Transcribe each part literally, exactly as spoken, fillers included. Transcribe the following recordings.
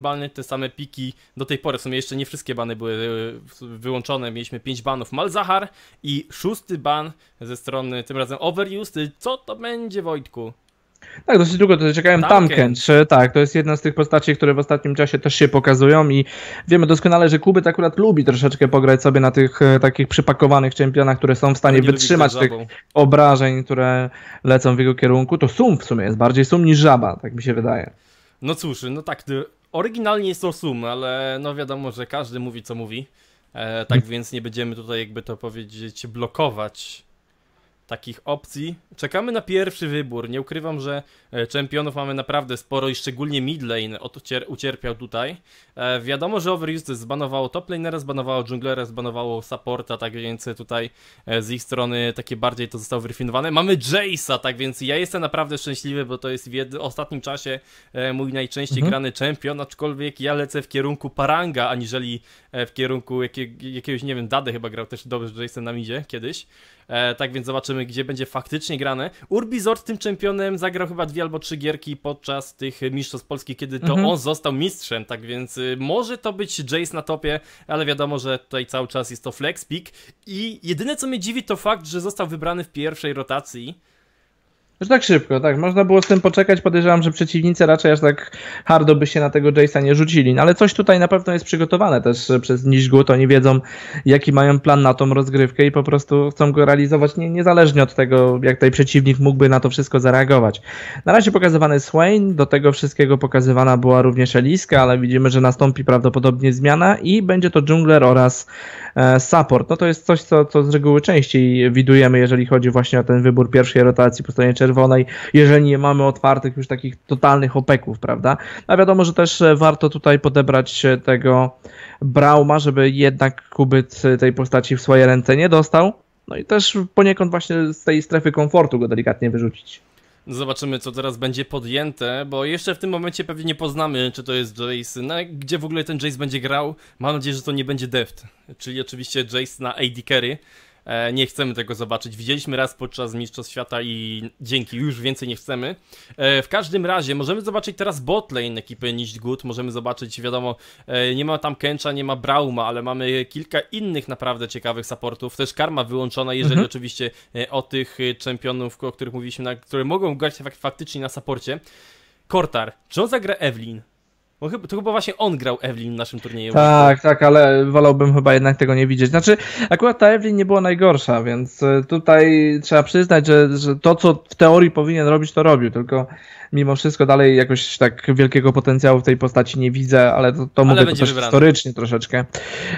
bany, te same piki do tej pory, w sumie jeszcze nie wszystkie bany były wyłączone, mieliśmy pięć banów Malzahar i szósty ban ze strony tym razem Overused. Co to będzie, Wojtku? Tak, dosyć długo to czekałem. Tamkend, tak, to jest jedna z tych postaci, które w ostatnim czasie też się pokazują i wiemy doskonale, że Kubyt akurat lubi troszeczkę pograć sobie na tych e, takich przypakowanych czempionach, które są w stanie wytrzymać tych żabą. obrażeń, które lecą w jego kierunku. To sum w sumie jest bardziej sum niż żaba, tak mi się wydaje. No cóż, no tak, oryginalnie jest to sum, ale no wiadomo, że każdy mówi co mówi, e, tak hmm. więc nie będziemy tutaj, jakby to powiedzieć, blokować takich opcji. Czekamy na pierwszy wybór. Nie ukrywam, że czempionów mamy naprawdę sporo i szczególnie midlane ucierpiał tutaj. E, wiadomo, że Overused zbanowało toplanera, zbanowało junglera, zbanowało supporta, tak więc tutaj e, z ich strony takie bardziej to zostało wyrefinowane. Mamy Jayce'a, tak więc ja jestem naprawdę szczęśliwy, bo to jest w ostatnim czasie e, mój najczęściej mhm. grany czempion, aczkolwiek ja lecę w kierunku Paranga, aniżeli e, w kierunku jakie, jakiegoś, nie wiem, Dady chyba grał też dobrze Jayce na midzie kiedyś. E, tak więc zobaczymy, gdzie będzie faktycznie grane. Urbizort tym czempionem zagrał chyba dwie albo trzy gierki podczas tych mistrzostw Polski, kiedy to mhm. on został mistrzem, tak więc może to być Jayce na topie, ale wiadomo, że tutaj cały czas jest to flex pick i jedyne co mnie dziwi to fakt, że został wybrany w pierwszej rotacji. Że tak szybko, tak. Można było z tym poczekać. Podejrzewam, że przeciwnicy raczej aż tak hardo by się na tego Jayce'a nie rzucili. Ale coś tutaj na pewno jest przygotowane też przez Nicht Gut. Oni wiedzą, jaki mają plan na tą rozgrywkę i po prostu chcą go realizować nie, niezależnie od tego, jak tutaj przeciwnik mógłby na to wszystko zareagować. Na razie pokazywany Swain, do tego wszystkiego pokazywana była również Eliska, ale widzimy, że nastąpi prawdopodobnie zmiana i będzie to jungler oraz e, support. No to jest coś, co, co z reguły częściej widujemy, jeżeli chodzi właśnie o ten wybór pierwszej rotacji po stronie czerwonej, jeżeli nie mamy otwartych już takich totalnych opeków, prawda? A wiadomo, że też warto tutaj podebrać tego Brauma, żeby jednak Kubyt tej postaci w swoje ręce nie dostał. No i też poniekąd właśnie z tej strefy komfortu go delikatnie wyrzucić. Zobaczymy, co teraz będzie podjęte, bo jeszcze w tym momencie pewnie nie poznamy, czy to jest Jayce, no, gdzie w ogóle ten Jayce będzie grał. Mam nadzieję, że to nie będzie deft, czyli oczywiście Jayce na A D carry. Nie chcemy tego zobaczyć. Widzieliśmy raz podczas Mistrzostw Świata i dzięki, już więcej nie chcemy. W każdym razie możemy zobaczyć teraz botlane ekipy Nicht Gut. Możemy zobaczyć, wiadomo, nie ma tam Kencha, nie ma Brauma, ale mamy kilka innych naprawdę ciekawych supportów. Też karma wyłączona, jeżeli mhm. oczywiście o tych czempionów, o których mówiliśmy, na, które mogą grać faktycznie na supporcie. Kortar, czy on zagra Evelynn? Bo chyba, to chyba właśnie on grał Evelynn w naszym turnieju. Tak, tak, ale wolałbym chyba jednak tego nie widzieć. Znaczy, akurat ta Evelynn nie była najgorsza, więc tutaj trzeba przyznać, że, że to, co w teorii powinien robić, to robił, tylko mimo wszystko dalej jakoś tak wielkiego potencjału w tej postaci nie widzę, ale to, to ale mówię to też wybrany. historycznie troszeczkę.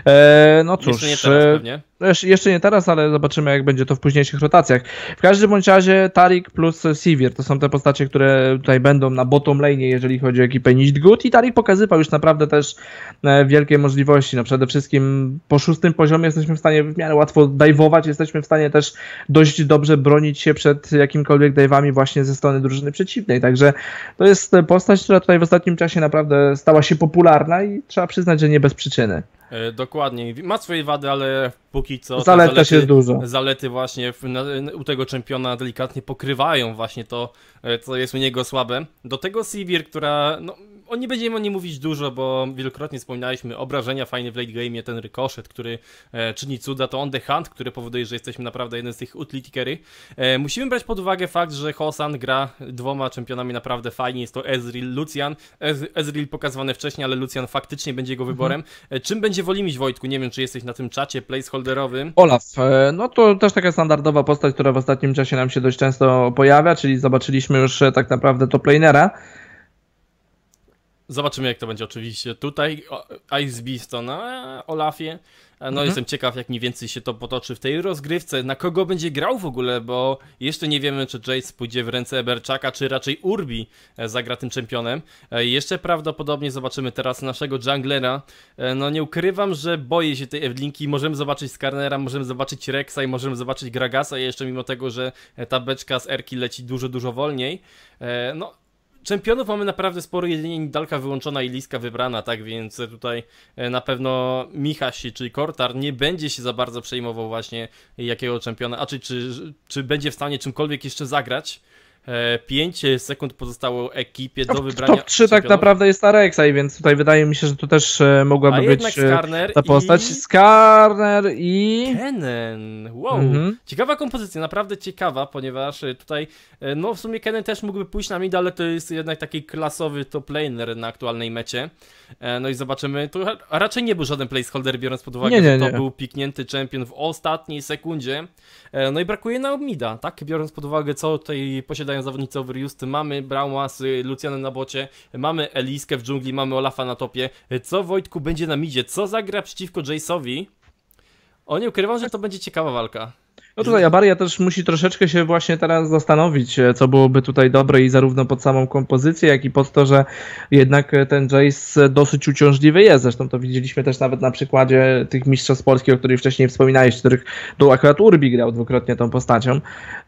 E, no cóż, jeszcze nie teraz pewnie. Jeszcze nie teraz, ale zobaczymy, jak będzie to w późniejszych rotacjach. W każdym bądź razie Taric plus Sivir to są te postacie, które tutaj będą na bottom lane, jeżeli chodzi o ekipę Nicht Gut, i Taric pokazywał już naprawdę też wielkie możliwości. No przede wszystkim po szóstym poziomie jesteśmy w stanie w miarę łatwo dajwować, jesteśmy w stanie też dość dobrze bronić się przed jakimkolwiek dajwami właśnie ze strony drużyny przeciwnej. Także to jest postać, która tutaj w ostatnim czasie naprawdę stała się popularna i trzeba przyznać, że nie bez przyczyny. Dokładnie. Ma swoje wady, ale póki co zalety, zalety jest dużo. Zalety właśnie w, na, u tego czempiona delikatnie pokrywają właśnie to, co jest u niego słabe. Do tego Sivir, która, no, o, nie będziemy o niej mówić dużo, bo wielokrotnie wspominaliśmy obrażenia fajne w late game, ten rykoszet, który e, czyni cuda, to on the hunt, który powoduje, że jesteśmy naprawdę jeden z tych utility carry. E, musimy brać pod uwagę fakt, że Hosan gra dwoma czempionami naprawdę fajnie, jest to Ezreal, Lucian. Ez, Ezreal pokazywany wcześniej, ale Lucian faktycznie będzie jego wyborem. Mhm. Czym będzie Wolimić, Wojtku? Nie wiem, czy jesteś na tym czacie placeholderowym. Olaf, no to też taka standardowa postać, która w ostatnim czasie nam się dość często pojawia, czyli zobaczyliśmy już tak naprawdę toplanera. Zobaczymy, jak to będzie oczywiście tutaj. Ice Beast to na Olafie. No mhm. jestem ciekaw, jak mniej więcej się to potoczy w tej rozgrywce. Na kogo będzie grał w ogóle, bo jeszcze nie wiemy, czy Jayce pójdzie w ręce Eberczaka, czy raczej Urbi zagra tym czempionem. Jeszcze prawdopodobnie zobaczymy teraz naszego junglera. No nie ukrywam, że boję się tej Evelinki. Możemy zobaczyć Skarnera, możemy zobaczyć Rexa i możemy zobaczyć Gragasa jeszcze, mimo tego, że ta beczka z Erki leci dużo, dużo wolniej. No czempionów mamy naprawdę sporo, jedynie Nidalka wyłączona i Liska wybrana, tak więc tutaj na pewno Michaś, czyli Kortar, nie będzie się za bardzo przejmował właśnie jakiego czempiona, a czy, czy, czy będzie w stanie czymkolwiek jeszcze zagrać. pięć sekund pozostało ekipie do wybrania. top trzy tak naprawdę jest Tarexaj, więc tutaj wydaje mi się, że tu też mogłaby A być ta postać. I... Skarner i... Kennen. Wow. Mhm. Ciekawa kompozycja, naprawdę ciekawa, ponieważ tutaj no w sumie Kennen też mógłby pójść na mid, ale to jest jednak taki klasowy top laner na aktualnej mecie. No i zobaczymy. To raczej nie był żaden placeholder, biorąc pod uwagę, nie, nie, że to nie. był piknięty champion w ostatniej sekundzie. No i brakuje nam mida, tak? Biorąc pod uwagę, co tutaj posiadają zawodnicy Overused, mamy Brauma z Lucianem na bocie, mamy Eliskę w dżungli, mamy Olafa na topie. Co Wojtku będzie na midzie? Co zagra przeciwko Jayce'owi? O, nie ukrywam, że to będzie ciekawa walka. No tutaj Abaria też musi troszeczkę się właśnie teraz zastanowić, co byłoby tutaj dobre i zarówno pod samą kompozycję, jak i pod to, że jednak ten Jayce dosyć uciążliwy jest. Zresztą to widzieliśmy też nawet na przykładzie tych mistrzostw Polski, o których wcześniej wspominałeś, których tu akurat Urbi grał dwukrotnie tą postacią,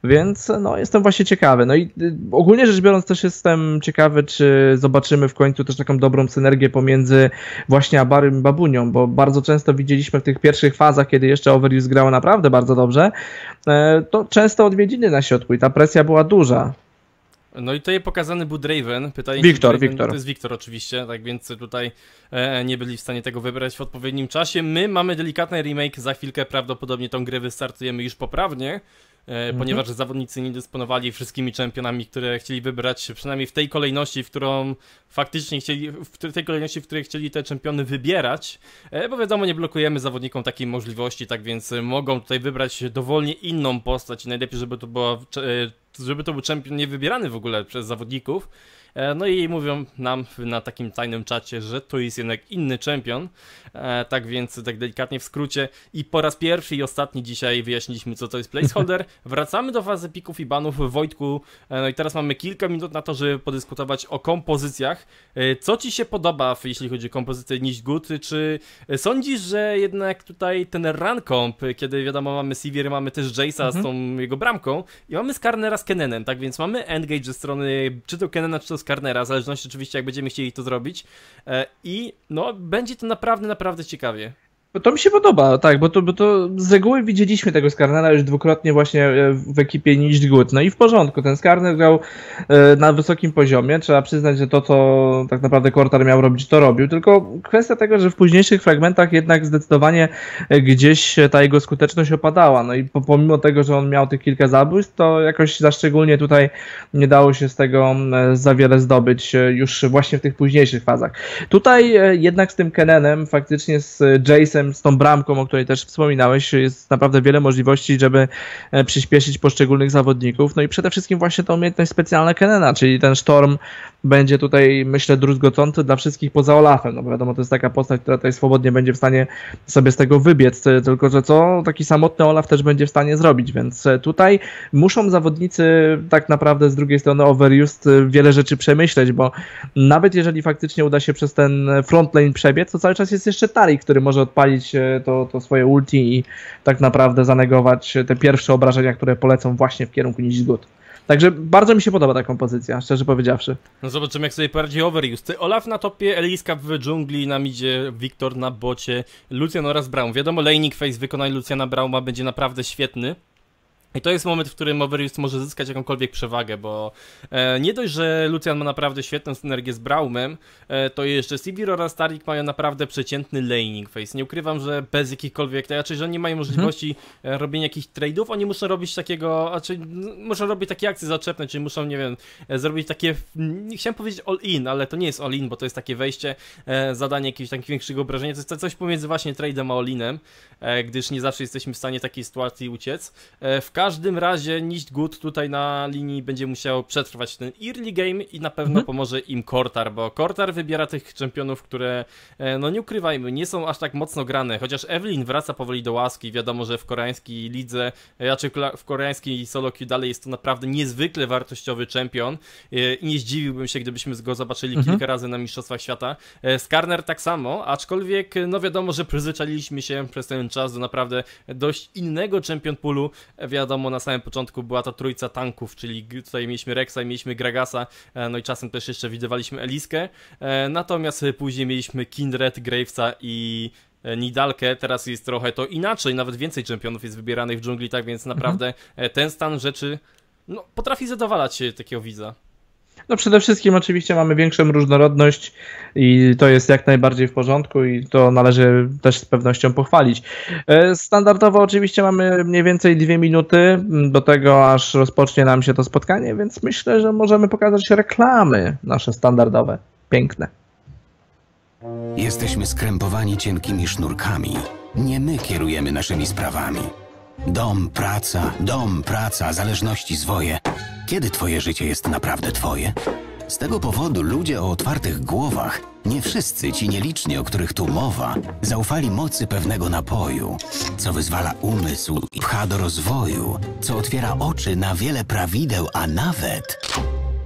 więc no jestem właśnie ciekawy. No i ogólnie rzecz biorąc też jestem ciekawy, czy zobaczymy w końcu też taką dobrą synergię pomiędzy właśnie Abarym i Babunią, bo bardzo często widzieliśmy w tych pierwszych fazach, kiedy jeszcze Overused grało naprawdę bardzo dobrze, to często odwiedziny na środku i ta presja była duża. No i tutaj pokazany był Draven. Pytanie, Wiktor, Draven, Wiktor. To jest Wiktor oczywiście, tak więc tutaj e, nie byli w stanie tego wybrać w odpowiednim czasie. My mamy delikatny remake, za chwilkę prawdopodobnie tą grę wystartujemy już poprawnie, e, mhm. ponieważ zawodnicy nie dysponowali wszystkimi czempionami, które chcieli wybrać, przynajmniej w tej kolejności, w którą faktycznie chcieli, w tej kolejności, w której chcieli te czempiony wybierać, e, bo wiadomo, nie blokujemy zawodnikom takiej możliwości, tak więc mogą tutaj wybrać dowolnie inną postać i najlepiej, żeby to była... E, żeby to był champion niewybierany w ogóle przez zawodników. No i mówią nam na takim tajnym czacie, że to jest jednak inny champion. Tak więc tak delikatnie w skrócie i po raz pierwszy i ostatni dzisiaj wyjaśniliśmy, co to jest placeholder. Wracamy do fazy pików i banów, Wojtku. No i teraz mamy kilka minut na to, żeby podyskutować o kompozycjach. Co ci się podoba, jeśli chodzi o kompozycję Nicht Gut? Czy sądzisz, że jednak tutaj ten run comp, kiedy wiadomo mamy Sivir, mamy też Jayce'a mhm. z tą jego bramką i mamy Skarnera z Kennenem, tak więc mamy endgage ze strony czy to Kennena, czy to Skarnera, w zależności oczywiście jak będziemy chcieli to zrobić i no będzie to naprawdę, naprawdę ciekawie. To mi się podoba, tak, bo to, bo to z reguły widzieliśmy tego Skarnera już dwukrotnie właśnie w ekipie Nicht Gut. No i w porządku, ten Skarner grał na wysokim poziomie, trzeba przyznać, że to, co tak naprawdę Kortar miał robić, to robił, tylko kwestia tego, że w późniejszych fragmentach jednak zdecydowanie gdzieś ta jego skuteczność opadała, no i pomimo tego, że on miał tych kilka zabójstw, to jakoś za szczególnie tutaj nie dało się z tego za wiele zdobyć już właśnie w tych późniejszych fazach. Tutaj jednak z tym Kennenem, faktycznie z Jayce'em, z tą bramką, o której też wspominałeś, jest naprawdę wiele możliwości, żeby przyspieszyć poszczególnych zawodników. No i przede wszystkim właśnie ta umiejętność specjalna Kennena, czyli ten sztorm będzie tutaj, myślę, druzgocący dla wszystkich poza Olafem. No bo wiadomo, to jest taka postać, która tutaj swobodnie będzie w stanie sobie z tego wybiec, tylko że co? Taki samotny Olaf też będzie w stanie zrobić, więc tutaj muszą zawodnicy tak naprawdę z drugiej strony Overused wiele rzeczy przemyśleć, bo nawet jeżeli faktycznie uda się przez ten frontlane przebiec, to cały czas jest jeszcze Taric, który może odpalić To, to swoje ulti i tak naprawdę zanegować te pierwsze obrażenia, które polecą właśnie w kierunku Nicht Gut. Także bardzo mi się podoba ta kompozycja, szczerze powiedziawszy. No zobaczymy, jak sobie poradzi Overused. Olaf na topie, Eliska w dżungli, na midzie, Wiktor na bocie, Lucian oraz Braum. Wiadomo, laning phase wykonania Luciana Brauma będzie naprawdę świetny. I to jest moment, w którym Overused może zyskać jakąkolwiek przewagę, bo nie dość, że Lucian ma naprawdę świetną synergię z Braumem, to jeszcze Sivir oraz Taric mają naprawdę przeciętny laning phase. Nie ukrywam, że bez jakichkolwiek, raczej, że nie mają możliwości hmm. robienia jakichś trade'ów, oni muszą robić takiego, znaczy muszą robić takie akcje zaczepne, czyli muszą, nie wiem, zrobić takie, nie chciałem powiedzieć all in, ale to nie jest all in, bo to jest takie wejście, zadanie jakiegoś takiego większego obrażenia, to jest coś pomiędzy właśnie trade'em a all inem, gdyż nie zawsze jesteśmy w stanie takiej sytuacji uciec. W W każdym razie Nicht Gut tutaj na linii będzie musiał przetrwać ten early game i na pewno mhm. pomoże im Kortar, bo Kortar wybiera tych czempionów, które, no nie ukrywajmy, nie są aż tak mocno grane, chociaż Evelyn wraca powoli do łaski, wiadomo, że w koreańskiej lidze, raczej w koreańskiej solo queue dalej jest to naprawdę niezwykle wartościowy czempion i nie zdziwiłbym się, gdybyśmy go zobaczyli mhm. kilka razy na Mistrzostwach Świata. Skarner tak samo, aczkolwiek no wiadomo, że przyzwyczailiśmy się przez ten czas do naprawdę dość innego champion poolu. Wiadomo, na samym początku była ta trójca tanków, czyli tutaj mieliśmy Rexa, mieliśmy Gragasa, no i czasem też jeszcze widywaliśmy Eliskę, natomiast później mieliśmy Kindred, Gravesa i Nidalkę, teraz jest trochę to inaczej, nawet więcej czempionów jest wybieranych w dżungli, tak więc naprawdę ten stan rzeczy no, potrafi zadowalać się takiego widza. No przede wszystkim oczywiście mamy większą różnorodność i to jest jak najbardziej w porządku i to należy też z pewnością pochwalić. Standardowo oczywiście mamy mniej więcej dwie minuty do tego, aż rozpocznie nam się to spotkanie, więc myślę, że możemy pokazać reklamy nasze standardowe, piękne. Jesteśmy skrępowani cienkimi sznurkami. Nie my kierujemy naszymi sprawami. Dom, praca, dom, praca, zależności zwoje. Kiedy twoje życie jest naprawdę twoje? Z tego powodu ludzie o otwartych głowach, nie wszyscy ci nieliczni, o których tu mowa, zaufali mocy pewnego napoju, co wyzwala umysł i pcha do rozwoju, co otwiera oczy na wiele prawideł, a nawet,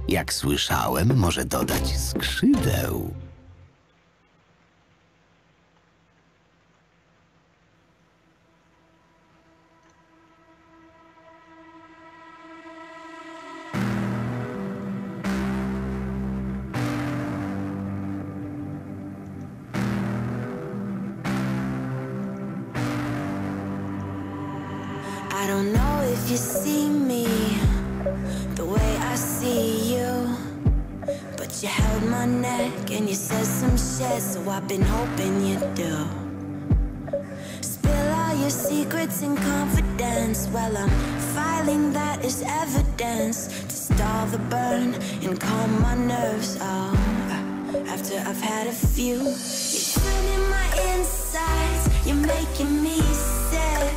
jak słyszałem, może dodać skrzydeł. I don't know if you see me the way I see you, but you held my neck and you said some shit, so I've been hoping you do. Spill all your secrets in confidence, well I'm filing that as evidence to stall the burn and calm my nerves. Oh, after I've had a few, you're turning my insides, you're making me sick.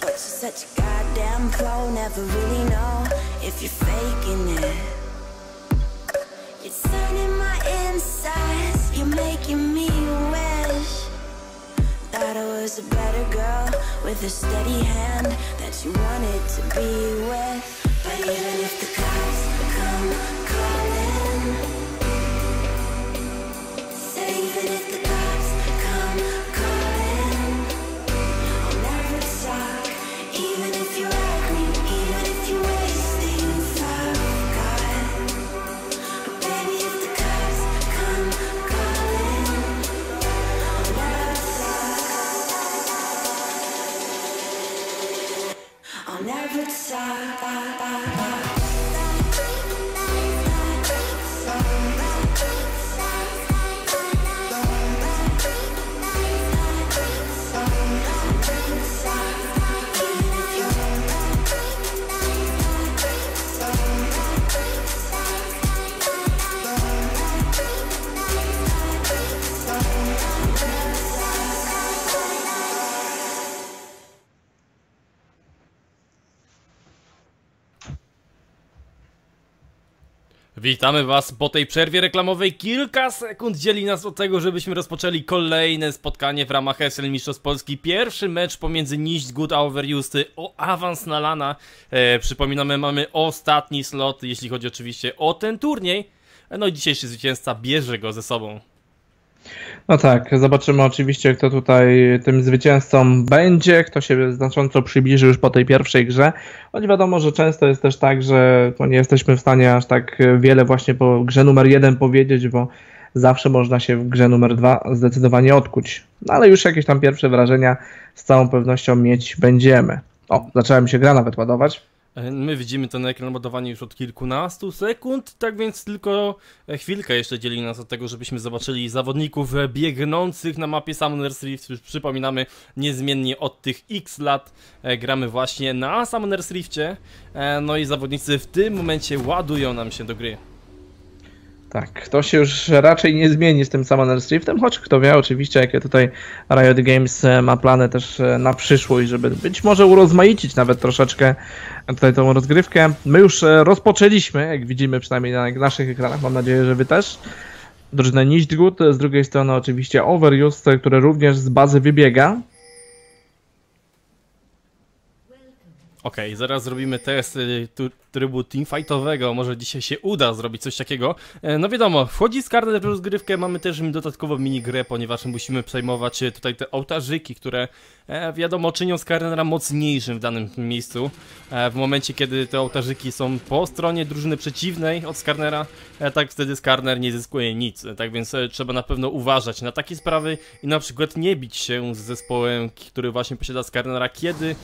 But you're such a goddamn pro, never really know if you're faking it. You're turning my insides, you're making me wish that I was a better girl with a steady hand that you wanted to be with. But even if the cops come calling, say even if the cops come calling, I'll never stop. Even if you hurt me, even if you're wasting time, baby, if the cops come calling, I'll never stop. I'll never stop. Witamy was po tej przerwie reklamowej. Kilka sekund dzieli nas od tego, żebyśmy rozpoczęli kolejne spotkanie w ramach E S L Mistrzostw Polski. Pierwszy mecz pomiędzy Nicht Gut a Overused o awans na lana. E, przypominamy, mamy ostatni slot, jeśli chodzi oczywiście o ten turniej. No i dzisiejszy zwycięzca bierze go ze sobą. No tak, zobaczymy oczywiście, kto tutaj tym zwycięzcą będzie, kto się znacząco przybliży już po tej pierwszej grze, choć wiadomo, że często jest też tak, że nie jesteśmy w stanie aż tak wiele właśnie po grze numer jeden powiedzieć, bo zawsze można się w grze numer dwa zdecydowanie odkuć, no ale już jakieś tam pierwsze wrażenia z całą pewnością mieć będziemy. O, zaczęła mi się gra nawet ładować. My widzimy ten ekran ładowania już od kilkunastu sekund, tak więc tylko chwilkę jeszcze dzieli nas od tego, żebyśmy zobaczyli zawodników biegnących na mapie Summoner's Rift. Już przypominamy, niezmiennie od tych X lat gramy właśnie na Summoner's Rifcie, no i zawodnicy w tym momencie ładują nam się do gry. Tak, to się już raczej nie zmieni z tym Summoner's Riftem, choć kto wie oczywiście, jakie tutaj Riot Games ma plany też na przyszłość, żeby być może urozmaicić nawet troszeczkę tutaj tą rozgrywkę. My już rozpoczęliśmy, jak widzimy przynajmniej na naszych ekranach, mam nadzieję, że wy też. Drużyna Nicht Gut, z drugiej strony oczywiście Overused, który również z bazy wybiega. Okej, okay, zaraz zrobimy test trybu teamfightowego. Może dzisiaj się uda zrobić coś takiego. No wiadomo, wchodzi Skarner w rozgrywkę, mamy też dodatkowo minigrę, ponieważ musimy przejmować tutaj te ołtarzyki, które wiadomo czynią Skarnera mocniejszym w danym miejscu. W momencie, kiedy te ołtarzyki są po stronie drużyny przeciwnej od Skarnera, tak wtedy Skarner nie zyskuje nic. Tak więc trzeba na pewno uważać na takie sprawy i na przykład nie bić się z zespołem, który właśnie posiada Skarnera, kiedy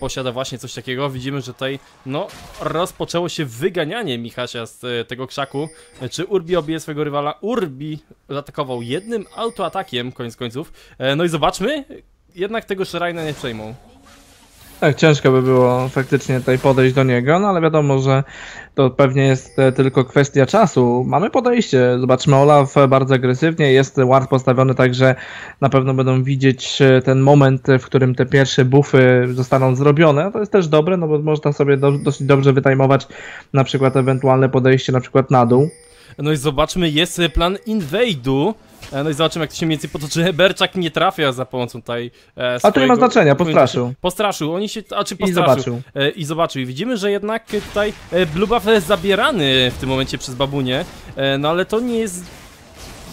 posiada właśnie coś takiego. Widzimy, że tutaj no rozpoczęło się wyganianie Michasia z tego krzaku. Czy Urbi obije swojego rywala? Urbi zaatakował jednym autoatakiem, koniec końców. No i zobaczmy, jednak tego Shrina nie przejmą. Tak, ciężko by było faktycznie tutaj podejść do niego, no ale wiadomo, że to pewnie jest tylko kwestia czasu. Mamy podejście, zobaczmy, Olaf bardzo agresywnie, jest ward postawiony, także na pewno będą widzieć ten moment, w którym te pierwsze buffy zostaną zrobione. To jest też dobre, no bo można sobie do, dosyć dobrze wytajmować na przykład ewentualne podejście na przykład na dół. No i zobaczmy, jest plan inwejdu. No i zobaczymy, jak to się mniej więcej potoczy. Eberczak nie trafia za pomocą tutaj e, swojego... A to nie ma znaczenia, postraszył. Postraszył, oni się... A czy postraszył? I zobaczył. E, I zobaczył. I widzimy, że jednak tutaj e, Blue Buff jest zabierany w tym momencie przez Babunię. E, no ale to nie jest...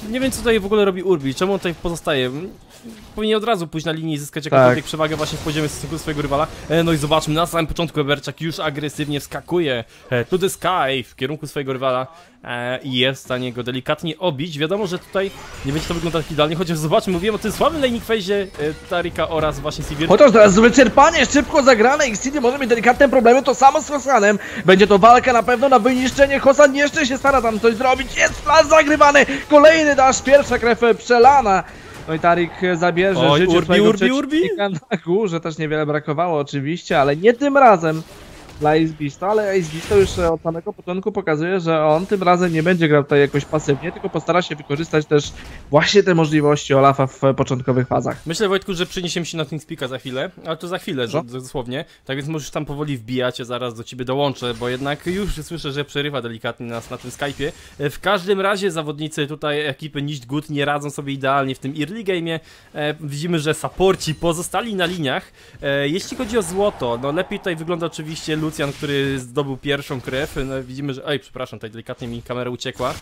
Nie wiem, co tutaj w ogóle robi Urbi, czemu on tutaj pozostaje. Powinien od razu pójść na linię i zyskać jakąkolwiek tak. przewagę właśnie w poziomie w stosunku do swojego rywala. No i zobaczmy, na samym początku Berczak już agresywnie wskakuje to the sky w kierunku swojego rywala i jest w stanie go delikatnie obić. Wiadomo, że tutaj nie będzie to wyglądać idealnie, chociaż zobaczmy, mówiłem o tym słabym laning phase'zie Tarika oraz właśnie Sivir. Chociaż teraz wyczerpanie szybko zagrane i Xidi może mieć delikatne problemy, to samo z Hosanem. Będzie to walka na pewno na wyniszczenie. Hosan jeszcze się stara tam coś zrobić, jest plan zagrywany, kolejny dash, pierwsza krew przelana. No i Taric zabierze Oj, życie urbi, swojego urbi, urbi. na górze, też niewiele brakowało oczywiście, ale nie tym razem dla Ice Beasta, ale Ice Beast już od samego początku pokazuje, że on tym razem nie będzie grał tutaj jakoś pasywnie, tylko postara się wykorzystać też właśnie te możliwości Olafa w początkowych fazach. Myślę, Wojtku, że przeniesiemy się na TeamSpeaka za chwilę, ale to za chwilę, no. dosłownie, tak więc możesz tam powoli wbijać, ja zaraz do ciebie dołączę, bo jednak już słyszę, że przerywa delikatnie nas na tym Skype'ie. W każdym razie zawodnicy tutaj ekipy Nicht Gut nie radzą sobie idealnie w tym early game'ie. Widzimy, że supporci pozostali na liniach. Jeśli chodzi o złoto, no lepiej tutaj wygląda oczywiście Lucian, który zdobył pierwszą krew. No, widzimy, że... Oj, przepraszam, tutaj delikatnie mi kamera uciekła.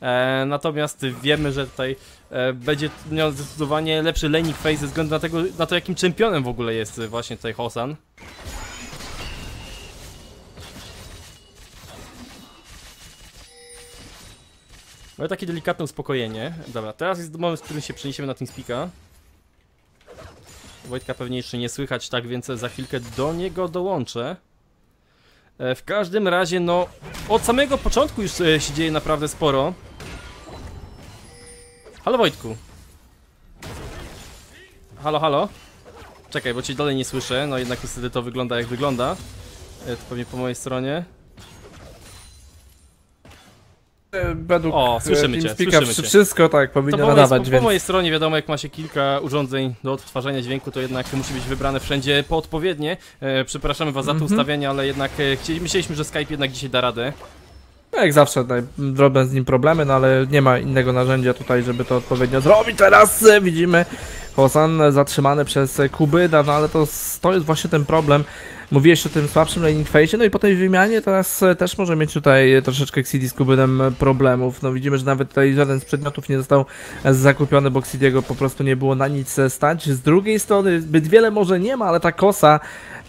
E, natomiast wiemy, że tutaj e, będzie miał zdecydowanie lepszy laning phase ze względu na, tego, na to, jakim czempionem w ogóle jest właśnie tutaj Hosan. No i takie delikatne uspokojenie. Dobra, teraz jest moment, w którym się przeniesiemy na TeamSpeaka. Wojtka pewnie jeszcze nie słychać, tak więc za chwilkę do niego dołączę. W każdym razie, no, od samego początku już się dzieje naprawdę sporo. Halo, Wojtku. Halo, halo. Czekaj, bo cię dalej nie słyszę. No jednak niestety to wygląda jak wygląda. To pewnie po mojej stronie. Według o, słyszymy cię, słyszymy cię. Wszystko tak powinno to nadawać, po mojej, więc... po mojej stronie wiadomo, jak ma się kilka urządzeń do odtwarzania dźwięku, to jednak musi być wybrane wszędzie po odpowiednie. E, przepraszamy was za mm -hmm. to ustawienie, ale jednak e, myśleliśmy, że Skype jednak dzisiaj da radę. No jak zawsze, drobne z nim problemy, no ale nie ma innego narzędzia tutaj, żeby to odpowiednio zrobić. Teraz widzimy Hosan zatrzymany przez Kubyda, no ale to, to jest właśnie ten problem. Mówiłeś o tym słabszym laning phase, no i po tej wymianie teraz też może mieć tutaj troszeczkę Xidi z Kubydem problemów. No widzimy, że nawet tutaj żaden z przedmiotów nie został zakupiony, bo Xidiego po prostu nie było na nic stać. Z drugiej strony zbyt wiele może nie ma, ale ta kosa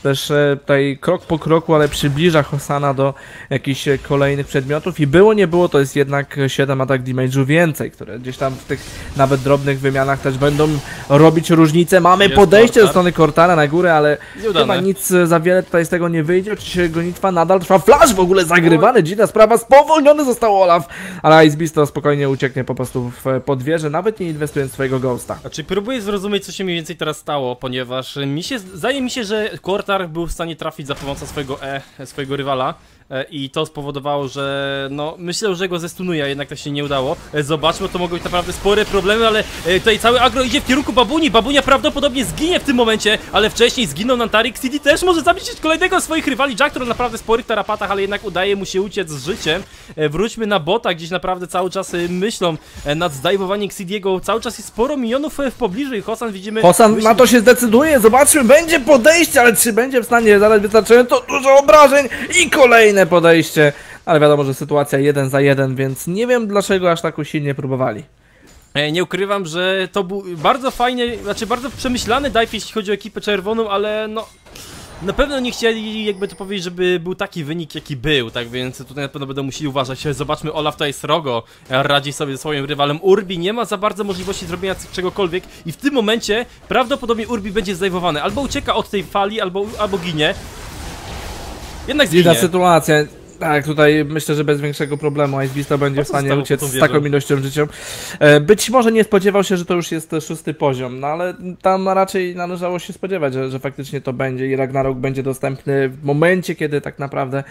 też tutaj krok po kroku, ale przybliża Hosana do jakichś kolejnych przedmiotów i było nie było, to jest jednak siedem atak damage'u więcej, które gdzieś tam w tych nawet drobnych wymianach też będą robić różnicę. Mamy jest podejście Kortar. Ze strony Kortara na górę, ale Nieudane. chyba nic za wiele tutaj z tego nie wyjdzie, oczywiście gonitwa nadal trwa, flash w ogóle zagrywany, dziwna sprawa, spowolniony został Olaf, ale Ice Beast to spokojnie ucieknie po prostu w podwieżę, nawet nie inwestując swojego ghosta. Znaczy próbuję zrozumieć, co się mniej więcej teraz stało, ponieważ mi się, zdaje mi się, że Kortar był w stanie trafić za pomocą swojego E, swojego rywala. I to spowodowało, że no myślę, że go zestunuje, a jednak to się nie udało. Zobaczmy, to mogą być naprawdę spore problemy, ale tutaj cały agro idzie w kierunku Babuni. Babunia prawdopodobnie zginie w tym momencie, ale wcześniej zginął nam Taric. Xidi też może zabić kolejnego z swoich rywali. Jack Troll naprawdę sporych tarapatach, ale jednak udaje mu się uciec z życiem. Wróćmy na bota, gdzieś naprawdę cały czas myślą nad zdajwowaniem Xidiego. Cały czas jest sporo minionów w pobliżu i Hosan widzimy... Hosan myśli... na to się zdecyduje, zobaczmy, będzie podejście, ale czy będzie w stanie zadać wystarczająco dużo obrażeń i kolejne inne podejście, ale wiadomo, że sytuacja jeden za jeden, więc nie wiem dlaczego aż tak usilnie próbowali. Nie ukrywam, że to był bardzo fajny, znaczy bardzo przemyślany dive, jeśli chodzi o ekipę czerwoną, ale no... Na pewno nie chcieli, jakby to powiedzieć, żeby był taki wynik, jaki był, tak więc tutaj na pewno będą musieli uważać. Zobaczmy, Olaf tutaj srogo radzi sobie ze swoim rywalem. Urbi nie ma za bardzo możliwości zrobienia czegokolwiek i w tym momencie prawdopodobnie Urbi będzie zdejmowany. Albo ucieka od tej fali, albo, albo ginie. Jednak zginie. Dziwna sytuacja. Tak, tutaj myślę, że bez większego problemu Ice Beasta będzie w stanie uciec z taką ilością życia. Być może nie spodziewał się, że to już jest szósty poziom, no ale tam raczej należało się spodziewać, że, że faktycznie to będzie i Ragnarok będzie dostępny w momencie, kiedy tak naprawdę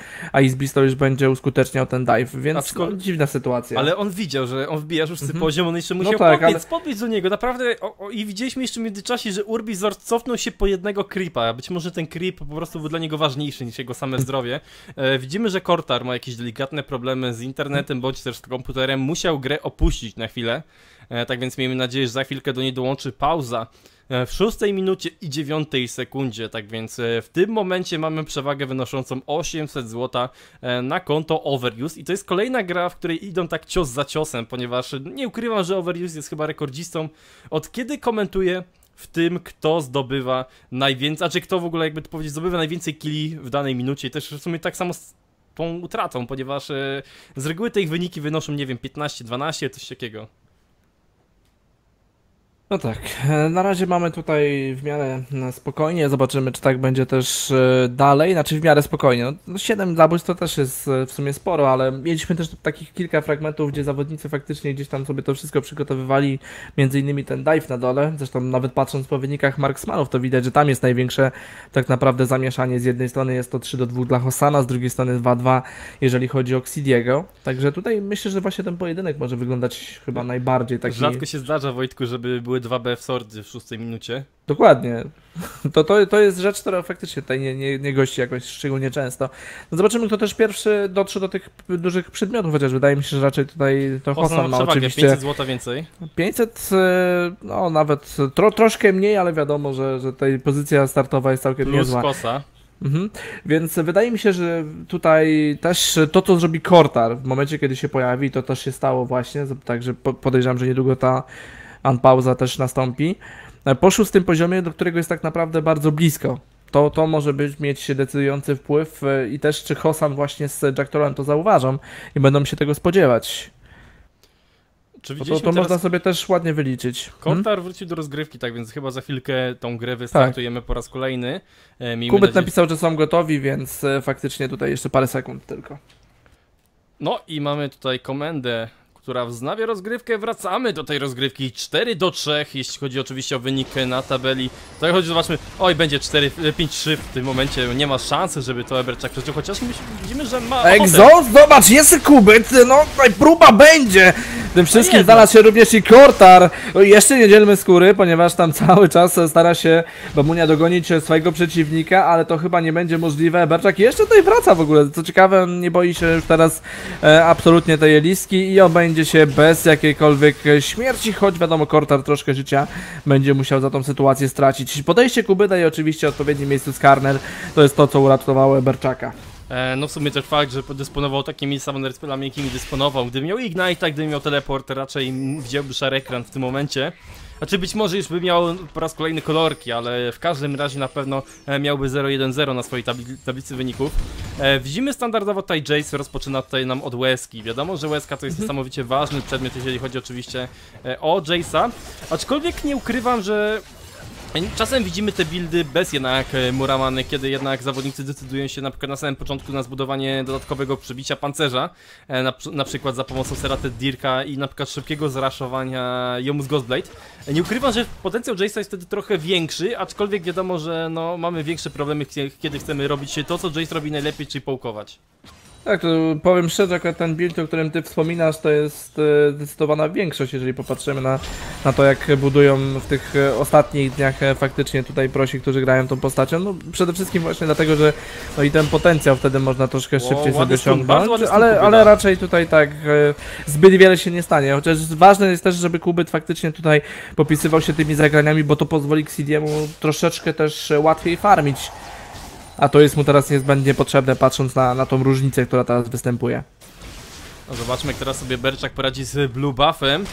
Ice Beast to już będzie uskuteczniał ten dive, więc no, dziwna sytuacja. Ale on widział, że on wbija szósty mhm. poziom, on jeszcze musiał no tak, podbiec, ale... podbiec do niego, naprawdę o, o, i widzieliśmy jeszcze w międzyczasie, że Urbizort cofnął się po jednego creepa, być może ten creep po prostu był dla niego ważniejszy niż jego same zdrowie. E, widzimy, że Kortar ma jakieś delikatne problemy z internetem bądź też z komputerem, musiał grę opuścić na chwilę, e, tak więc miejmy nadzieję, że za chwilkę do niej dołączy pauza e, w szóstej minucie i dziewiątej sekundzie, tak więc e, w tym momencie mamy przewagę wynoszącą osiemset złotych e, na konto Overused i to jest kolejna gra, w której idą tak cios za ciosem, ponieważ nie ukrywam, że Overused jest chyba rekordzistą od kiedy komentuję w tym, kto zdobywa najwięcej, a czy kto w ogóle jakby to powiedzieć zdobywa najwięcej killi w danej minucie i też w sumie tak samo tą utratą, ponieważ y, z reguły te ich wyniki wynoszą, nie wiem, piętnaście, dwanaście, coś takiego. No tak, na razie mamy tutaj w miarę spokojnie, zobaczymy czy tak będzie też dalej, znaczy w miarę spokojnie, no siedem zabójstw to też jest w sumie sporo, ale mieliśmy też takich kilka fragmentów, gdzie zawodnicy faktycznie gdzieś tam sobie to wszystko przygotowywali, między innymi ten dive na dole, zresztą nawet patrząc po wynikach marksmanów to widać, że tam jest największe tak naprawdę zamieszanie, z jednej strony jest to trzy do dwóch dla Hosana, z drugiej strony dwa dwa jeżeli chodzi o Xidiego, także tutaj myślę, że właśnie ten pojedynek może wyglądać chyba najbardziej taki... Rzadko się zdarza, Wojtku, żeby były dwa B w sordy w szóstej minucie. Dokładnie. To, to, to jest rzecz, która faktycznie tutaj nie, nie, nie gości jakoś szczególnie często. No zobaczymy, kto też pierwszy dotrze do tych dużych przedmiotów, chociaż wydaje mi się, że raczej tutaj to Hosan ma oczywiście... pięćset złotych więcej. pięćset, no nawet tro, troszkę mniej, ale wiadomo, że, że tutaj pozycja startowa jest całkiem plus niezła. Kosa. Mhm. Więc wydaje mi się, że tutaj też to, co zrobi Kortar w momencie, kiedy się pojawi, to też się stało właśnie, także podejrzewam, że niedługo ta unpauza też nastąpi. Po szóstym poziomie, do którego jest tak naprawdę bardzo blisko. To, to może być, mieć decydujący wpływ i też czy Hosan właśnie z Jack Trollem to zauważą i będą się tego spodziewać. Czy to to teraz... można sobie też ładnie wyliczyć. Kortar hmm? wrócił do rozgrywki, tak więc chyba za chwilkę tą grę wystartujemy tak. po raz kolejny. Miejmy Kubyt nadzieję... napisał, że są gotowi, więc faktycznie tutaj jeszcze parę sekund tylko. No i mamy tutaj komendę, która wznawia rozgrywkę, wracamy do tej rozgrywki cztery do trzech, jeśli chodzi oczywiście o wynik na tabeli. Tutaj chodzi, zobaczmy, oj, będzie cztery pięć trzy w tym momencie, nie ma szansy, żeby to Eberczak przeżył, chociaż widzimy, że ma ochotę. Exhaust, zobacz, jest Kubyt, no tutaj próba będzie. Tym wszystkim znalazł się również i Kortar. Jeszcze nie dzielmy skóry, ponieważ tam cały czas stara się Babunia dogonić swojego przeciwnika, ale to chyba nie będzie możliwe. Berczak jeszcze tutaj wraca w ogóle. Co ciekawe, nie boi się już teraz e, absolutnie tej Eliski i obędzie się bez jakiejkolwiek śmierci, choć wiadomo, Kortar troszkę życia będzie musiał za tą sytuację stracić. Podejście Kubyta i oczywiście odpowiednie miejscu Skarner to jest to, co uratowało Berczaka. No w sumie też fakt, że dysponował takimi spelami, jakimi dysponował. Gdyby miał Ignite, gdyby miał teleport, raczej widziałby szary ekran w tym momencie. Znaczy być może już by miał po raz kolejny kolorki, ale w każdym razie na pewno miałby zero jeden zero na swojej tabli tablicy wyników. E, widzimy standardowo tutaj Jayce rozpoczyna tutaj nam od łezki. Wiadomo, że łezka to jest mhm. niesamowicie ważny przedmiot, jeżeli chodzi oczywiście o Jayce'a. Aczkolwiek nie ukrywam, że... Czasem widzimy te buildy bez jednak muramany, kiedy jednak zawodnicy decydują się na przykład na samym początku na zbudowanie dodatkowego przebicia pancerza, na, na przykład za pomocą seraty Dirka i na przykład szybkiego zraszowania Jomu z Ghostblade. Nie ukrywam, że potencjał Jayce'a jest wtedy trochę większy, aczkolwiek wiadomo, że no, mamy większe problemy, kiedy chcemy robić to, co Jayce robi najlepiej, czyli połkować. Tak, to powiem szczerze, że ten build, o którym ty wspominasz, to jest zdecydowana większość, jeżeli popatrzymy na, na to, jak budują w tych ostatnich dniach faktycznie tutaj prosi, którzy grają tą postacią. No przede wszystkim właśnie dlatego, że no i ten potencjał wtedy można troszkę szybciej wow, sobie osiągnąć, ale, ale raczej tutaj tak zbyt wiele się nie stanie, chociaż ważne jest też, żeby Kubyt faktycznie tutaj popisywał się tymi zagraniami, bo to pozwoli Xidiemu troszeczkę też łatwiej farmić. a to jest mu teraz niezbędnie potrzebne, patrząc na, na tą różnicę, która teraz występuje. No zobaczmy, jak teraz sobie Berczak poradzi z blue buffem.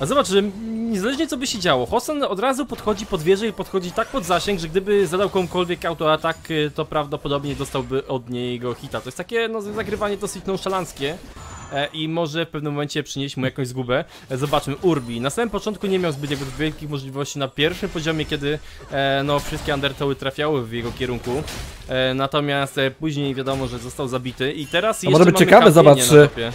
A zobacz, że niezależnie co by się działo, Hosan od razu podchodzi pod wieżę i podchodzi tak pod zasięg, że gdyby zadał komukolwiek autoatak, to prawdopodobnie dostałby od niego hita. To jest takie no, zagrywanie dosyć nonszalanckie i może w pewnym momencie przynieść mu jakąś zgubę. Zobaczmy, Urbi na samym początku nie miał zbyt jakby wielkich możliwości na pierwszym poziomie, kiedy e, no, wszystkie undertoły trafiały w jego kierunku, e, natomiast e, później wiadomo, że został zabity i teraz jeszcze może być mamy ciekawe, zobacz,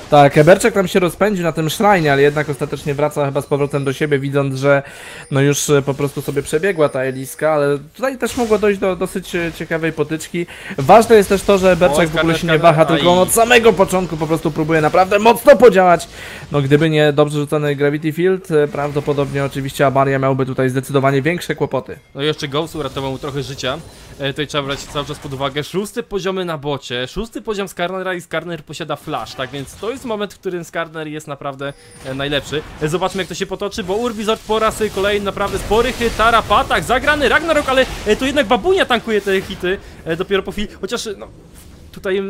tak, Eberczak tam się rozpędził na tym szrajnie, ale jednak ostatecznie wraca chyba z powrotem do siebie, widząc, że no już po prostu sobie przebiegła ta Eliska, ale tutaj też mogło dojść do dosyć ciekawej potyczki. Ważne jest też to, że Eberczak w ogóle się nie waha, tylko on od samego początku po prostu próbuje naprawdę Naprawdę mocno podziałać. No gdyby nie dobrze rzucony Gravity Field, prawdopodobnie oczywiście Abaria miałby tutaj zdecydowanie większe kłopoty. No i jeszcze Ghost uratował mu trochę życia. E, tutaj trzeba brać cały czas pod uwagę szósty poziomy na bocie, szósty poziom Skarnera i Skarner posiada flash, tak więc to jest moment, w którym Skarner jest naprawdę e, najlepszy. E, zobaczmy, jak to się potoczy, bo Urbizort po raz kolejny naprawdę sporych tarapatach, zagrany Ragnarok, ale e, to jednak Babunia tankuje te hity e, dopiero po chwili, chociaż no... Tutaj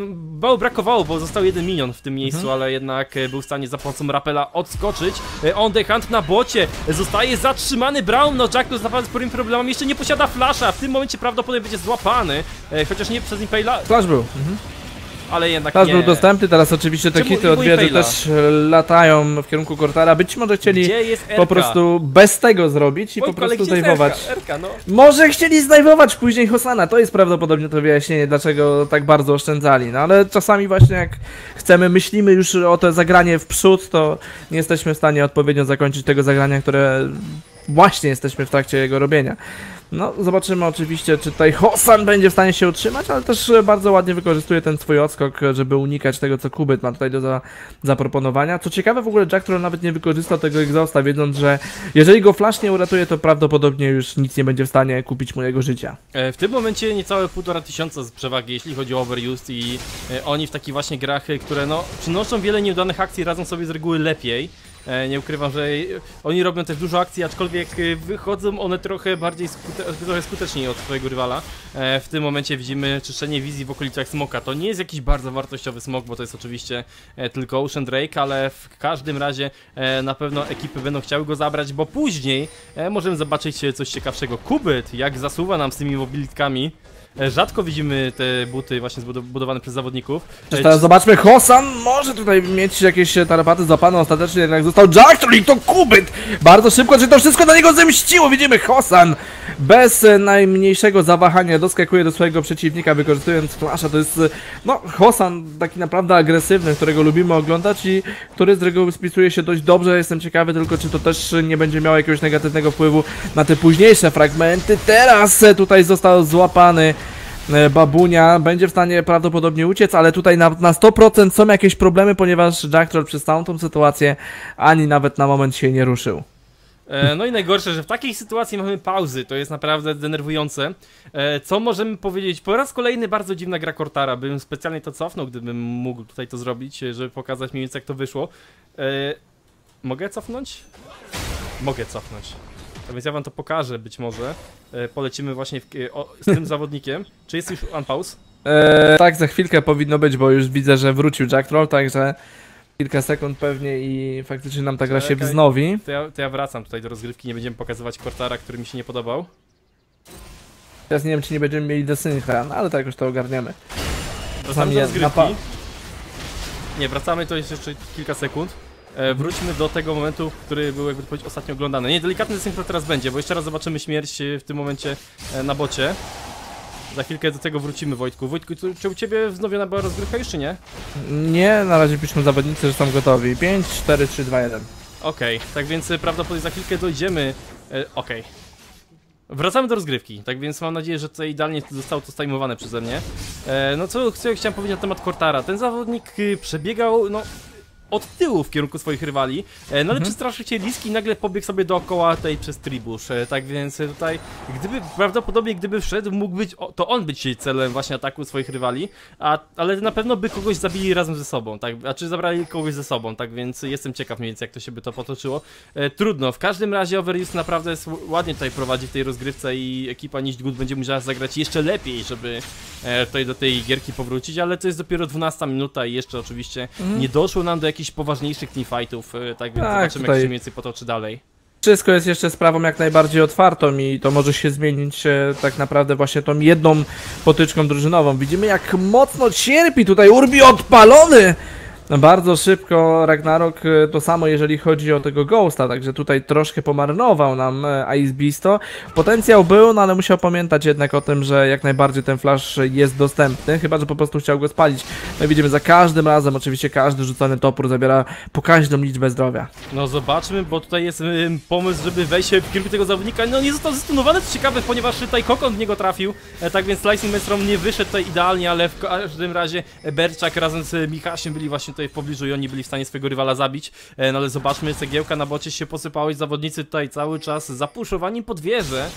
mało brakowało, bo został jeden minion w tym miejscu, mhm. ale jednak był w stanie za pomocą Rappela odskoczyć. On the Hunt na bocie, zostaje zatrzymany Braum, no Jack jest naprawdę sporymi problemami, jeszcze nie posiada flasha, w tym momencie prawdopodobnie będzie złapany, chociaż nie przez Impala. Flash był. Mhm. Ale jednak Teraz nie. był dostępny, teraz oczywiście te hity od wieży też latają w kierunku Kortara. Być może chcieli po prostu bez tego zrobić i Oj, po prostu zdejmować. No. Może chcieli zdejmować później Hosana, to jest prawdopodobnie to wyjaśnienie, dlaczego tak bardzo oszczędzali. No ale czasami właśnie jak chcemy, myślimy już o to zagranie w przód, to nie jesteśmy w stanie odpowiednio zakończyć tego zagrania, które właśnie jesteśmy w trakcie jego robienia. No, zobaczymy oczywiście, czy tutaj Hosan będzie w stanie się utrzymać, ale też bardzo ładnie wykorzystuje ten swój odskok, żeby unikać tego, co Kubyt ma tutaj do za zaproponowania. Co ciekawe, w ogóle Jack Troll nawet nie wykorzystał tego egzosta, wiedząc, że jeżeli go flash nie uratuje, to prawdopodobnie już nic nie będzie w stanie kupić mu jego życia. W tym momencie niecałe półtora tysiąca z przewagi, jeśli chodzi o Overused, i oni w takich właśnie grach, które no, przynoszą wiele nieudanych akcji, radzą sobie z reguły lepiej. Nie ukrywam, że oni robią też dużo akcji, aczkolwiek wychodzą one trochę bardziej skute trochę skuteczniej od swojego rywala. W tym momencie widzimy czyszczenie wizji w okolicach smoka. To nie jest jakiś bardzo wartościowy smok, bo to jest oczywiście tylko Ocean Drake, ale w każdym razie na pewno ekipy będą chciały go zabrać, bo później możemy zobaczyć coś ciekawszego. Kubyt, jak zasuwa nam z tymi mobilitkami. Rzadko widzimy te buty właśnie zbudowane przez zawodników. Teraz zobaczmy, Hosan może tutaj mieć jakieś tarapaty zapane, ostatecznie jednak został Jack Troll i to Kubyt! Bardzo szybko, czy to wszystko na niego zemściło? Widzimy, Hosan bez najmniejszego zawahania doskakuje do swojego przeciwnika, wykorzystując flasha. To jest, no, Hosan taki naprawdę agresywny, którego lubimy oglądać i który z reguły spisuje się dość dobrze. Jestem ciekawy tylko, czy to też nie będzie miało jakiegoś negatywnego wpływu na te późniejsze fragmenty. Teraz tutaj został złapany Babunia, będzie w stanie prawdopodobnie uciec, ale tutaj na, na sto procent są jakieś problemy, ponieważ Jack Troll przez całą tą sytuację ani nawet na moment się nie ruszył. No i najgorsze, że w takiej sytuacji mamy pauzy, to jest naprawdę denerwujące. Co możemy powiedzieć? Po raz kolejny bardzo dziwna gra Kortara, bym specjalnie to cofnął, gdybym mógł tutaj to zrobić, żeby pokazać mniej więcej, jak to wyszło. Mogę cofnąć? Mogę cofnąć. A więc ja wam to pokażę, być może e, polecimy właśnie w, o, z tym zawodnikiem. Czy jest już unpause? Eee, tak, za chwilkę powinno być, bo już widzę, że wrócił Jack Troll, także kilka sekund pewnie i faktycznie nam ta gra się wznowi. To ja, to ja wracam tutaj do rozgrywki, nie będziemy pokazywać Kortara, który mi się nie podobał. Teraz nie wiem, czy nie będziemy mieli desynchra, no ale tak już to ogarniamy. Wracamy do rozgrywki. Nie, wracamy, to jest jeszcze kilka sekund. E, wróćmy do tego momentu, który był, jakby powiedzieć, ostatnio oglądany. Nie, delikatny synchro teraz będzie, bo jeszcze raz zobaczymy śmierć w tym momencie e, na bocie. Za chwilkę do tego wrócimy, Wojtku. Wojtku, czy u ciebie wznowiona była rozgrywka jeszcze, nie? Nie, na razie piszmy zawodnicy, że są gotowi. pięć, cztery, trzy, dwa, jeden. Okej, okay, tak więc prawdopodobnie za chwilkę dojdziemy... E, Okej. Okay. Wracamy do rozgrywki, tak więc mam nadzieję, że tutaj idealnie zostało to stajmowane przeze mnie. E, no co, co ja chciałem powiedzieć na temat Kortara. Ten zawodnik y, przebiegał, no... od tyłu w kierunku swoich rywali, no ale mhm. przestraszył się Eliski i nagle pobiegł sobie dookoła tej przez Tribusz, tak więc tutaj gdyby, prawdopodobnie gdyby wszedł, mógł być, to on być celem właśnie ataku swoich rywali, a, ale na pewno by kogoś zabili razem ze sobą, tak, znaczy zabrali kogoś ze sobą, tak więc jestem ciekaw mniej więcej jak to się by to potoczyło. E, trudno, w każdym razie Overused naprawdę jest, ładnie tutaj prowadzi w tej rozgrywce i ekipa Nicht Gut będzie musiała zagrać jeszcze lepiej, żeby e, tutaj do tej gierki powrócić, ale to jest dopiero dwunasta minuta i jeszcze oczywiście mhm. nie doszło nam do jakichś poważniejszych teamfightów, tak więc tak, zobaczymy tutaj. Jak się mniej więcej potoczy dalej. Wszystko jest jeszcze sprawą jak najbardziej otwartą i to może się zmienić e, tak naprawdę właśnie tą jedną potyczką drużynową. Widzimy jak mocno cierpi tutaj Urbi odpalony! Bardzo szybko Ragnarok, to samo jeżeli chodzi o tego Ghosta, także tutaj troszkę pomarnował nam Ice Beasto. Potencjał był, no ale musiał pamiętać jednak o tym, że jak najbardziej ten flash jest dostępny, chyba że po prostu chciał go spalić. No i widzimy za każdym razem, oczywiście każdy rzucany topór zabiera pokaźną liczbę zdrowia. No zobaczmy, bo tutaj jest y, pomysł, żeby wejść w kierunku tego zawodnika, no nie został zestunowany, co ciekawe, ponieważ tutaj kokon w niego trafił, e, tak więc Slicing Maestrom nie wyszedł tutaj idealnie, ale w każdym razie Berczak razem z Michasiem byli właśnie tutaj w pobliżu i oni byli w stanie swojego rywala zabić. No ale zobaczmy, cegiełka na bocie się posypała i zawodnicy tutaj cały czas zapuszowani pod wieżę.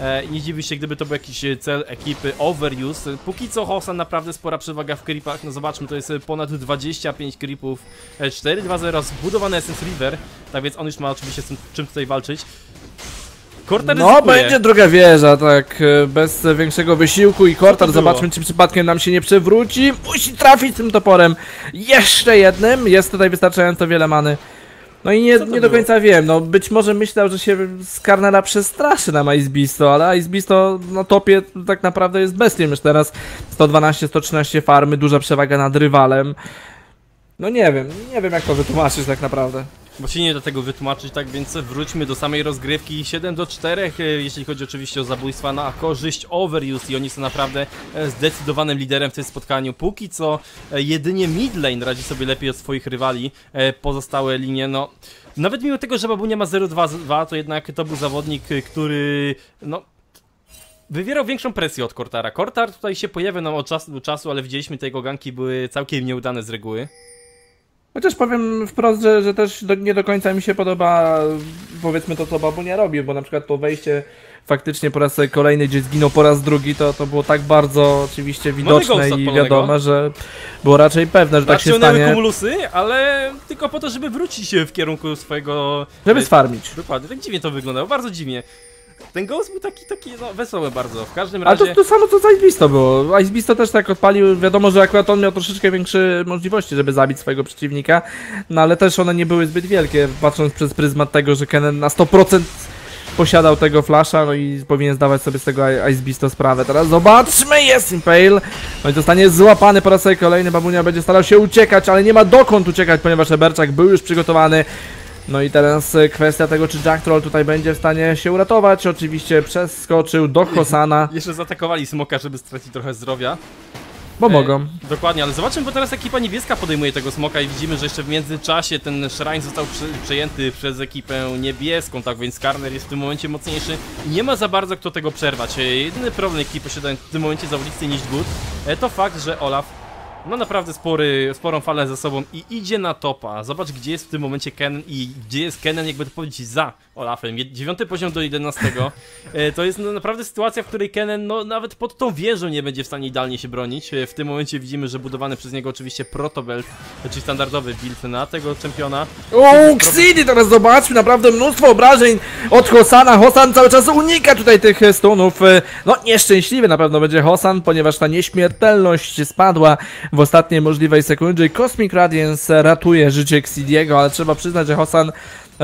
E, nie dziwi się, gdyby to był jakiś cel ekipy Overused. Póki co Hosan naprawdę spora przewaga w creepach. No zobaczmy, to jest ponad dwadzieścia pięć creepów, cztery dwa zero, zbudowany Essence River. Tak więc on już ma oczywiście z tym, czym tutaj walczyć. Kortar no, będzie druga wieża, tak, bez większego wysiłku i Kortar, zobaczmy czy przypadkiem nam się nie przewróci, musi trafić tym toporem, jeszcze jednym, jest tutaj wystarczająco wiele many. No i nie, nie do końca wiem, no być może myślał, że się Skarnera przestraszy na Ice Beasto, ale Ice Beasto na topie tak naprawdę jest bestią już teraz, sto dwanaście sto trzynaście farmy, duża przewaga nad rywalem. No nie wiem, nie wiem jak to wytłumaczyć tak naprawdę. Bo się nie da tego wytłumaczyć, tak więc wróćmy do samej rozgrywki. siedem do czterech, jeśli chodzi oczywiście o zabójstwa na korzyść Overused i oni są naprawdę zdecydowanym liderem w tym spotkaniu. Póki co jedynie midlane radzi sobie lepiej od swoich rywali, pozostałe linie no... Nawet mimo tego, że Babunia ma zero dwa dwa, to jednak to był zawodnik, który no... wywierał większą presję od Kortara. Kortar tutaj się pojawia nam od czasu do czasu, ale widzieliśmy, te jego ganki były całkiem nieudane z reguły. Chociaż powiem wprost, że, że też do, nie do końca mi się podoba, powiedzmy, to co Babunia robi, bo na przykład to wejście faktycznie po raz kolejny, gdzie zginął po raz drugi, to, to było tak bardzo oczywiście widoczne i wiadome, że było raczej pewne, że tak się stanie. Kumulusy, ale tylko po to, żeby wrócić w kierunku swojego... Żeby sfarmić. Dokładnie, tak dziwnie to wyglądało, bardzo dziwnie. Ten Ghost był taki, taki no, wesoły bardzo, w każdym razie... Ale to, to samo co z Ice Beasto było, Ice Beasto też tak odpalił, wiadomo, że akurat on miał troszeczkę większe możliwości, żeby zabić swojego przeciwnika, no ale też one nie były zbyt wielkie, patrząc przez pryzmat tego, że Kennen na sto procent posiadał tego flasha, no i powinien zdawać sobie z tego Ice Beasto sprawę. Teraz zobaczmy, jest Impale, no i zostanie złapany po raz kolejny, Babunia będzie starał się uciekać, ale nie ma dokąd uciekać, ponieważ Eberczak był już przygotowany. No i teraz kwestia tego, czy Jack Troll tutaj będzie w stanie się uratować. Oczywiście przeskoczył do Hosana. Jeszcze zaatakowali Smoka, żeby stracić trochę zdrowia. Bo mogą. E, dokładnie, ale zobaczmy, bo teraz ekipa niebieska podejmuje tego Smoka i widzimy, że jeszcze w międzyczasie ten Shrine został przejęty przez ekipę niebieską, tak więc Skarner jest w tym momencie mocniejszy i nie ma za bardzo kto tego przerwać. E, jedyny problem, jaki posiadają w tym momencie zawodnicy Nicht Gut, e, to fakt, że Olaf ma naprawdę spory, sporą falę za sobą i idzie na topa. Zobacz, gdzie jest w tym momencie Kennen i gdzie jest Kennen, jakby to powiedzieć, za Olafem. dziewiąty poziom do jedenastego. To jest naprawdę sytuacja, w której Kennen no, nawet pod tą wieżą nie będzie w stanie idealnie się bronić. W tym momencie widzimy, że budowany przez niego oczywiście protobelt, czyli standardowy build na tego czempiona. O, Xidi teraz zobaczmy, naprawdę mnóstwo obrażeń od Hosana. Hosan cały czas unika tutaj tych stunów. No nieszczęśliwy na pewno będzie Hosan, ponieważ ta nieśmiertelność spadła w ostatniej możliwej sekundzie i Cosmic Radiance ratuje życie Xidiego, ale trzeba przyznać, że Hosan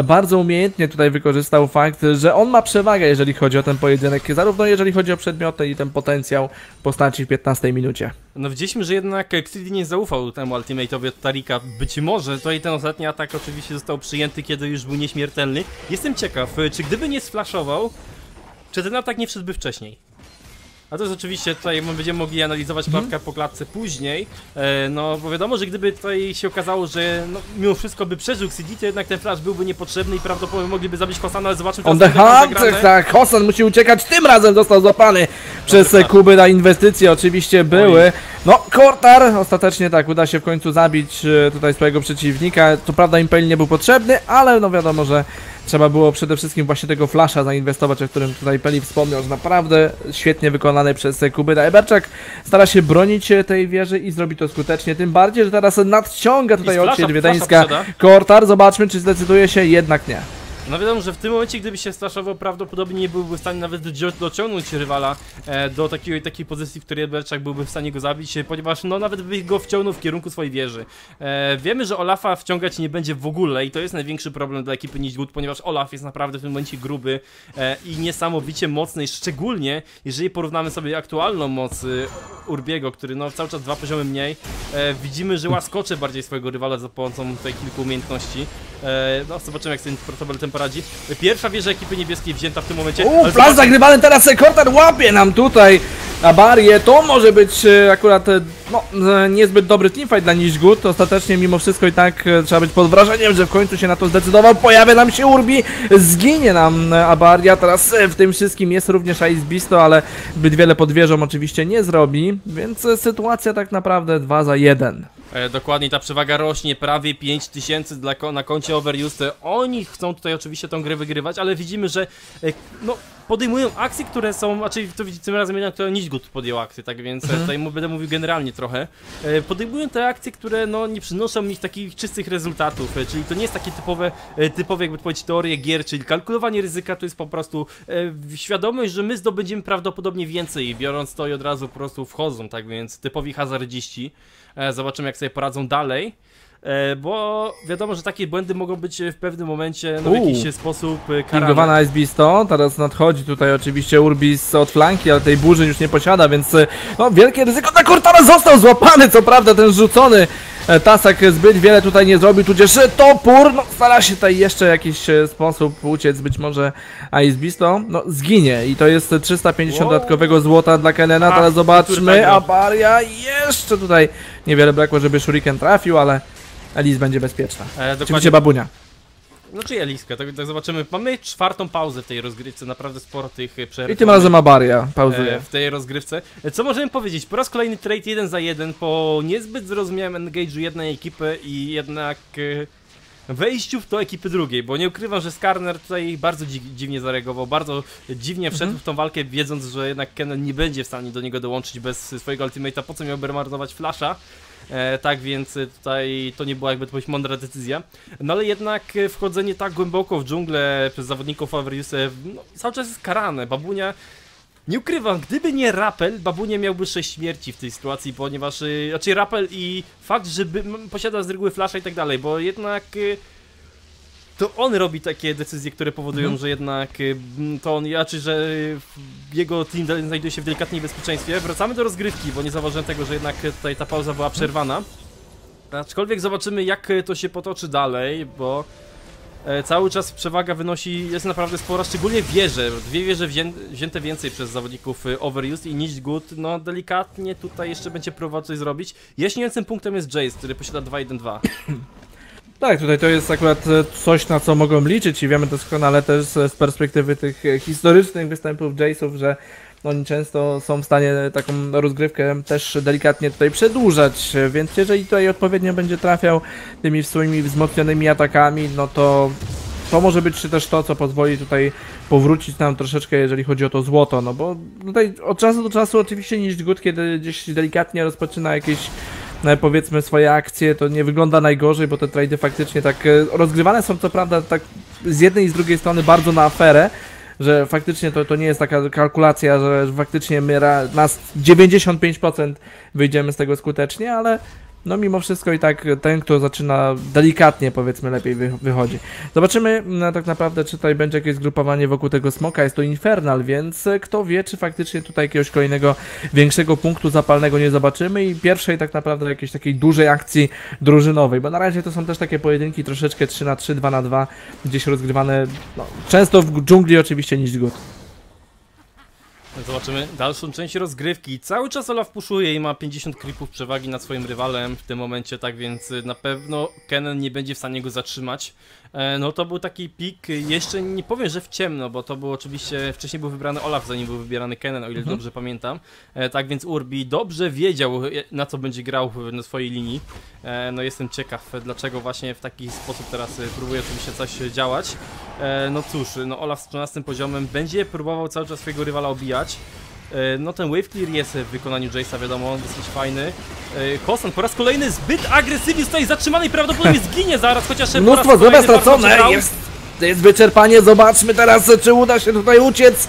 bardzo umiejętnie tutaj wykorzystał fakt, że on ma przewagę, jeżeli chodzi o ten pojedynek, zarówno jeżeli chodzi o przedmioty i ten potencjał postaci w piętnastej minucie. No widzieliśmy, że jednak Xidi nie zaufał temu ultimate'owi od Tarika, być może to i ten ostatni atak oczywiście został przyjęty, kiedy już był nieśmiertelny. Jestem ciekaw, czy gdyby nie sflashował, czy ten atak nie wszedłby wcześniej? A to jest oczywiście, tutaj będziemy mogli analizować klatkę mm. po klatce później. E, no bo wiadomo, że gdyby tutaj się okazało, że no, mimo wszystko by przeżył Xidi, to jednak ten flash byłby niepotrzebny i prawdopodobnie mogliby zabić Hosana, ale zobaczymy... On the hunt, tak, Hosan musi uciekać, tym razem został złapany no, przez tak. Kuby na inwestycje, oczywiście były. No, Kortar ostatecznie tak, uda się w końcu zabić tutaj swojego przeciwnika. Co prawda Impel nie był potrzebny, ale no wiadomo, że trzeba było przede wszystkim właśnie tego flasha zainwestować, o którym tutaj Peli wspomniał, że naprawdę świetnie wykonane przez Kubyta. Eberczak stara się bronić tej wieży i zrobi to skutecznie, tym bardziej, że teraz nadciąga tutaj odcień wiedeńska Kortar. Zobaczmy, czy zdecyduje się, jednak nie. No wiadomo, że w tym momencie, gdyby się straszował, prawdopodobnie nie byłby w stanie nawet dociągnąć rywala do takiej, takiej pozycji, w której Berczak byłby w stanie go zabić, ponieważ no nawet by go wciągnął w kierunku swojej wieży. E, wiemy, że Olafa wciągać nie będzie w ogóle i to jest największy problem dla ekipy Nicht Gut, ponieważ Olaf jest naprawdę w tym momencie gruby e, i niesamowicie mocny, szczególnie jeżeli porównamy sobie aktualną moc Urbiego, który no cały czas dwa poziomy mniej. E, widzimy, że łaskocze bardziej swojego rywala za pomocą tutaj kilku umiejętności. E, no zobaczymy, jak ten protobel ten poradzi. Pierwsza wieża ekipy niebieskiej wzięta w tym momencie. Uuu, plac zagrywany teraz, Kortar łapie nam tutaj Abarię. To może być akurat no, niezbyt dobry teamfight dla Nicht Gut. Ostatecznie mimo wszystko i tak trzeba być pod wrażeniem, że w końcu się na to zdecydował. Pojawia nam się Urbi, zginie nam Abaria. Teraz w tym wszystkim jest również Ice Beast, ale zbyt wiele pod wieżą oczywiście nie zrobi, więc sytuacja tak naprawdę dwa za jeden. Dokładnie, ta przewaga rośnie, prawie pięć tysięcy na koncie Overused. Oni chcą tutaj oczywiście tą grę wygrywać, ale widzimy, że no, podejmują akcje, które są, znaczy tym razem jednak to Nicht Gut podjął akcję, tak więc mhm. tutaj będę mówił generalnie trochę. Podejmują te akcje, które no, nie przynoszą ich takich czystych rezultatów, czyli to nie jest takie typowe, typowe jakby powiedzieć, teorie gier, czyli kalkulowanie ryzyka, to jest po prostu świadomość, że my zdobędziemy prawdopodobnie więcej, biorąc to i od razu po prostu wchodzą, tak więc typowi hazardziści. Zobaczymy, jak sobie poradzą dalej, bo wiadomo, że takie błędy mogą być w pewnym momencie no, w jakiś sposób karane. Pingowana Ice Beastą, teraz nadchodzi tutaj oczywiście Urbis od flanki, ale tej burzy już nie posiada, więc no, wielkie ryzyko na Kortana, został złapany, co prawda ten rzucony tasak zbyt wiele tutaj nie zrobił, tudzież topór, no stara się tutaj jeszcze w jakiś sposób uciec, być może Ice Beastą, no zginie i to jest trzysta pięćdziesiąt wow. dodatkowego złota dla Kennena, teraz Ach, zobaczmy, Abaria jeszcze tutaj niewiele brakło, żeby Shuriken trafił, ale Elis będzie bezpieczna, e, oczywiście Babunia. Znaczy Eliska, tak, tak zobaczymy. Mamy czwartą pauzę w tej rozgrywce, naprawdę sporo tych przerw. I tym razem Abaria pauzuje. W tej rozgrywce. Co możemy powiedzieć? Po raz kolejny trade jeden za jeden po niezbyt zrozumiałym engage'u jednej ekipy i jednak wejściu w to ekipy drugiej, bo nie ukrywam, że Skarner tutaj bardzo dzi dziwnie zareagował, bardzo dziwnie wszedł mhm. w tą walkę, wiedząc, że jednak Kennen nie będzie w stanie do niego dołączyć bez swojego ultimate'a, po co miałby marnować flasha. E, tak więc tutaj to nie była jakby to powiedzieć mądra decyzja. No ale jednak wchodzenie tak głęboko w dżunglę przez zawodników Overused no, cały czas jest karane. Babunia, nie ukrywam, gdyby nie Rappel, Babunia miałby sześć śmierci w tej sytuacji, ponieważ, y, znaczy Rappel i fakt, że by, m, posiada z reguły flasha i tak dalej, bo jednak y, to on robi takie decyzje, które powodują, mm. że jednak y, to on, znaczy, że jego team znajduje się w delikatnym niebezpieczeństwie. Wracamy do rozgrywki, bo nie zauważyłem tego, że jednak tutaj ta pauza była przerwana. Aczkolwiek zobaczymy, jak to się potoczy dalej, bo e, cały czas przewaga wynosi, jest naprawdę spora, szczególnie wieże. Dwie wieże wzię, wzięte więcej przez zawodników Overused i Nicht Gut. No delikatnie tutaj jeszcze będzie próbował coś zrobić. Jaśniejącym punktem jest Jayce, który posiada dwa jeden dwa. Tak, tutaj to jest akurat coś, na co mogą liczyć i wiemy doskonale też z perspektywy tych historycznych występów Jayce'ów, że oni często są w stanie taką rozgrywkę też delikatnie tutaj przedłużać, więc jeżeli tutaj odpowiednio będzie trafiał tymi swoimi wzmocnionymi atakami, no to to może być też to, co pozwoli tutaj powrócić nam troszeczkę, jeżeli chodzi o to złoto, no bo tutaj od czasu do czasu oczywiście Nicht Gut, kiedy gdzieś delikatnie rozpoczyna jakieś powiedzmy swoje akcje, to nie wygląda najgorzej, bo te trady faktycznie tak rozgrywane są, co prawda tak z jednej i z drugiej strony bardzo na aferę, że faktycznie to, to nie jest taka kalkulacja, że faktycznie my nas dziewięćdziesiąt pięć procent wyjdziemy z tego skutecznie, ale no mimo wszystko i tak ten, kto zaczyna delikatnie, powiedzmy, lepiej wy wychodzi. Zobaczymy no, tak naprawdę, czy tutaj będzie jakieś zgrupowanie wokół tego smoka. Jest to Infernal, więc kto wie, czy faktycznie tutaj jakiegoś kolejnego większego punktu zapalnego nie zobaczymy i pierwszej tak naprawdę jakiejś takiej dużej akcji drużynowej, bo na razie to są też takie pojedynki troszeczkę trzy na trzy, dwa na dwa, gdzieś rozgrywane, no, często w dżungli oczywiście Nicht Gut. Zobaczymy dalszą część rozgrywki. Cały czas Olaf puszuje i ma pięćdziesiąt creepów przewagi nad swoim rywalem w tym momencie, tak więc na pewno Kennen nie będzie w stanie go zatrzymać. No to był taki pik, jeszcze nie powiem, że w ciemno, bo to był oczywiście, wcześniej był wybrany Olaf, zanim był wybierany Kennen, o ile mhm. dobrze pamiętam. Tak więc Urbi dobrze wiedział, na co będzie grał na swojej linii. No jestem ciekaw, dlaczego właśnie w taki sposób teraz próbuje oczywiście coś działać. No cóż, no Olaf z trzynastym poziomem będzie próbował cały czas swojego rywala obijać. No ten wave clear jest w wykonaniu Jayce'a, wiadomo, dosyć fajny. Hosan po raz kolejny zbyt agresywnie zostaje zatrzymany i prawdopodobnie zginie zaraz, chociaż mnóstwo zdrowia stracone, jest, jest wyczerpanie, zobaczmy teraz, czy uda się tutaj uciec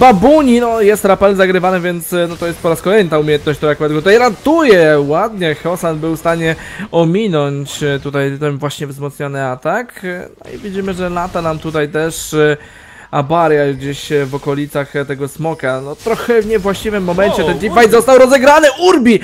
Babuni. No jest rapel zagrywany, więc no to jest po raz kolejny ta umiejętność, która akurat tutaj ratuje. Ładnie Hosan był w stanie ominąć tutaj ten właśnie wzmocniony atak. No i widzimy, że lata nam tutaj też Abaria gdzieś w okolicach tego smoka. No trochę w niewłaściwym momencie ten teamfight został rozegrany. Urbi!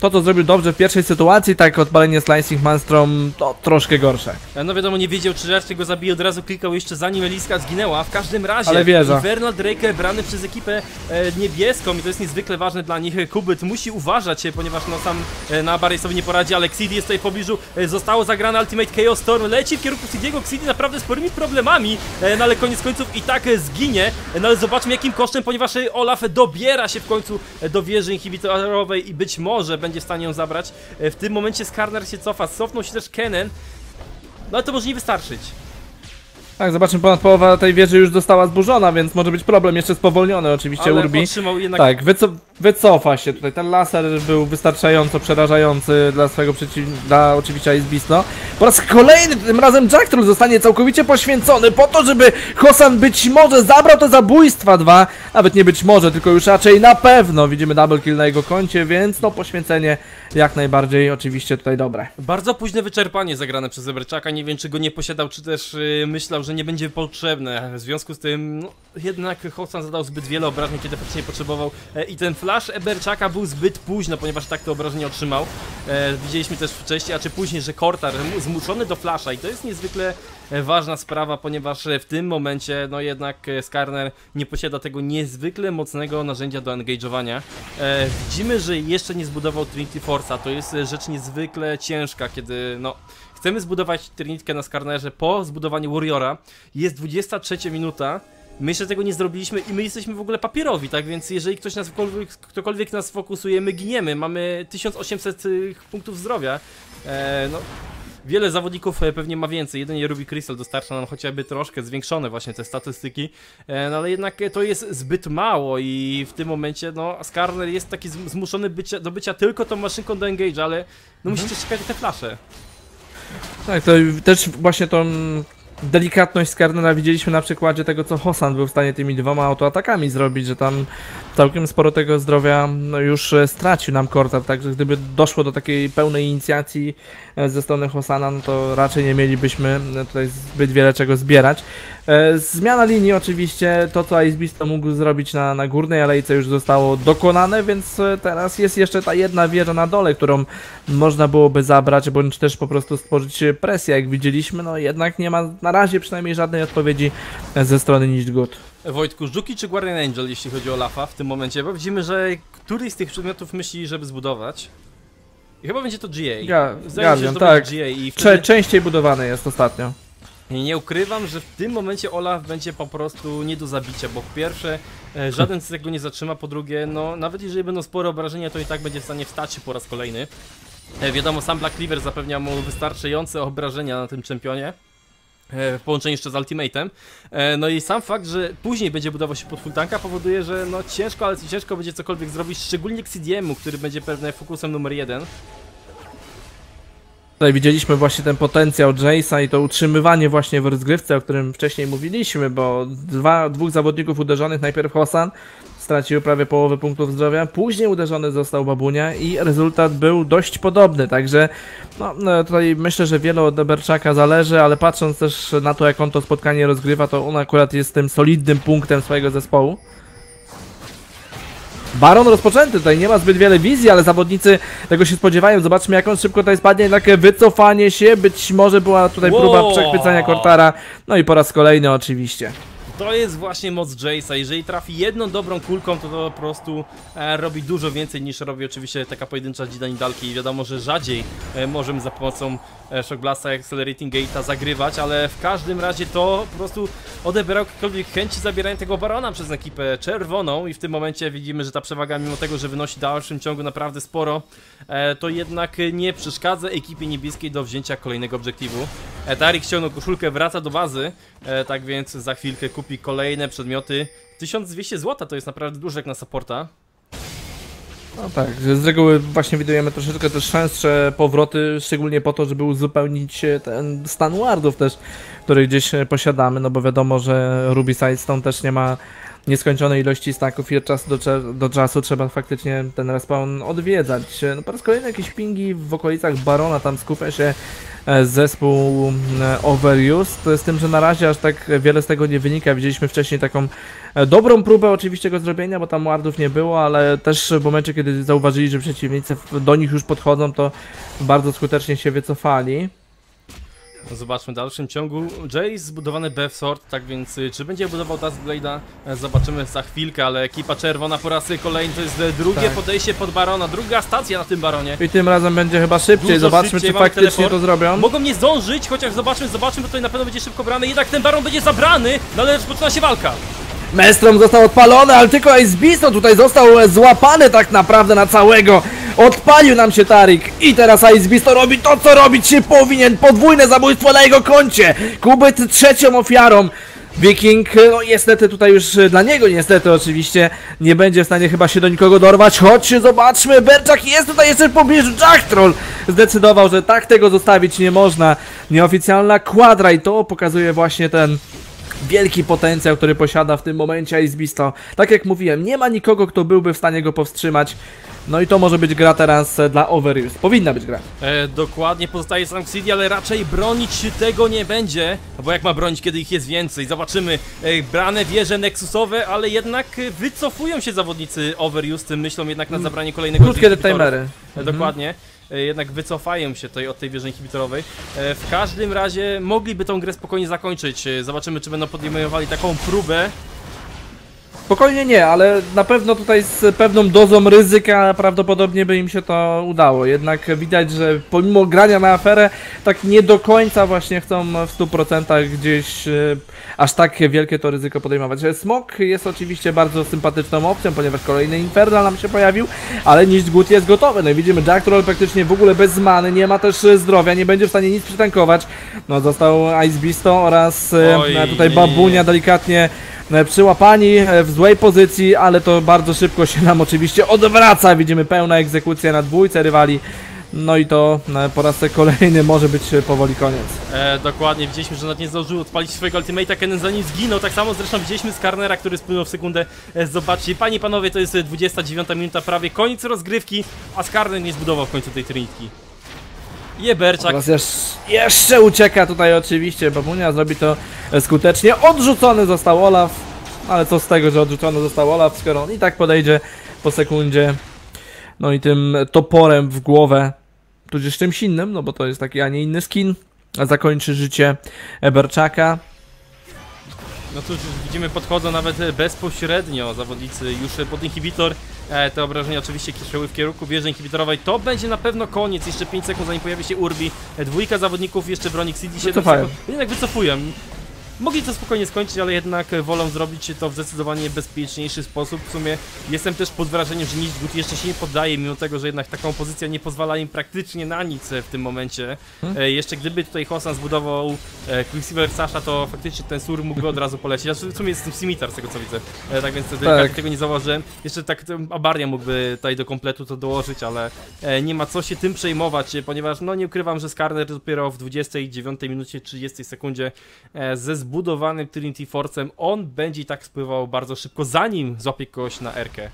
To, co zrobił dobrze w pierwszej sytuacji, tak odpalenie Slicing Manstrom, to troszkę gorsze. No wiadomo, nie wiedział, czy raczej go zabije, od razu klikał jeszcze zanim Eliska zginęła. W każdym razie, ale Vernal Drake brany przez ekipę e, niebieską i to jest niezwykle ważne dla nich. Kubyt musi uważać, ponieważ no sam e, na Barry sobie nie poradzi, ale Xidi jest tutaj w pobliżu. E, zostało zagrane Ultimate Chaos Storm, leci w kierunku Xidiego. Xidi naprawdę sporymi problemami, e, no ale koniec końców i tak e, zginie. E, no ale zobaczmy jakim kosztem, ponieważ e, Olaf dobiera się w końcu do wieży inhibitorowej i być może będzie w stanie ją zabrać. W tym momencie Skarner się cofa, cofnął się też Kennen. No ale to może nie wystarczyć. Tak, zobaczmy, ponad połowa tej wieży już została zburzona, więc może być problem, jeszcze spowolniony oczywiście ale Urbi. Jednak... Tak, wyco wycofa się tutaj, ten laser był wystarczająco przerażający dla swojego przeciwnika, dla oczywiście Ice Beast. No. Po raz kolejny, tym razem Jack Troll zostanie całkowicie poświęcony po to, żeby Hosan być może zabrał te zabójstwa dwa, nawet nie być może, tylko już raczej na pewno widzimy double kill na jego koncie, więc no poświęcenie jak najbardziej oczywiście tutaj dobre. Bardzo późne wyczerpanie zagrane przez Eberczaka, nie wiem czy go nie posiadał, czy też yy, myślał, że nie będzie potrzebne, w związku z tym no, jednak Hosan zadał zbyt wiele obrażeń, kiedy faktycznie potrzebował e, i ten flash Eberczaka był zbyt późno, ponieważ tak to obrażenie otrzymał. E, widzieliśmy też wcześniej, a czy później, że Kortar zmuszony do flasha i to jest niezwykle ważna sprawa, ponieważ w tym momencie no jednak Skarner nie posiada tego niezwykle mocnego narzędzia do engage'owania. E, widzimy, że jeszcze nie zbudował Trinity Force'a, to jest rzecz niezwykle ciężka, kiedy no chcemy zbudować Trinitkę na Skarnerze po zbudowaniu Warriora. Jest dwudziesta trzecia minuta. My jeszcze tego nie zrobiliśmy i my jesteśmy w ogóle papierowi, tak więc jeżeli ktoś nas, ktokolwiek nas fokusuje, my giniemy. Mamy tysiąc osiemset punktów zdrowia. Eee, no. Wiele zawodników pewnie ma więcej, jedynie Ruby Crystal dostarcza nam chociażby troszkę zwiększone właśnie te statystyki, no ale jednak to jest zbyt mało i w tym momencie no Skarner jest taki zmuszony bycia, do bycia tylko tą maszynką do engage'a, ale no mhm. musicie czekać te flasze. Tak, to też właśnie tą delikatność Skarnera widzieliśmy na przykładzie tego, co Hosan był w stanie tymi dwoma autoatakami zrobić, że tam całkiem sporo tego zdrowia już stracił nam Kortar, także gdyby doszło do takiej pełnej inicjacji ze strony Hosana, no to raczej nie mielibyśmy tutaj zbyt wiele czego zbierać. Zmiana linii oczywiście, to co Ice Beast mógł zrobić na, na górnej alejce już zostało dokonane, więc teraz jest jeszcze ta jedna wieża na dole, którą można byłoby zabrać, bądź też po prostu stworzyć presję, jak widzieliśmy, no jednak nie ma na razie przynajmniej żadnej odpowiedzi ze strony Nicht Gut. Wojtku, żuki czy Guardian Angel, jeśli chodzi o Olafa w tym momencie, bo widzimy, że któryś z tych przedmiotów myśli, żeby zbudować. I chyba będzie to G A. Guardian, tak. G A i wtedy... Cze częściej budowane jest ostatnio. Nie ukrywam, że w tym momencie Olaf będzie po prostu nie do zabicia, bo po pierwsze żaden z tego nie zatrzyma, po drugie, no nawet jeżeli będą spore obrażenia, to i tak będzie w stanie wstać po raz kolejny. Wiadomo, sam Black Cleaver zapewnia mu wystarczające obrażenia na tym czempionie. W połączeniu jeszcze z ultimatem. No i sam fakt, że później będzie budował się pod full tanka, powoduje, że no ciężko, ale ciężko będzie cokolwiek zrobić, szczególnie Xidiemu, który będzie pewnie fokusem numer jeden. Tutaj widzieliśmy właśnie ten potencjał Jayce'a i to utrzymywanie właśnie w rozgrywce, o którym wcześniej mówiliśmy, bo dwa, dwóch zawodników uderzonych, najpierw Hosan stracił prawie połowę punktów zdrowia, później uderzony został Babunia i rezultat był dość podobny, także no, no tutaj myślę, że wiele od Berczaka zależy, ale patrząc też na to, jak on to spotkanie rozgrywa, to on akurat jest tym solidnym punktem swojego zespołu. Baron rozpoczęty, tutaj nie ma zbyt wiele wizji, ale zawodnicy tego się spodziewają. Zobaczmy, jak on szybko tutaj spadnie, takie wycofanie się, być może była tutaj próba przechwycenia Kortara, no i po raz kolejny oczywiście. To jest właśnie moc Jayce'a. Jeżeli trafi jedną dobrą kulką, to, to po prostu e, robi dużo więcej niż robi oczywiście taka pojedyncza dzidani-dalki. I wiadomo, że rzadziej e, możemy za pomocą e, Shock Blasta i Accelerating Gate'a zagrywać, ale w każdym razie to po prostu odebrał jakiekolwiek chęci zabierania tego barona przez ekipę czerwoną. I w tym momencie widzimy, że ta przewaga, mimo tego, że wynosi w dalszym ciągu naprawdę sporo, e, to jednak nie przeszkadza ekipie niebieskiej do wzięcia kolejnego obiektywu. E, Taric ściągnął koszulkę, wraca do bazy, e, tak więc za chwilkę kupi i kolejne przedmioty. tysiąc dwieście złotych to jest naprawdę dużo jak na supporta. No tak, z reguły właśnie widujemy troszeczkę też częstsze powroty, szczególnie po to, żeby uzupełnić ten stan wardów też, który gdzieś posiadamy, no bo wiadomo, że Ruby Sidestone też nie ma nieskończonej ilości stacków i od czasu do, do czasu trzeba faktycznie ten respawn odwiedzać. No po raz kolejny jakieś pingi w okolicach Barona, tam skupia się zespół Overused, z tym, że na razie aż tak wiele z tego nie wynika. Widzieliśmy wcześniej taką dobrą próbę oczywiście go zrobienia, bo tam wardów nie było, ale też w momencie, kiedy zauważyli, że przeciwnicy do nich już podchodzą, to bardzo skutecznie się wycofali. Zobaczmy w dalszym ciągu. Jayce zbudowany Bevsort, tak więc czy będzie budował Taskblade'a? Zobaczymy za chwilkę, ale ekipa czerwona po raz kolejny to jest drugie tak. podejście pod Barona, druga stacja na tym Baronie. I tym razem będzie chyba szybciej, dużo zobaczmy szybciej. Czy mamy faktycznie teleport. To zrobią. Mogą nie zdążyć, chociaż zobaczmy, zobaczmy, bo tutaj na pewno będzie szybko brany, jednak ten Baron będzie zabrany, no ale rozpoczyna się walka. Mestrom został odpalony, ale tylko Ice Beast tutaj został złapany tak naprawdę na całego. Odpalił nam się Taric i teraz Ice Beast robi to, co robić się powinien. Podwójne zabójstwo na jego koncie. Kubyt trzecią ofiarą. Viking, no niestety tutaj już dla niego niestety oczywiście nie będzie w stanie chyba się do nikogo dorwać, choć zobaczmy, Berczak jest tutaj jeszcze w pobliżu, Jack Troll zdecydował, że tak tego zostawić nie można. Nieoficjalna kwadra i to pokazuje właśnie ten wielki potencjał, który posiada w tym momencie Ice Beast. Tak jak mówiłem, nie ma nikogo, kto byłby w stanie go powstrzymać. No i to może być gra teraz dla Overused. Powinna być gra. E, dokładnie, pozostaje sam Xidi, ale raczej bronić się tego nie będzie. Bo jak ma bronić, kiedy ich jest więcej? Zobaczymy. E, brane wieże nexusowe, ale jednak wycofują się zawodnicy Overused. Myślą jednak na zabranie kolejnego... Krótkie te timery. E, dokładnie. Mhm. Jednak wycofają się tutaj od tej wieży inhibitorowej. W każdym razie mogliby tą grę spokojnie zakończyć. Zobaczymy, czy będą podejmowali taką próbę. Spokojnie nie, ale na pewno tutaj z pewną dozą ryzyka prawdopodobnie by im się to udało. Jednak widać, że pomimo grania na aferę, tak nie do końca właśnie chcą w stu procentach gdzieś e, aż tak wielkie to ryzyko podejmować. Smok jest oczywiście bardzo sympatyczną opcją, ponieważ kolejny Infernal nam się pojawił, ale Nicht Gut jest gotowy. No i widzimy, Jack Troll praktycznie w ogóle bez many, nie ma też zdrowia, nie będzie w stanie nic przytankować. No został Ice Beasto oraz Oj, e, tutaj Babunia delikatnie przyłapani w złej pozycji, ale to bardzo szybko się nam oczywiście odwraca. Widzimy pełna egzekucja na dwójce rywali. No i to po raz kolejny może być powoli koniec. E, dokładnie, widzieliśmy, że nawet nie zdążył odpalić swojego ultimate'a, Kennen za nim zginął. Tak samo zresztą widzieliśmy Skarnera, który spłynął w sekundę. E, zobaczcie, panie i panowie, to jest dwudziesta dziewiąta minuta, prawie koniec rozgrywki, a Skarner nie zbudował w końcu tej trynitki. Eberczak jeszcze ucieka tutaj oczywiście, Babunia zrobi to skutecznie. Odrzucony został Olaf, ale co z tego, że odrzucony został Olaf, skoro on i tak podejdzie po sekundzie. No i tym toporem w głowę, tudzież czymś innym, no bo to jest taki, a nie inny skin, zakończy życie Eberczaka. No cóż, widzimy, podchodzą nawet bezpośrednio zawodnicy już pod inhibitor. Te obrażenia oczywiście kieszyły w kierunku wieży inhibitorowej. To będzie na pewno koniec. Jeszcze pięć sekund, zanim pojawi się Urbi. Dwójka zawodników jeszcze broni Xidi się. Jednak wycofują. Mogli to spokojnie skończyć, ale jednak wolą zrobić to w zdecydowanie bezpieczniejszy sposób. W sumie jestem też pod wrażeniem, że Nicht Gut jeszcze się nie poddaje, mimo tego, że jednak taka pozycja nie pozwala im praktycznie na nic w tym momencie. Hmm? E, jeszcze gdyby tutaj Hosan zbudował e, Quicksilver Sasha, to faktycznie ten sur mógł od razu polecieć. Ja w sumie jest ten Scimitar z tego, co widzę, e, tak więc tak. Tego nie zauważyłem. Jeszcze tak Abaria mógłby tutaj do kompletu to dołożyć, ale e, nie ma co się tym przejmować, e, ponieważ no nie ukrywam, że Skarner dopiero w dwudziestej dziewiątej minucie trzydziestej sekundzie e, ze zbudowanym Trinity Force'em, on będzie i tak spływał bardzo szybko, zanim złapie kogoś na erkę.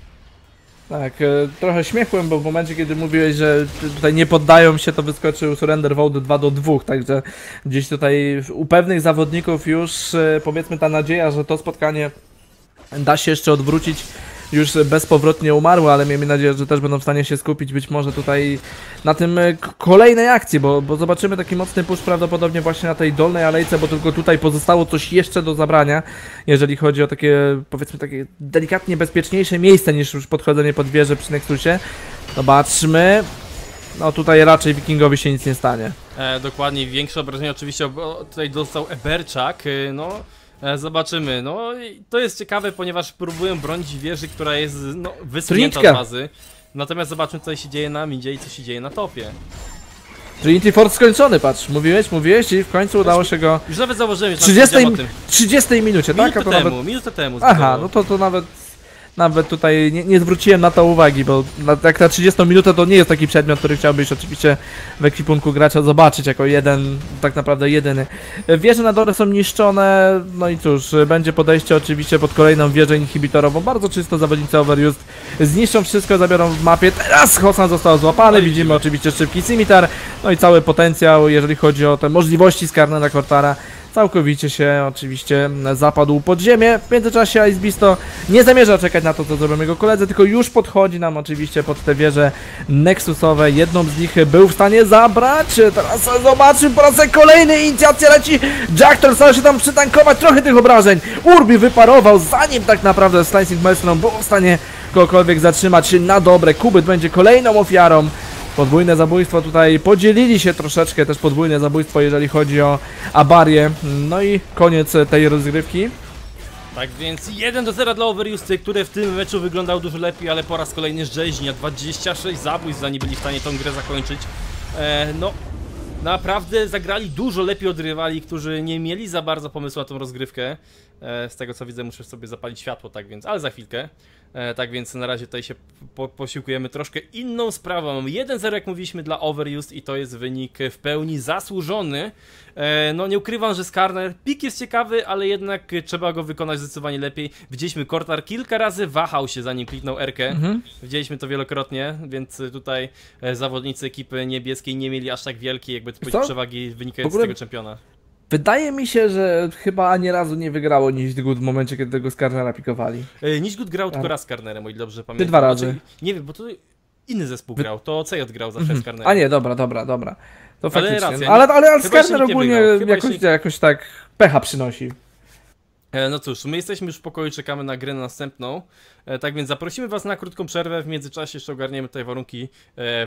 Tak, trochę śmiechłem, bo w momencie, kiedy mówiłeś, że tutaj nie poddają się, to wyskoczył surrender vote dwa do dwóch, także gdzieś tutaj u pewnych zawodników już, powiedzmy, ta nadzieja, że to spotkanie da się jeszcze odwrócić, już bezpowrotnie umarły, ale miejmy nadzieję, że też będą w stanie się skupić być może tutaj na tym kolejnej akcji, bo, bo zobaczymy taki mocny push prawdopodobnie właśnie na tej dolnej alejce, bo tylko tutaj pozostało coś jeszcze do zabrania, jeżeli chodzi o takie, powiedzmy, takie delikatnie bezpieczniejsze miejsce niż już podchodzenie pod wieżę przy Nexusie. Zobaczmy. No tutaj raczej Wikingowi się nic nie stanie. E, dokładnie, większe obrażenia oczywiście o, tutaj dostał Eberczak, no e, zobaczymy, no i to jest ciekawe, ponieważ próbuję bronić wieży, która jest no, wysunięta z bazy. Natomiast zobaczmy, co się dzieje na midzie i co się dzieje na topie. Trinity Force skończony, patrz, mówiłeś, mówiłeś i w końcu udało się go... Już nawet założyłem, że trzydziestej, trzydziestej minucie, tak? Minutę temu, nawet... minutę temu. Aha, no to, to nawet... Nawet tutaj nie, nie zwróciłem na to uwagi, bo na, jak na trzydziestą minutę to nie jest taki przedmiot, który chciałbyś oczywiście w ekwipunku gracza zobaczyć jako jeden, tak naprawdę jedyny. Wieże na dole są niszczone, no i cóż, będzie podejście oczywiście pod kolejną wieżę inhibitorową. Bardzo czysto zawodnicy Overused zniszczą wszystko, zabiorą w mapie. Teraz Hosan został złapany, widzimy oczywiście szybki cimitar, no i cały potencjał, jeżeli chodzi o te możliwości Skarnera, Kortara. Całkowicie się oczywiście zapadł pod ziemię. W międzyczasie Ice Beast nie zamierza czekać na to, co zrobią jego koledzy, tylko już podchodzi nam oczywiście pod te wieże nexusowe. Jedną z nich był w stanie zabrać. Teraz zobaczymy po raz kolejny. Inicjacja leci. Jack Troll stara się tam przytankować trochę tych obrażeń. Urbi wyparował, zanim tak naprawdę Slicing Merceną był w stanie kogokolwiek zatrzymać na dobre. Kubyt będzie kolejną ofiarą. Podwójne zabójstwo tutaj, podzielili się troszeczkę, też podwójne zabójstwo, jeżeli chodzi o Abarię. No i koniec tej rozgrywki. Tak więc jeden do zera dla Overused, który w tym meczu wyglądał dużo lepiej, ale po raz kolejny rzeźnia, dwadzieścia sześć zabójstw, zanim byli w stanie tą grę zakończyć. E, no, naprawdę zagrali dużo lepiej od rywali, którzy nie mieli za bardzo pomysłu na tą rozgrywkę. E, z tego co widzę, muszę sobie zapalić światło, tak więc, ale za chwilkę. E, tak więc na razie tutaj się po, posiłkujemy troszkę inną sprawą. jeden zero, jak mówiliśmy, dla Overused i to jest wynik w pełni zasłużony. E, no nie ukrywam, że Skarner pik jest ciekawy, ale jednak trzeba go wykonać zdecydowanie lepiej. Widzieliśmy, Kortar kilka razy wahał się, zanim kliknął erkę. Mhm. Widzieliśmy to wielokrotnie, więc tutaj e, zawodnicy ekipy niebieskiej nie mieli aż tak wielkiej jakby powiedzieć, przewagi wynikającej ogóle... z tego czempiona. Wydaje mi się, że chyba ani razu nie wygrało Nicht Gut w momencie, kiedy tego Skarnera pikowali. E, Nicht Gut grał tak. Tylko raz z Skarnerem, o ile dobrze pamiętam. Ty dwa razy. Znaczy, nie wiem, bo to inny zespół Wy... grał, to C J grał zawsze mm -hmm. z Skarnerem. A nie, dobra, dobra, dobra. To faktycznie. Ale, racja, ale, ale, ale Skarner ogólnie jakoś, jeszcze... jakoś tak pecha przynosi. No cóż, my jesteśmy już w pokoju, czekamy na grę na następną. Tak więc zaprosimy was na krótką przerwę, w międzyczasie jeszcze ogarniemy tutaj warunki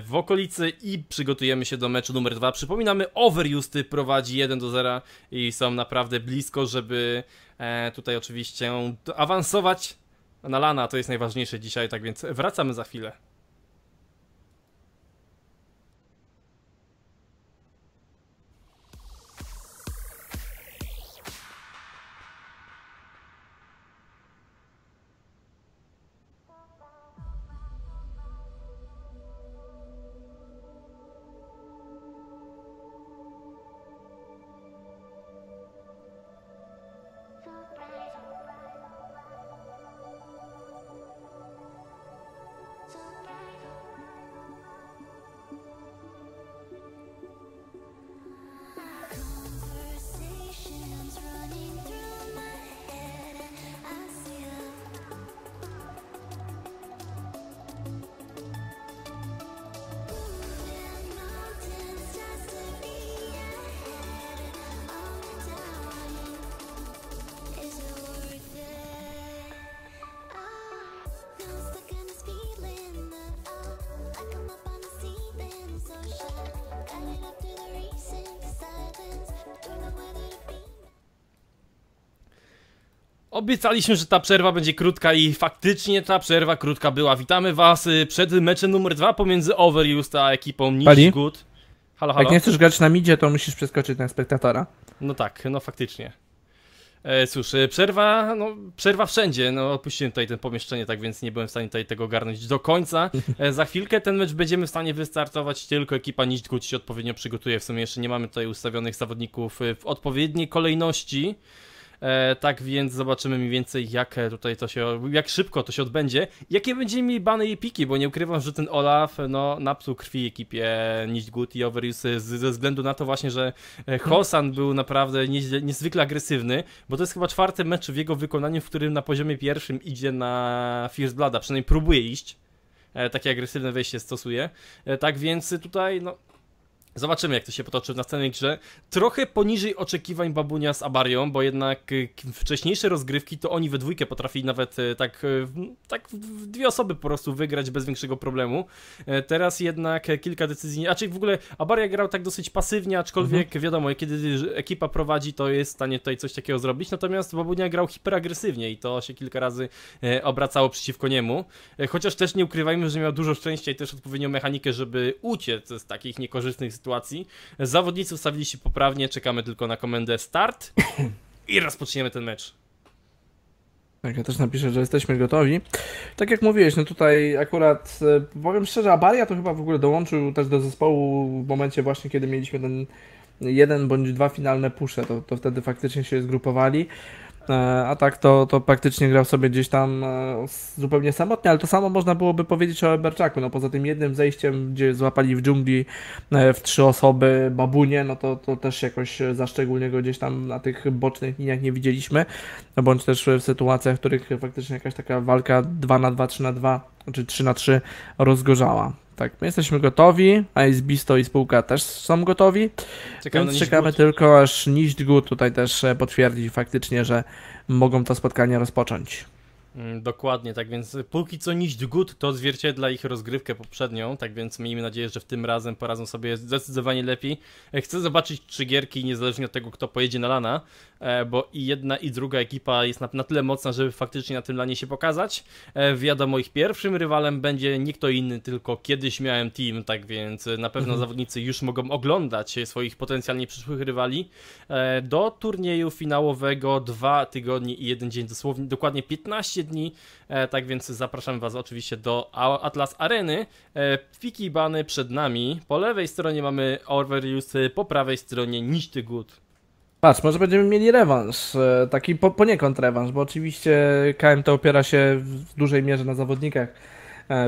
w okolicy i przygotujemy się do meczu numer dwa. Przypominamy, Overused prowadzi jeden do zera i są naprawdę blisko, żeby tutaj oczywiście awansować na lana, to jest najważniejsze dzisiaj, tak więc wracamy za chwilę. Obiecaliśmy, że ta przerwa będzie krótka i faktycznie ta przerwa krótka była. Witamy was przed meczem numer dwa pomiędzy Overused a ekipą Nicht Gut. Halo, halo. Jak nie chcesz grać na midzie, to musisz przeskoczyć na spektatora. No tak, no faktycznie. E, cóż, przerwa, no przerwa wszędzie, no opuściłem tutaj ten pomieszczenie, tak więc nie byłem w stanie tutaj tego ogarnąć do końca. E, za chwilkę ten mecz będziemy w stanie wystartować, tylko ekipa Nicht Gut się odpowiednio przygotuje. W sumie jeszcze nie mamy tutaj ustawionych zawodników w odpowiedniej kolejności. E, tak więc zobaczymy mniej więcej, jak tutaj to się, jak szybko to się odbędzie. Jakie będziemy mieli bany i piki, bo nie ukrywam, że ten Olaf, no, napsuł krwi ekipie Nicht Gut i Overused ze względu na to właśnie, że Hosan był naprawdę niezwykle agresywny, bo to jest chyba czwarty mecz w jego wykonaniu, w którym na poziomie pierwszym idzie na First Blooda, przynajmniej próbuje iść. E, takie agresywne wejście stosuje. E, tak więc tutaj, no, zobaczymy, jak to się potoczy w następnej grze. Trochę poniżej oczekiwań Babunia z Abarią, bo jednak wcześniejsze rozgrywki to oni we dwójkę potrafili nawet tak, tak w dwie osoby po prostu wygrać bez większego problemu. Teraz jednak kilka decyzji, a czyli w ogóle Abaria grał tak dosyć pasywnie, aczkolwiek mhm. wiadomo, kiedy ekipa prowadzi, to jest w stanie tutaj coś takiego zrobić, natomiast Babunia grał hiperagresywnie i to się kilka razy obracało przeciwko niemu. Chociaż też nie ukrywajmy, że miał dużo szczęścia i też odpowiednią mechanikę, żeby uciec z takich niekorzystnych sytuacji. Zawodnicy ustawili się poprawnie, czekamy tylko na komendę start i rozpoczniemy ten mecz. Tak, ja też napiszę, że jesteśmy gotowi. Tak jak mówiłeś, no tutaj akurat, powiem szczerze, Abaria to chyba w ogóle dołączył też do zespołu w momencie właśnie, kiedy mieliśmy ten jeden bądź dwa finalne pusze, to, to wtedy faktycznie się zgrupowali. A tak to, to praktycznie grał sobie gdzieś tam zupełnie samotnie, ale to samo można byłoby powiedzieć o Eberczaku. No poza tym jednym zejściem, gdzie złapali w dżungli w trzy osoby Babunię, no to, to też jakoś za szczególnie go gdzieś tam na tych bocznych liniach nie widzieliśmy, no bądź też w sytuacjach, w których faktycznie jakaś taka walka dwa na dwa, trzy na dwa, czy trzy na trzy rozgorzała. Tak, my jesteśmy gotowi, Ice Beast i spółka też są gotowi, czekamy więc czekamy tylko aż Nicht Gut tutaj też potwierdzi faktycznie, że mogą to spotkanie rozpocząć. Dokładnie, tak więc póki co Nicht Gut to odzwierciedla ich rozgrywkę poprzednią, tak więc miejmy nadzieję, że w tym razem poradzą sobie zdecydowanie lepiej. Chcę zobaczyć trzy gierki niezależnie od tego, kto pojedzie na lana, bo i jedna i druga ekipa jest na, na tyle mocna, żeby faktycznie na tym lanie się pokazać. Wiadomo, ich pierwszym rywalem będzie nie kto inny, tylko Kiedyś Miałem Team, tak więc na pewno zawodnicy już mogą oglądać swoich potencjalnie przyszłych rywali. Do turnieju finałowego dwa tygodnie i jeden dzień, dosłownie dokładnie piętnaście dni, tak więc zapraszamy Was oczywiście do Atlas Areny. Piki i bany przed nami, po lewej stronie mamy Overused, po prawej stronie Nicht Gut. Patrz, może będziemy mieli rewanż, taki po, poniekąd rewanż, bo oczywiście K M T opiera się w dużej mierze na zawodnikach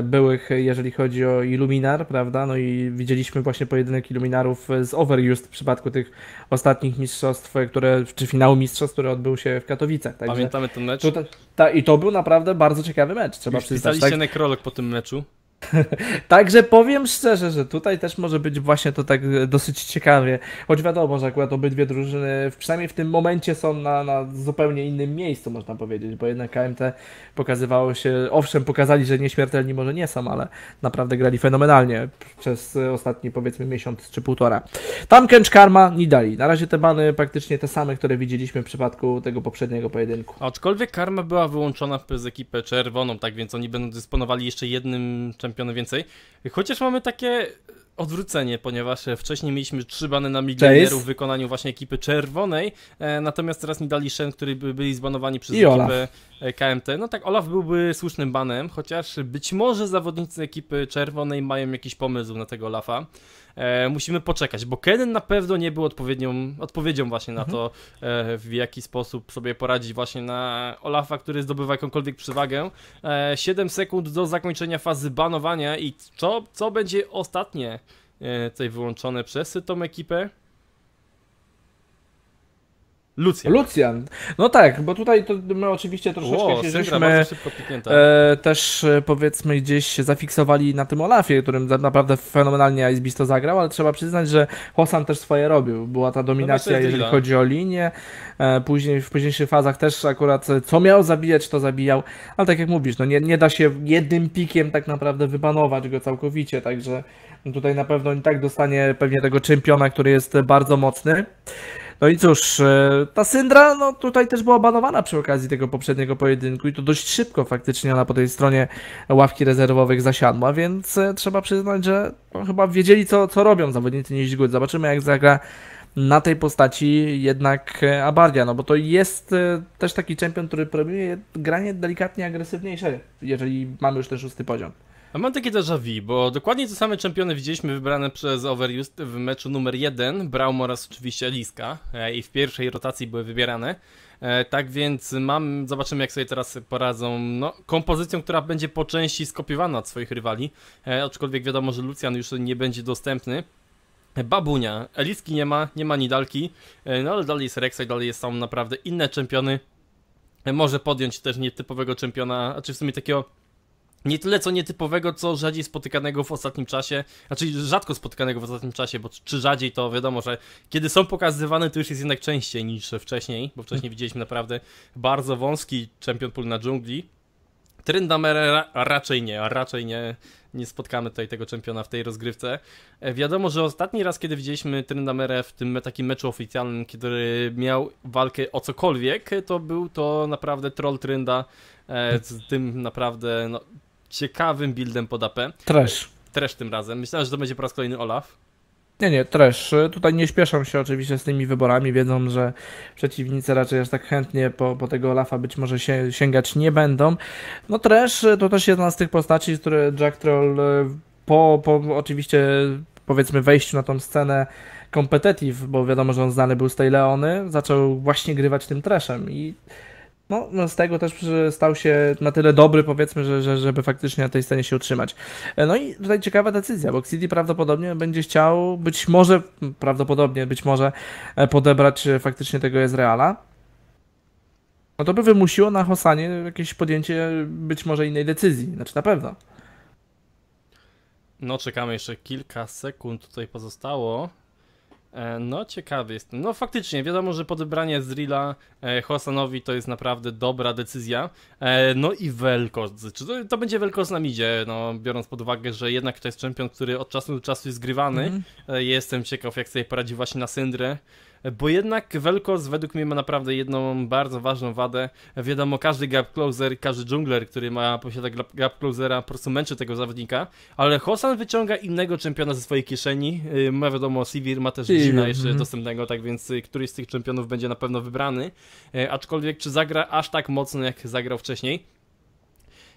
byłych, jeżeli chodzi o Iluminar, prawda? No i widzieliśmy właśnie pojedynek Iluminarów z Overused w przypadku tych ostatnich mistrzostw, które, czy finału mistrzostw, które odbył się w Katowicach. Także pamiętamy ten mecz? Tutaj, ta, I to był naprawdę bardzo ciekawy mecz, trzeba już przyznać. Pisaliście tak? Nekrolog po tym meczu? Także powiem szczerze, że tutaj też może być właśnie to tak dosyć ciekawie, choć wiadomo, że akurat obydwie drużyny przynajmniej w tym momencie są na, na zupełnie innym miejscu, można powiedzieć, bo jednak K M T pokazywało się, owszem, pokazali, że nieśmiertelni może nie są, ale naprawdę grali fenomenalnie przez ostatni, powiedzmy, miesiąc czy półtora. Tam Kęcz Karma nie dali, na razie te bany praktycznie te same, które widzieliśmy w przypadku tego poprzedniego pojedynku. Aczkolwiek Karma była wyłączona przez ekipę czerwoną, tak więc oni będą dysponowali jeszcze jednym czempionem więcej, chociaż mamy takie odwrócenie, ponieważ wcześniej mieliśmy trzy bany na milionerów w wykonaniu właśnie ekipy czerwonej, e, natomiast teraz nie dali Shen, który by, byli zbanowani przez I ekipę Olaf. K M T. No tak, Olaf byłby słusznym banem, chociaż być może zawodnicy ekipy czerwonej mają jakiś pomysł na tego Olafa. E, musimy poczekać, bo Kennen na pewno nie był odpowiednią, odpowiedzią właśnie na mhm. to, e, w jaki sposób sobie poradzić właśnie na Olafa, który zdobywa jakąkolwiek przewagę. E, siedem sekund do zakończenia fazy banowania i co, co będzie ostatnie tutaj wyłączone przez tą ekipę? Lucian. Lucian. No tak, bo tutaj to my oczywiście troszeczkę o, się żeśmy e, też powiedzmy gdzieś się zafiksowali na tym Olafie, którym naprawdę fenomenalnie Ice Beast to zagrał, ale trzeba przyznać, że Hosan też swoje robił. Była ta dominacja, no jeżeli chodzi o linię. E, później w późniejszych fazach też akurat co miał zabijać, to zabijał. Ale tak jak mówisz, no nie, nie da się jednym pikiem tak naprawdę wybanować go całkowicie, także tutaj na pewno i tak dostanie pewnie tego czempiona, który jest bardzo mocny. No i cóż, ta Syndra no tutaj też była banowana przy okazji tego poprzedniego pojedynku i to dość szybko faktycznie ona po tej stronie ławki rezerwowych zasiadła, więc trzeba przyznać, że no, chyba wiedzieli co, co robią zawodnicy Nicht Gut. Zobaczymy jak zagra na tej postaci jednak Abaria, no bo to jest też taki champion, który proponuje granie delikatnie agresywniejsze, jeżeli mamy już ten szósty poziom. A mam takie déjà vu, bo dokładnie te same czempiony widzieliśmy wybrane przez Overused w meczu numer jeden, Braum oraz oczywiście Eliska, i w pierwszej rotacji były wybierane. Tak więc mam, zobaczymy jak sobie teraz poradzą, no, kompozycją, która będzie po części skopiowana od swoich rywali, aczkolwiek wiadomo, że Lucian już nie będzie dostępny. Babunia, Eliski nie ma, nie ma Nidalki, no ale dalej jest Rexa i dalej są naprawdę inne czempiony. Może podjąć też nietypowego czempiona, a czy w sumie takiego nie tyle co nietypowego, co rzadziej spotykanego w ostatnim czasie, znaczy rzadko spotykanego w ostatnim czasie, bo czy rzadziej to wiadomo, że kiedy są pokazywane to już jest jednak częściej niż wcześniej, bo wcześniej widzieliśmy naprawdę bardzo wąski czempion pól na dżungli. Trundle raczej nie, raczej nie, nie spotkamy tutaj tego czempiona w tej rozgrywce. Wiadomo, że ostatni raz, kiedy widzieliśmy Trundle w tym takim meczu oficjalnym, kiedy miał walkę o cokolwiek, to był to naprawdę troll Trynda z tym naprawdę no, ciekawym buildem pod A P. Trash. Trash tym razem. Myślałem, że to będzie po raz kolejny Olaf. Nie, nie, trash. Tutaj nie śpieszą się oczywiście z tymi wyborami, wiedzą, że przeciwnicy raczej aż tak chętnie po, po tego Olafa być może się, sięgać nie będą. No trash to też jedna z tych postaci, które Jack Troll po, po oczywiście powiedzmy wejściu na tą scenę competitive, bo wiadomo, że on znany był z tej Leony, zaczął właśnie grywać tym trashem i no, no z tego też stał się na tyle dobry, powiedzmy, że, że, żeby faktycznie na tej scenie się utrzymać. No i tutaj ciekawa decyzja, bo Xidi prawdopodobnie będzie chciał, być może, prawdopodobnie, być może podebrać faktycznie tego Ezreala. No to by wymusiło na Hosanie jakieś podjęcie być może innej decyzji, znaczy na pewno. No czekamy, jeszcze kilka sekund tutaj pozostało. No ciekawy jestem. No faktycznie, wiadomo, że podebranie Ezreala e, Hosanowi to jest naprawdę dobra decyzja. E, no i Vel'Koz. Czy to, to będzie Vel'Koz na midzie, no, biorąc pod uwagę, że jednak to jest czempion, który od czasu do czasu jest grywany. Mm. E, jestem ciekaw, jak sobie poradzi właśnie na Syndrę. E, bo jednak Vel'Koz według mnie ma naprawdę jedną bardzo ważną wadę. E, wiadomo, każdy gap closer, każdy jungler, który ma posiada gap closera, po prostu męczy tego zawodnika. Ale Hosan wyciąga innego czempiona ze swojej kieszeni. E, ma wiadomo, Sivir ma też na jeszcze mm-hmm. dostępnego, tak więc któryś z tych czempionów będzie na pewno wybrany, e, aczkolwiek czy zagra aż tak mocno jak zagrał wcześniej?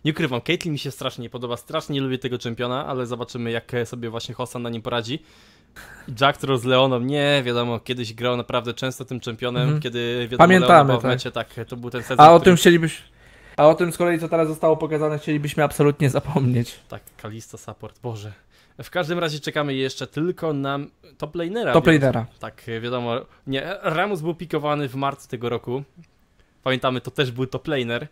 Nie ukrywam, Caitlyn mi się strasznie nie podoba, strasznie nie lubię tego czempiona, ale zobaczymy jak sobie właśnie Hosan na nim poradzi. Jack Troll z Leoną, nie wiadomo, kiedyś grał naprawdę często tym czempionem, mm. kiedy wiadomo, pamiętamy, Leona, tak. W mecie, tak, to był ten sezon. A o który... tym chcielibyśmy... A o tym z kolei, co teraz zostało pokazane, chcielibyśmy absolutnie zapomnieć. Tak, Kalista support, Boże. W każdym razie czekamy jeszcze tylko na top lanera. Top lanera. Tak, wiadomo. Nie, Ramus był pikowany w marcu tego roku. Pamiętamy, to też był top laner.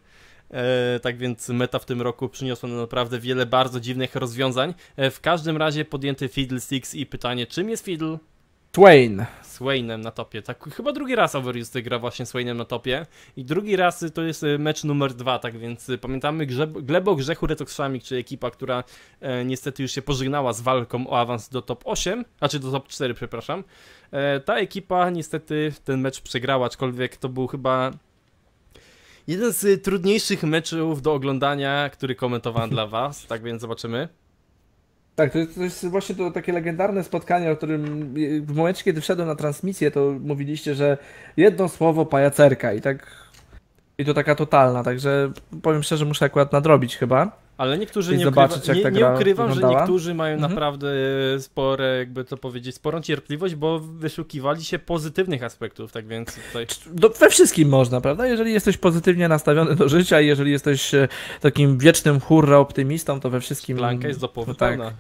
E, tak więc meta w tym roku przyniosła naprawdę wiele bardzo dziwnych rozwiązań. E, w każdym razie podjęty Fiddlesticks i pytanie, czym jest Fiddle? Swain. Swainem na topie, tak chyba drugi raz Overused gra właśnie Swainem na topie i drugi raz to jest mecz numer dwa, tak więc pamiętamy Glebo Grzechu Retoxami, czyli ekipa, która e, niestety już się pożegnała z walką o awans do top osiem, a czy do top cztery, przepraszam. E, ta ekipa niestety ten mecz przegrała, aczkolwiek to był chyba jeden z trudniejszych meczów do oglądania, który komentowałem dla was, tak więc zobaczymy. Tak, to jest, to jest właśnie to takie legendarne spotkanie, o którym w momencie, kiedy wszedłem na transmisję, to mówiliście, że jedno słowo pajacerka i tak i to taka totalna, także powiem szczerze, muszę akurat nadrobić chyba. Ale niektórzy nie, ukrywa, nie, nie, nie ukrywam, wyglądała. Że niektórzy mają mhm. naprawdę spore, jakby to powiedzieć, sporą cierpliwość, bo wyszukiwali się pozytywnych aspektów, tak więc tutaj... Do, we wszystkim można, prawda? Jeżeli jesteś pozytywnie nastawiony do życia i jeżeli jesteś takim wiecznym hurra optymistą, to we wszystkim... Szklanka jest do powiedzenia.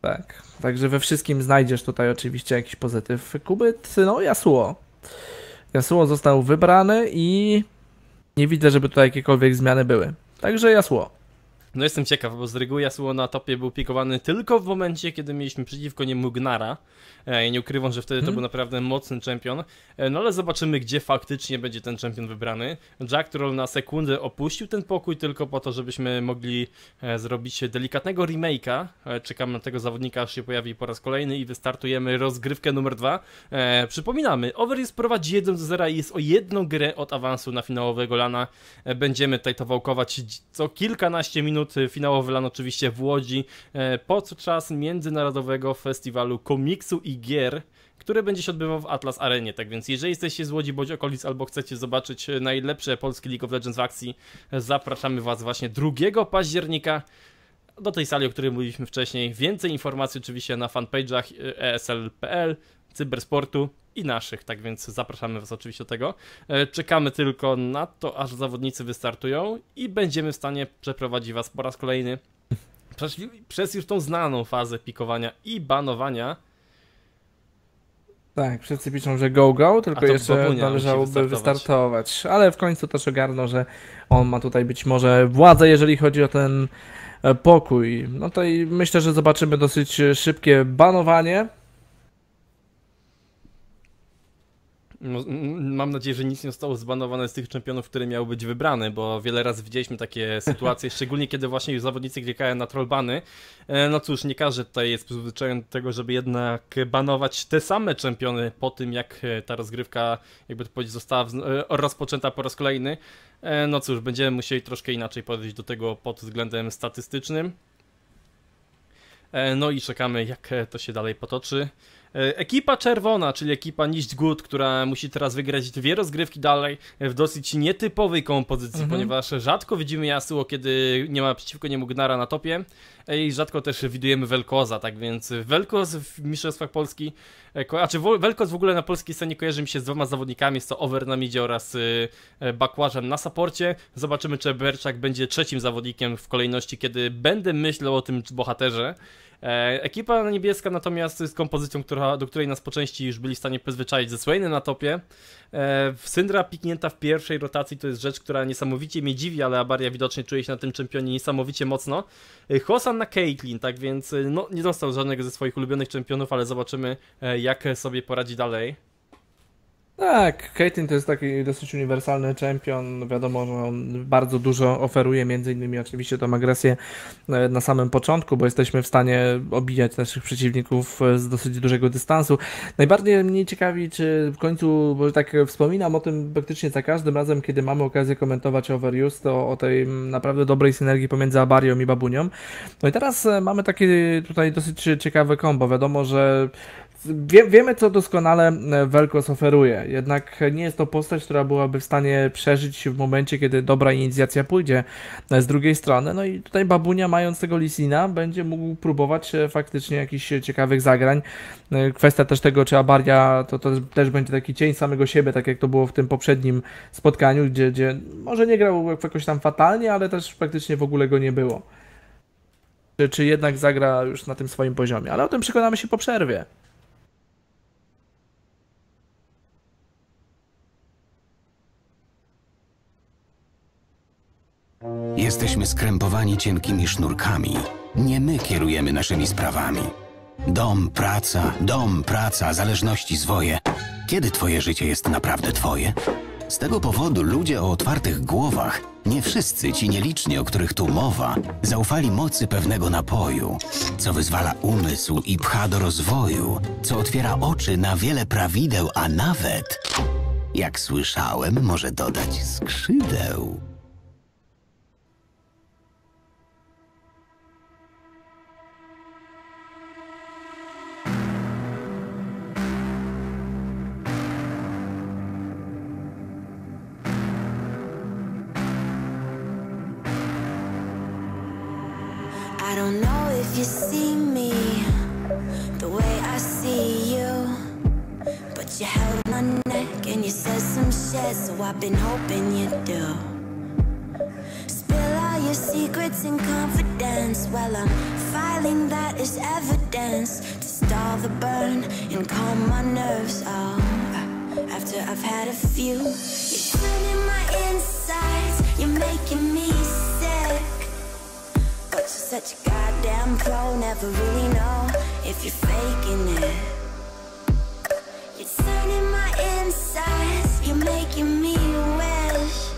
Tak, tak, także we wszystkim znajdziesz tutaj oczywiście jakiś pozytyw. Kubyt, no Yasuo. Yasuo został wybrany i nie widzę, żeby tutaj jakiekolwiek zmiany były. Także Yasuo. No jestem ciekaw, bo z reguły Yasuo na topie był pikowany tylko w momencie, kiedy mieliśmy przeciwko niemu Gnara. Ja nie ukrywam, że wtedy to hmm. był naprawdę mocny czempion. No ale zobaczymy, gdzie faktycznie będzie ten czempion wybrany. Jack Troll na sekundę opuścił ten pokój tylko po to, żebyśmy mogli zrobić delikatnego remake'a. Czekamy na tego zawodnika, aż się pojawi po raz kolejny i wystartujemy rozgrywkę numer dwa. Przypominamy, Overused prowadzi jeden do zera i jest o jedną grę od awansu na finałowego lana. Będziemy tutaj to wałkować co kilkanaście minut. Finałowy LAN oczywiście w Łodzi podczas Międzynarodowego Festiwalu Komiksu i Gier, który będzie się odbywał w Atlas Arenie. Tak więc jeżeli jesteście z Łodzi bądź okolic albo chcecie zobaczyć najlepsze polskie League of Legends w akcji, zapraszamy was właśnie drugiego października. do tej sali, o której mówiliśmy wcześniej. Więcej informacji oczywiście na fanpage'ach E S L kropka P L, Cybersportu i naszych, tak więc zapraszamy Was oczywiście do tego. Czekamy tylko na to, aż zawodnicy wystartują i będziemy w stanie przeprowadzić Was po raz kolejny przez, przez już tą znaną fazę pikowania i banowania. Tak, wszyscy piszą, że go, go, tylko jeszcze należałoby wystartować. Ale w końcu też ogarnął, że on ma tutaj być może władzę, jeżeli chodzi o ten pokój. No to i myślę, że zobaczymy dosyć szybkie banowanie. Mam nadzieję, że nic nie zostało zbanowane z tych czempionów, które miały być wybrane, bo wiele razy widzieliśmy takie sytuacje, szczególnie kiedy właśnie już zawodnicy klikają na trollbany. No cóż, nie każdy tutaj jest przyzwyczajony do tego, żeby jednak banować te same czempiony po tym, jak ta rozgrywka, jakby to powiedzieć, została rozpoczęta po raz kolejny. No cóż, będziemy musieli troszkę inaczej podejść do tego pod względem statystycznym. No i czekamy, jak to się dalej potoczy. Ekipa czerwona, czyli ekipa Nicht Gut, która musi teraz wygrać dwie rozgrywki dalej w dosyć nietypowej kompozycji, mhm. ponieważ rzadko widzimy Yasuo, kiedy nie ma przeciwko niemu Gnara na topie i rzadko też widujemy Vel'Koza, tak więc Vel'Koz w Mistrzostwach Polski, a czy Vel'Koz w ogóle na polskiej scenie kojarzy mi się z dwoma zawodnikami, jest to Over na midzie oraz Bakłażem na saporcie. Zobaczymy, czy Berczak będzie trzecim zawodnikiem w kolejności, kiedy będę myślał o tym bohaterze. Ekipa niebieska natomiast jest kompozycją, która, do której nas po części już byli w stanie przyzwyczaić ze Swainem na topie. Syndra piknięta w pierwszej rotacji to jest rzecz, która niesamowicie mnie dziwi, ale Abaria widocznie czuje się na tym czempionie niesamowicie mocno. Hosan na Caitlyn, tak więc no, nie dostał żadnego ze swoich ulubionych czempionów, ale zobaczymy, jak sobie poradzi dalej. Tak, Caitlyn to jest taki dosyć uniwersalny czempion, wiadomo, że on bardzo dużo oferuje, między innymi oczywiście tą agresję na samym początku, bo jesteśmy w stanie obijać naszych przeciwników z dosyć dużego dystansu. Najbardziej mnie ciekawi, czy w końcu, bo tak wspominam o tym praktycznie za każdym razem, kiedy mamy okazję komentować Overused, to o tej naprawdę dobrej synergii pomiędzy Abarią i Babunią. No i teraz mamy takie tutaj dosyć ciekawe kombo, wiadomo, że Wie, wiemy, co doskonale Vel'Koz oferuje, jednak nie jest to postać, która byłaby w stanie przeżyć w momencie, kiedy dobra inicjacja pójdzie z drugiej strony. No i tutaj Babunia, mając tego Lisina, będzie mógł próbować faktycznie jakichś ciekawych zagrań. Kwestia też tego, czy Abaria to, to też będzie taki cień samego siebie, tak jak to było w tym poprzednim spotkaniu, gdzie, gdzie może nie grał jakoś tam fatalnie, ale też praktycznie w ogóle go nie było. Czy, czy jednak zagra już na tym swoim poziomie, ale o tym przekonamy się po przerwie. Jesteśmy skrępowani cienkimi sznurkami. Nie my kierujemy naszymi sprawami. Dom, praca, dom, praca, zależności zwoje. Kiedy twoje życie jest naprawdę twoje? Z tego powodu ludzie o otwartych głowach, nie wszyscy, ci nieliczni, o których tu mowa, zaufali mocy pewnego napoju, co wyzwala umysł i pcha do rozwoju, co otwiera oczy na wiele prawideł, a nawet, jak słyszałem, może dodać skrzydeł. You see me the way I see you, but you held my neck and you said some shit, so I've been hoping you do. Spill all your secrets in confidence, well I'm filing that as evidence to stall the burn and calm my nerves. Oh, after I've had a few, you're turning my insides, you're making me sick. But you're such a goddamn pro, never really know if you're faking it. You're turning my insides, you're making me wish.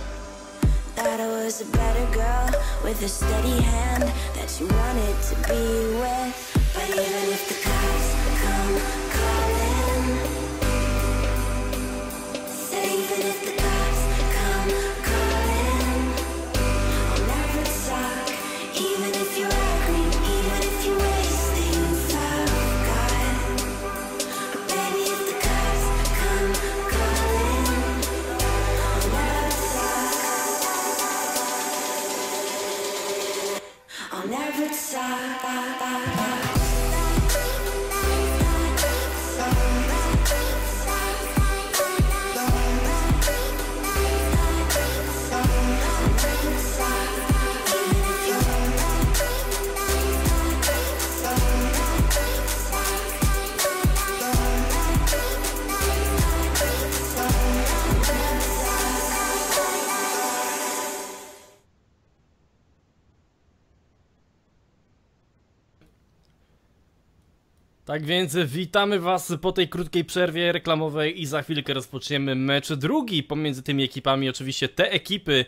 Thought I was a better girl with a steady hand that you wanted to be with. But even if the cops come calling, say even if the cops come calling, I'll never talk. Even if you're angry, even if you're wasting time, baby, if the cops come calling, I'll never stop. I'll never Tak więc witamy was po tej krótkiej przerwie reklamowej i za chwilkę rozpoczniemy mecz drugi pomiędzy tymi ekipami. Oczywiście te ekipy,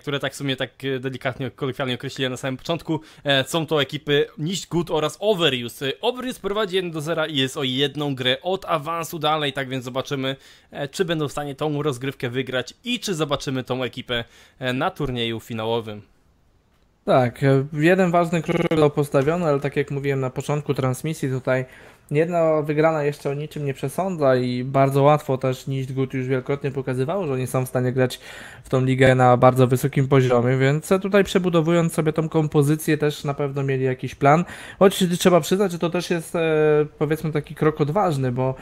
które tak w sumie tak delikatnie, kolokwialnie określiłem na samym początku, są to ekipy Nicht Gut oraz Overused. Overused prowadzi jeden do zera i jest o jedną grę od awansu dalej, tak więc zobaczymy, czy będą w stanie tą rozgrywkę wygrać i czy zobaczymy tą ekipę na turnieju finałowym. Tak, jeden ważny krok został postawiony, ale tak jak mówiłem na początku transmisji, tutaj jedna wygrana jeszcze o niczym nie przesądza i bardzo łatwo też Nicht Gut już wielokrotnie pokazywało, że oni są w stanie grać w tą ligę na bardzo wysokim poziomie, więc tutaj przebudowując sobie tą kompozycję też na pewno mieli jakiś plan, choć trzeba przyznać, że to też jest powiedzmy taki krok odważny, bo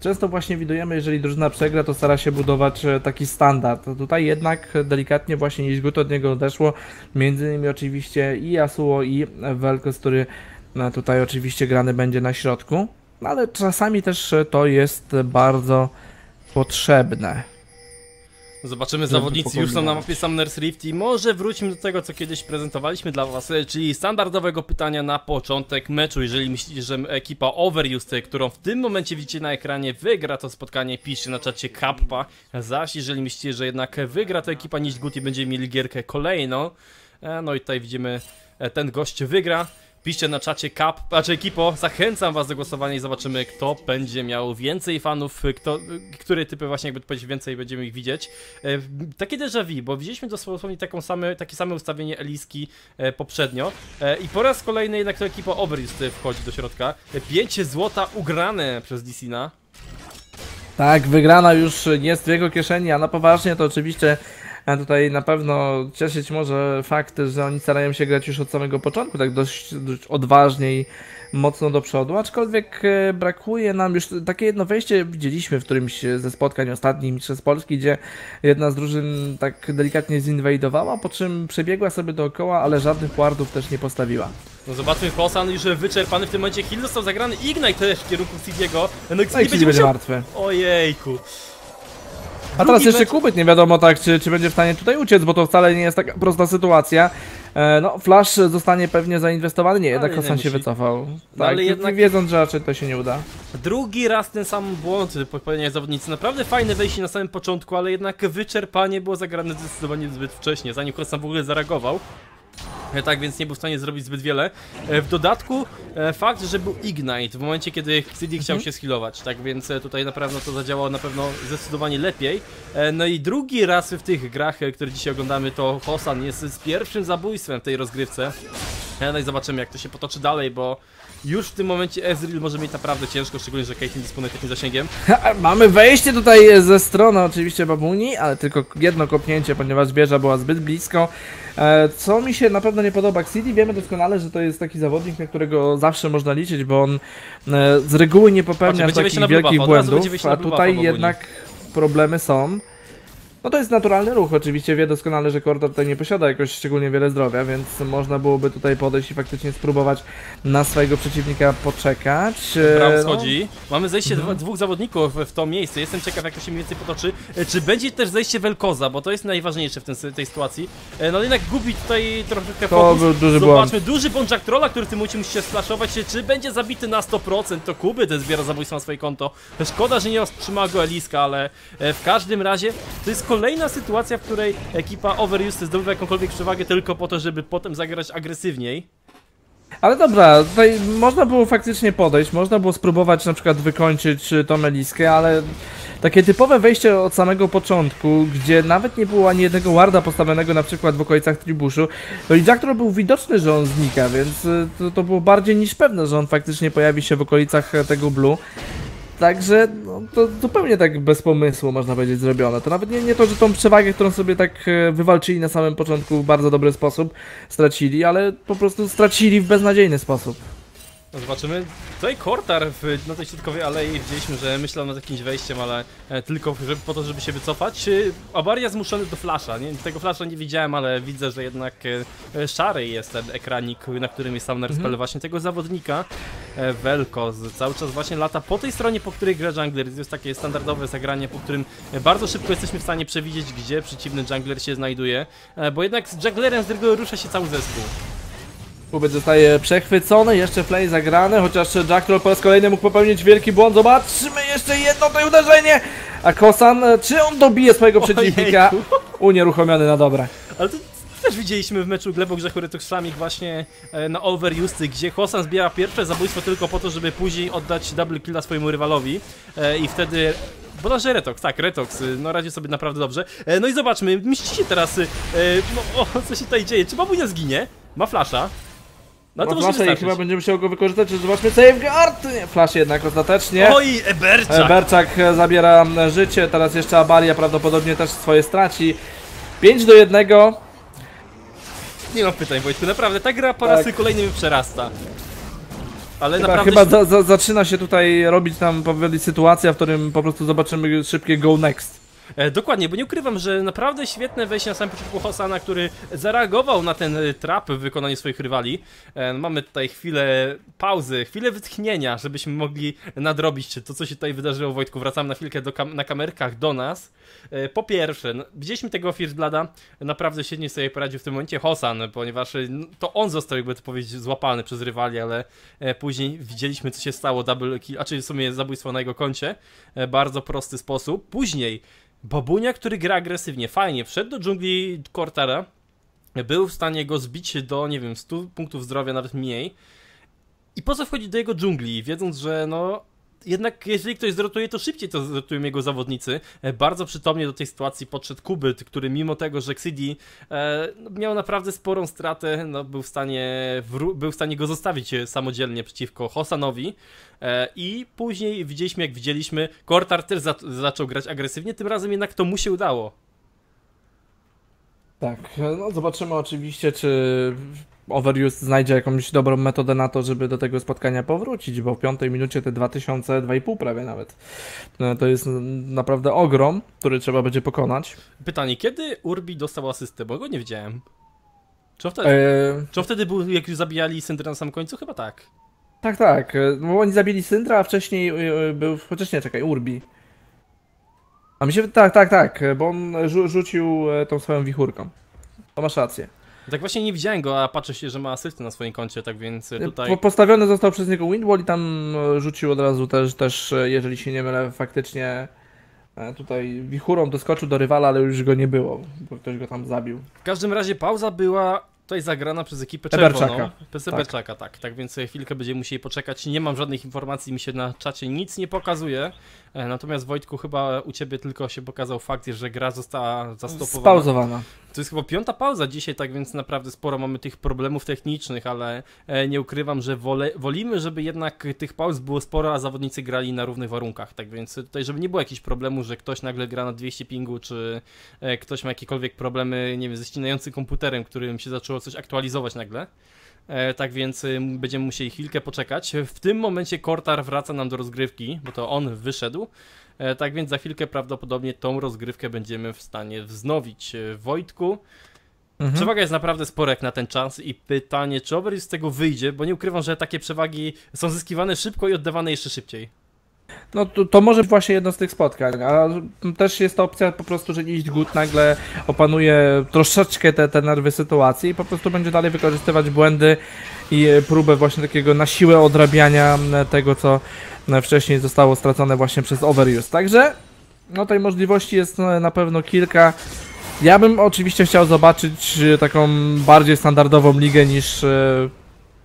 często właśnie widujemy, jeżeli drużyna przegra, to stara się budować taki standard. Tutaj jednak delikatnie właśnie Nicht Gut od niego odeszło. Między innymi oczywiście i Yasuo, i Vel'Koz, który tutaj oczywiście grany będzie na środku. Ale czasami też to jest bardzo potrzebne. Zobaczymy, zawodnicy już są na mapie Summoner's Rift i może wróćmy do tego, co kiedyś prezentowaliśmy dla was, czyli standardowego pytania na początek meczu. Jeżeli myślicie, że ekipa Overused, którą w tym momencie widzicie na ekranie, wygra to spotkanie, piszcie na czacie kappa, zaś jeżeli myślicie, że jednak wygra to ekipa Nicht Gut i będziemy mieli gierkę kolejną, no i tutaj widzimy, ten gość wygra. Piszcie na czacie kap, znaczy ekipo, zachęcam was do głosowania i zobaczymy, kto będzie miał więcej fanów, kto, które typy właśnie, jakby powiedzieć więcej, będziemy ich widzieć. E, takie déjà vu, bo widzieliśmy dosłownie taką same, takie same ustawienie Eliski e, poprzednio. E, I po raz kolejny jednak to ekipa Overused wchodzi do środka. pięć złota ugrane przez Lisina. Tak, wygrana już nie z jego kieszeni, a na poważnie to oczywiście... A tutaj na pewno cieszyć może fakt, że oni starają się grać już od samego początku, tak dość, dość odważnie i mocno do przodu, aczkolwiek brakuje nam już, takie jedno wejście widzieliśmy w którymś ze spotkań ostatnich Mistrzostw Polski, gdzie jedna z drużyn tak delikatnie zinwajdowała, po czym przebiegła sobie dookoła, ale żadnych wardów też nie postawiła. No zobaczmy, Hosan już wyczerpany w tym momencie, heal został zagrany, Ignite też w kierunku Xidiego. No i Xidi będzie musiał... martwy. Ojejku. A teraz jeszcze Kubyt, nie wiadomo tak, czy, czy będzie w stanie tutaj uciec, bo to wcale nie jest taka prosta sytuacja. E, no, Flash zostanie pewnie zainwestowany, nie, jednak Hosan się wycofał. Tak, ale jednak... wiedząc, że raczej to się nie uda. Drugi raz ten sam błąd popełniają zawodnicy. Naprawdę fajne wejście na samym początku, ale jednak wyczerpanie było zagrane zdecydowanie zbyt wcześnie, zanim Hosan w ogóle zareagował. Tak więc nie był w stanie zrobić zbyt wiele. W dodatku fakt, że był Ignite w momencie, kiedy Xidi chciał się schilować. Tak więc tutaj naprawdę to zadziałało na pewno zdecydowanie lepiej. No i drugi raz w tych grach, które dzisiaj oglądamy, to Hosan jest z pierwszym zabójstwem w tej rozgrywce. No i zobaczymy, jak to się potoczy dalej, bo już w tym momencie Ezreal może mieć naprawdę ciężko, szczególnie, że Caitlyn dysponuje takim zasięgiem. Mamy wejście tutaj ze strony oczywiście Babuni, ale tylko jedno kopnięcie, ponieważ wieża była zbyt blisko. Co mi się na pewno nie podoba, Xidi, wiemy doskonale, że to jest taki zawodnik, na którego zawsze można liczyć, bo on z reguły nie popełnia Patrz, takich wielkich bubaw, błędów, a tutaj jednak problemy są. No to jest naturalny ruch, oczywiście wie doskonale, że Kortar tutaj nie posiada jakoś szczególnie wiele zdrowia, więc można byłoby tutaj podejść i faktycznie spróbować na swojego przeciwnika poczekać. Braum schodzi. No. Mamy zejście mhm. dwóch zawodników w to miejsce, jestem ciekaw, jak to się mniej więcej potoczy. Czy będzie też zejście Vel'Koza, bo to jest najważniejsze w tym, tej sytuacji. No jednak gubi tutaj trochę fokus. To był duży Zobaczmy, błąd. duży błąd Jack Trolla, który w tym momencie musi się splaszować, czy będzie zabity na sto procent. To Kuby ten zbiera zabójstwo na swoje konto. Szkoda, że nie otrzymała go Eliska, ale w każdym razie to jest kolejna sytuacja, w której ekipa Overused zdobywa jakąkolwiek przewagę tylko po to, żeby potem zagrać agresywniej. Ale dobra, tutaj można było faktycznie podejść, można było spróbować na przykład wykończyć tą Eliskę, ale takie typowe wejście od samego początku, gdzie nawet nie było ani jednego warda postawionego na przykład w okolicach Tribuszu, to i Jack Troll był widoczny, że on znika, więc to, to było bardziej niż pewne, że on faktycznie pojawi się w okolicach tego Blue. Także no, to zupełnie tak bez pomysłu, można powiedzieć, zrobione. To nawet nie, nie to, że tą przewagę, którą sobie tak wywalczyli na samym początku w bardzo dobry sposób, stracili, ale po prostu stracili w beznadziejny sposób. No zobaczymy. Tutaj Kortar w, na tej środkowej alei widzieliśmy, że myślał nad jakimś wejściem, ale e, tylko żeby, po to, żeby się wycofać. Abaria zmuszony do flasha. Nie, tego flasha nie widziałem, ale widzę, że jednak e, szary jest ten ekranik, na którym jest Summoner Spell, mhm. właśnie tego zawodnika. E, Vel'Koz cały czas właśnie lata po tej stronie, po której gra jungler. To jest takie standardowe zagranie, po którym bardzo szybko jesteśmy w stanie przewidzieć, gdzie przeciwny jungler się znajduje. E, bo jednak z junglerem z drugiego rusza się cały zespół. Kubyt zostaje przechwycony, jeszcze play zagrane, chociaż Jack Troll po raz kolejny mógł popełnić wielki błąd. Zobaczmy jeszcze jedno to uderzenie! A Hosan, czy on dobije swojego przeciwnika? Unieruchomiony na dobre. Ale to też widzieliśmy w meczu Glebo Grzechu Retuxamich właśnie e, na Overused, gdzie Hosan zbiera pierwsze zabójstwo tylko po to, żeby później oddać double killa swojemu rywalowi. E, I wtedy... Bodajże Retox, tak, Retox, no radzi sobie naprawdę dobrze. E, no i zobaczmy, mści się teraz... E, no, o, co się tutaj dzieje? Czy Babunia zginie? Ma flasha. No to może chyba będziemy musiał go wykorzystać, że zobaczmy safeguard! Nie, flash jednak ostatecznie. Oj, Eberczak! Berczak zabiera życie, teraz jeszcze Abaria prawdopodobnie też swoje straci. pięć do jednego. Nie mam pytań, Wojtku, naprawdę ta gra po raz tak. kolejny mi przerasta. Ale chyba, naprawdę... chyba za, za, zaczyna się tutaj robić tam sytuacja, w którym po prostu zobaczymy szybkie go next. Dokładnie, bo nie ukrywam, że naprawdę świetne wejście na samym początku Hosana, który zareagował na ten trap w wykonaniu swoich rywali. Mamy tutaj chwilę pauzy, chwilę wytchnienia, żebyśmy mogli nadrobić to, co się tutaj wydarzyło, Wojtku. Wracam na chwilkę do kam na kamerkach do nas. Po pierwsze, no, widzieliśmy tego Firstblada, naprawdę świetnie sobie poradził w tym momencie Hosan, ponieważ to on został, jakby to powiedzieć, złapany przez rywali, ale później widzieliśmy, co się stało, double kill, a czyli w sumie zabójstwo na jego koncie. Bardzo prosty sposób. Później Babunia, który gra agresywnie, fajnie, wszedł do dżungli Kortara, był w stanie go zbić do, nie wiem, stu punktów zdrowia, nawet mniej. I po co wchodzić do jego dżungli, wiedząc, że no... Jednak jeżeli ktoś zrotuje, to szybciej to zrotują jego zawodnicy. Bardzo przytomnie do tej sytuacji podszedł Kubyt, który mimo tego, że Xidi e, miał naprawdę sporą stratę, no, był w stanie był w stanie go zostawić samodzielnie przeciwko Hosanowi. E, I później widzieliśmy, jak widzieliśmy, Kortar też za zaczął grać agresywnie, tym razem jednak to mu się udało. Tak, no zobaczymy oczywiście, czy... Overused znajdzie jakąś dobrą metodę na to, żeby do tego spotkania powrócić, bo w piątej minucie te dwa tysiące, dwa i pół prawie nawet. To jest naprawdę ogrom, który trzeba będzie pokonać. Pytanie, kiedy Urbi dostał asystę? Bo go nie widziałem. Czy on wtedy, eee... czy on wtedy był, jak już zabijali Syndra na samym końcu? Chyba tak. Tak, tak. Bo oni zabili Syndra, a wcześniej był... Chociaż nie, czekaj, Urbi. A mi się... Tak, tak, tak. Bo on rzucił tą swoją wichurką. To masz rację. Tak właśnie nie widziałem go, a patrzę się, że ma asystę na swoim koncie, tak więc tutaj... Postawiony został przez niego windwall i tam rzucił od razu też, też jeżeli się nie mylę, faktycznie tutaj wichurą doskoczył do rywala, ale już go nie było, bo ktoś go tam zabił. W każdym razie pauza była tutaj zagrana przez ekipę czerwoną. Eberczaka, tak. Tak więc chwilkę będziemy musieli poczekać. Nie mam żadnych informacji, mi się na czacie nic nie pokazuje. Natomiast Wojtku, chyba u ciebie tylko się pokazał fakt, że gra została zastopowana. Spauzowana. To jest chyba piąta pauza dzisiaj, tak więc naprawdę sporo mamy tych problemów technicznych, ale nie ukrywam, że wolę, wolimy, żeby jednak tych pauz było sporo, a zawodnicy grali na równych warunkach. Tak więc tutaj, żeby nie było jakichś problemów, że ktoś nagle gra na dwieście pingu, czy ktoś ma jakiekolwiek problemy, nie wiem, ze ścinającym komputerem, którym się zaczęło coś aktualizować nagle. Tak więc będziemy musieli chwilkę poczekać. W tym momencie Kortar wraca nam do rozgrywki, bo to on wyszedł. Tak więc za chwilkę prawdopodobnie tą rozgrywkę będziemy w stanie wznowić. Wojtku, mhm. przewaga jest naprawdę spora jak na ten czas i pytanie, czy Overused z tego wyjdzie, bo nie ukrywam, że takie przewagi są zyskiwane szybko i oddawane jeszcze szybciej. No to, to może właśnie jedno z tych spotkań, a też jest ta opcja po prostu, że Nicht Gut nagle opanuje troszeczkę te, te nerwy sytuacji i po prostu będzie dalej wykorzystywać błędy i próbę właśnie takiego na siłę odrabiania tego, co wcześniej zostało stracone właśnie przez Overused. Także no tej możliwości jest na pewno kilka. Ja bym oczywiście chciał zobaczyć taką bardziej standardową ligę niż...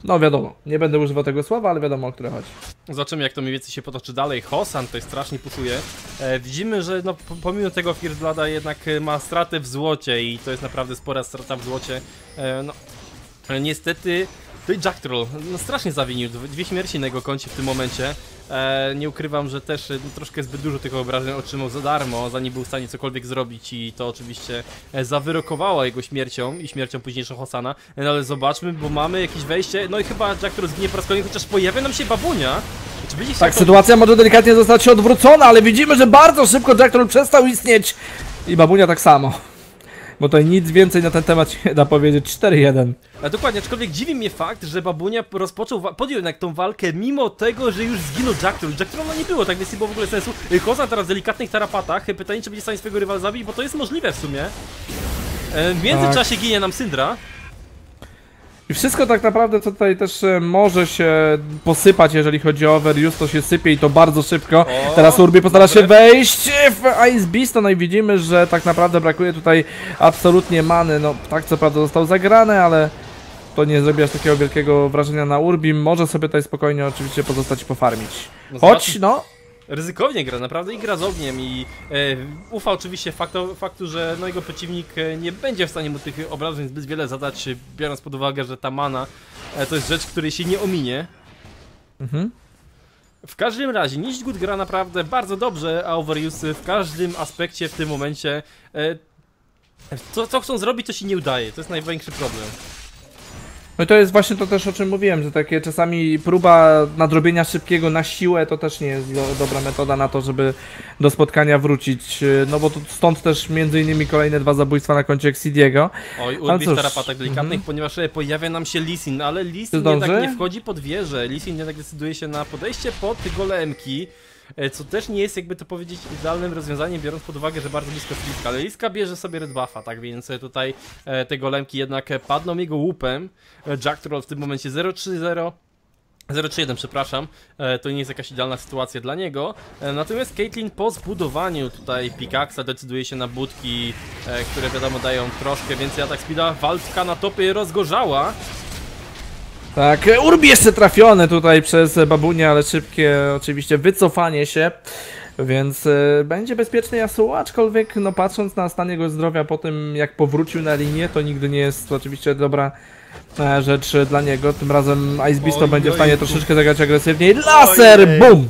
No wiadomo, nie będę używał tego słowa, ale wiadomo, o które chodzi. Zobaczymy, jak to mniej więcej się potoczy dalej. Hosan tutaj strasznie puszuje. E, widzimy, że no, pomimo tego Firstblada jednak ma straty w złocie i to jest naprawdę spora strata w złocie. E, no, niestety To i Jack Troll, no strasznie zawinił, dwie śmierci na jego koncie w tym momencie. E, nie ukrywam, że też no, troszkę zbyt dużo tych obrażeń otrzymał za darmo, zanim był w stanie cokolwiek zrobić i to oczywiście e, zawyrokowało jego śmiercią i śmiercią późniejszą Hosana. E, no ale zobaczmy, bo mamy jakieś wejście, no i chyba Jack Troll zginie po raz kolejny, chociaż pojawia nam się Babunia. Czy będzie tak, sytuacja może delikatnie zostać się odwrócona, ale widzimy, że bardzo szybko Jack Troll przestał istnieć i Babunia tak samo. Bo to nic więcej na ten temat się da powiedzieć. cztery jeden. A dokładnie, aczkolwiek dziwi mnie fakt, że Babunia rozpoczął, podjął jednak tą walkę, mimo tego, że już zginął Jack Troll. Jack Trolla nie było, tak więc nie było w ogóle sensu. Hosan teraz w delikatnych tarapatach. Pytanie, czy będzie w stanie swojego rywala zabić, bo to jest możliwe w sumie. W międzyczasie tak. Ginie nam Syndra. I wszystko tak naprawdę tutaj też może się posypać, jeżeli chodzi o Overused, to się sypie i to bardzo szybko. O, teraz Urbi postara się wejść w Ice Beast, no i widzimy, że tak naprawdę brakuje tutaj absolutnie many. No tak, co prawda został zagrany, ale to nie zrobi aż takiego wielkiego wrażenia na Urbi. Może sobie tutaj spokojnie oczywiście pozostać i pofarmić. Choć no... Ryzykownie gra, naprawdę, i gra z ogniem i e, ufa oczywiście faktu, faktu, że no, jego przeciwnik nie będzie w stanie mu tych obrażeń zbyt wiele zadać, biorąc pod uwagę, że ta mana e, to jest rzecz, której się nie ominie. Mhm. W każdym razie, Nicht Gut gra naprawdę bardzo dobrze, a Overused w każdym aspekcie w tym momencie e, to, co chcą zrobić, to się nie udaje, to jest największy problem. No i to jest właśnie to też, o czym mówiłem, że takie czasami próba nadrobienia szybkiego na siłę to też nie jest do, dobra metoda na to, żeby do spotkania wrócić. No bo to stąd też między innymi kolejne dwa zabójstwa na koncie Xidiego. Oj, Urbi w tarapatak delikatnych, mm -hmm. ponieważ pojawia nam się Lisin, ale Lisin jednak nie wchodzi pod wieżę. Lisin jednak decyduje się na podejście pod golemki. Co też nie jest, jakby to powiedzieć, idealnym rozwiązaniem, biorąc pod uwagę, że bardzo blisko jest Eliska. Ale Eliska bierze sobie red buffa, tak więc tutaj te golemki jednak padną jego łupem. Jack Troll w tym momencie zero trzy zero, zero trzy jeden, przepraszam. To nie jest jakaś idealna sytuacja dla niego. Natomiast Caitlyn po zbudowaniu tutaj pikaksa decyduje się na budki, które wiadomo dają troszkę więcej atak speeda. Walka na topie rozgorzała. Tak, Urbi jeszcze trafione tutaj przez Babunię, ale szybkie oczywiście wycofanie się, więc y, będzie bezpieczny Yasuo, aczkolwiek no patrząc na stan jego zdrowia po tym, jak powrócił na linię, to nigdy nie jest oczywiście dobra e, rzecz dla niego. Tym razem Ice Beast to będzie w stanie troszeczkę zagrać agresywniej. Laser, BUM!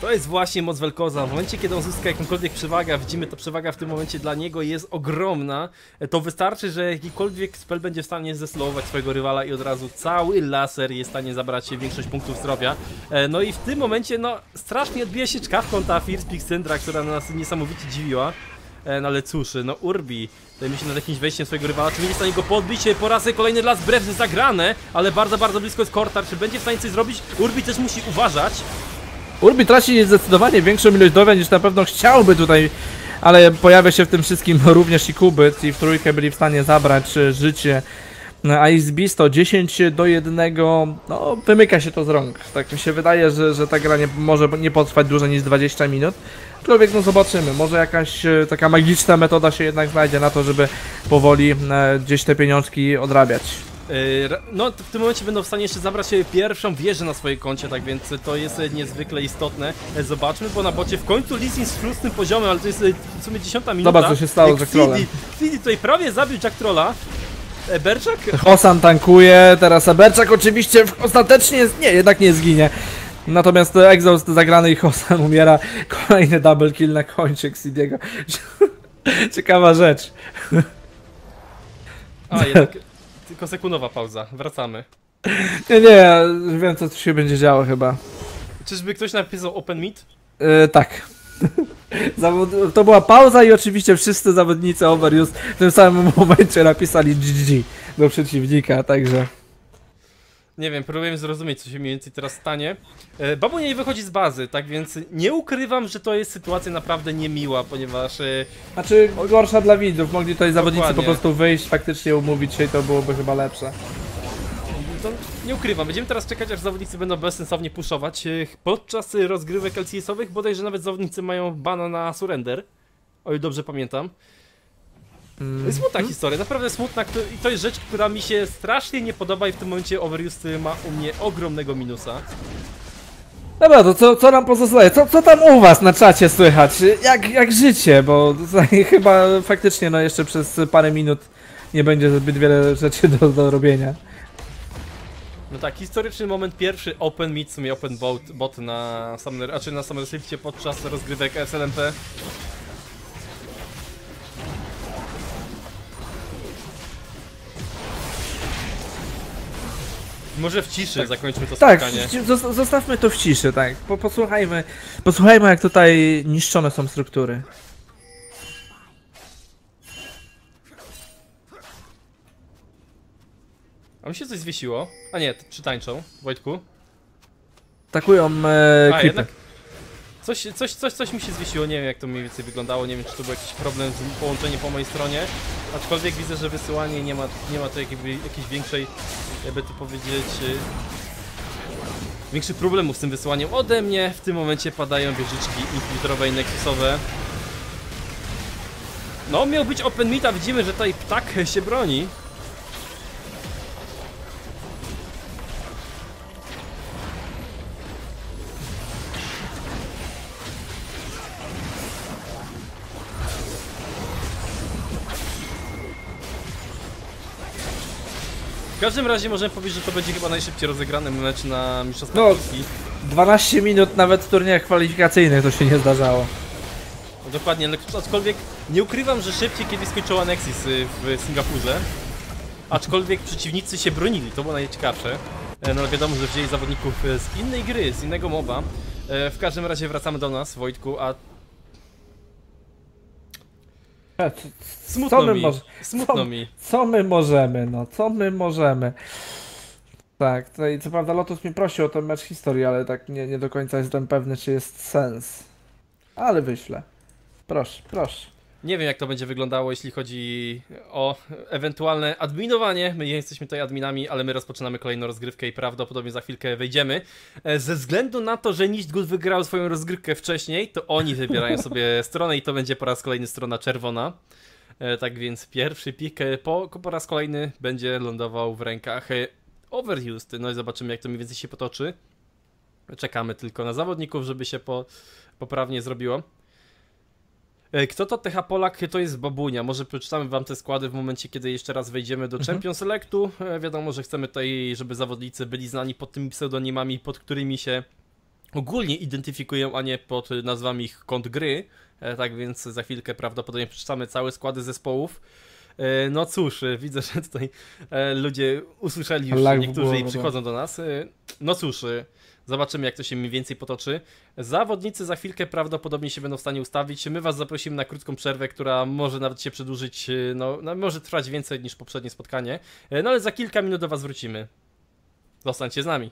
To jest właśnie moc Vel'Koza. W momencie, kiedy on zyska jakąkolwiek przewagę, widzimy, to przewaga w tym momencie dla niego jest ogromna. To wystarczy, że jakikolwiek spell będzie w stanie zeslowować swojego rywala i od razu cały laser jest w stanie zabrać się większość punktów zdrowia. No i w tym momencie, no, strasznie odbija się czkawką ta First Pick Syndra, która nas niesamowicie dziwiła. No ale cóż, no Urbi myślę nad jakimś wejściem swojego rywala, czy będzie w stanie go podbić, po raz kolejny las brew zagrane, ale bardzo, bardzo blisko jest Kortar, czy będzie w stanie coś zrobić? Urbi też musi uważać. Urbi traci zdecydowanie większą ilość zdrowia niż na pewno chciałby tutaj, ale pojawia się w tym wszystkim również i Kubyt i w trójkę byli w stanie zabrać życie. A Ice Beast to dziesięć do jednego, no wymyka się to z rąk. Tak mi się wydaje, że, że ta gra nie, może nie potrwać dłużej niż dwadzieścia minut. Człowiek, no zobaczymy, może jakaś taka magiczna metoda się jednak znajdzie na to, żeby powoli gdzieś te pieniążki odrabiać. No w tym momencie będą w stanie jeszcze zabrać pierwszą wieżę na swoje koncie, tak więc to jest niezwykle istotne. Zobaczmy, bo na bocie w końcu Lisin z szóstym poziomem, ale to jest w sumie dziesiąta minuta. Zobacz, co się stało z Jack Trollem. Xidi tutaj prawie zabił Jack Trolla. Eberczak? Hosan tankuje, teraz Eberczak oczywiście ostatecznie, nie, jednak nie zginie. Natomiast Exhaust zagrany i Hosan umiera. Kolejny double kill na koncie Xidiego. Ciekawa rzecz. A jednak... Tylko sekundowa pauza, wracamy. Nie, nie, wiem, co tu się będzie działo chyba. Czyżby ktoś napisał Open Meet? Yy, tak. To była pauza i oczywiście wszyscy zawodnicy Overused w tym samym momencie napisali G G do przeciwnika, także... Nie wiem, próbuję zrozumieć, co się mniej więcej teraz stanie. Babunia nie wychodzi z bazy, tak więc nie ukrywam, że to jest sytuacja naprawdę niemiła, ponieważ... Znaczy gorsza dla widzów, mogli tutaj zawodnicy dokładnie po prostu wyjść, faktycznie umówić się i to byłoby chyba lepsze. To nie ukrywam, będziemy teraz czekać, aż zawodnicy będą bezsensownie puszować. Podczas rozgrywek L C S-owych bodajże nawet zawodnicy mają bana na surrender, o ile dobrze pamiętam. Mm. Smutna historia, naprawdę smutna i to jest rzecz, która mi się strasznie nie podoba i w tym momencie Overused ma u mnie ogromnego minusa. Dobra, to co, co nam pozostaje? Co, co tam u was na czacie słychać? Jak, jak życie? Bo tutaj chyba faktycznie no jeszcze przez parę minut nie będzie zbyt wiele rzeczy do, do robienia. No tak, historyczny moment, pierwszy open mid, w sumie open bot, bot na Summoner, a czy na Summoner Slifcie podczas rozgrywek E S L M P. Może w ciszy tak zakończmy to tak, spotkanie. Tak, zostawmy to w ciszy, tak. Po, posłuchajmy, posłuchajmy jak tutaj niszczone są struktury. A mi się coś zwiesiło? A nie, czy tańczą, Wojtku? Takują e, A, klipy. Coś, coś, coś, coś mi się zwiesiło, nie wiem jak to mniej więcej wyglądało, nie wiem czy to był jakiś problem z połączeniem po mojej stronie. Aczkolwiek widzę, że wysyłanie nie ma, nie ma tu jakby, jakiejś większej, jakby to powiedzieć, większych problemów z tym wysyłaniem ode mnie. W tym momencie padają wieżyczki infiltrowe i nexusowe. No, miał być open meet, a widzimy, że tutaj ptak się broni. W każdym razie możemy powiedzieć, że to będzie chyba najszybciej rozegrany mecz na Mistrzostwa Polski. No, dwanaście minut nawet w turniejach kwalifikacyjnych to się nie zdarzało. No, dokładnie, aczkolwiek nie ukrywam, że szybciej kiedyś skończył Anexis w Singapurze. Aczkolwiek przeciwnicy się bronili, to było najciekawsze. No wiadomo, że wzięli zawodników z innej gry, z innego moba. W każdym razie wracamy do nas, Wojtku, a... Smutno co my mi, smutno co, mi. Co my możemy, no, co my możemy. Tak, tutaj co prawda Lotus mi prosił o ten mecz historii, ale tak nie, nie do końca jestem pewny, czy jest sens. Ale wyślę. Proszę, proszę. Nie wiem jak to będzie wyglądało, jeśli chodzi o ewentualne adminowanie. My jesteśmy tutaj adminami, ale my rozpoczynamy kolejną rozgrywkę i prawdopodobnie za chwilkę wejdziemy. Ze względu na to, że Nicht Gut wygrał swoją rozgrywkę wcześniej, to oni wybierają sobie stronę i to będzie po raz kolejny strona czerwona. Tak więc pierwszy pik po, po raz kolejny będzie lądował w rękach Overused. No i zobaczymy jak to mniej więcej się potoczy. Czekamy tylko na zawodników, żeby się po, poprawnie zrobiło. Kto to T H Polak? To jest Babunia. Może przeczytamy wam te składy w momencie, kiedy jeszcze raz wejdziemy do mhm. Champion Selectu. Wiadomo, że chcemy tutaj, żeby zawodnicy byli znani pod tymi pseudonimami, pod którymi się ogólnie identyfikują, a nie pod nazwami ich kont gry. Tak więc za chwilkę prawdopodobnie przeczytamy całe składy zespołów. No cóż, widzę, że tutaj ludzie usłyszeli już like niektórzy i przychodzą do nas. No cóż, zobaczymy jak to się mniej więcej potoczy. Zawodnicy za chwilkę prawdopodobnie się będą w stanie ustawić. My was zaprosimy na krótką przerwę, która może nawet się przedłużyć, no, no może trwać więcej niż poprzednie spotkanie. No ale za kilka minut do was wrócimy. Zostańcie z nami.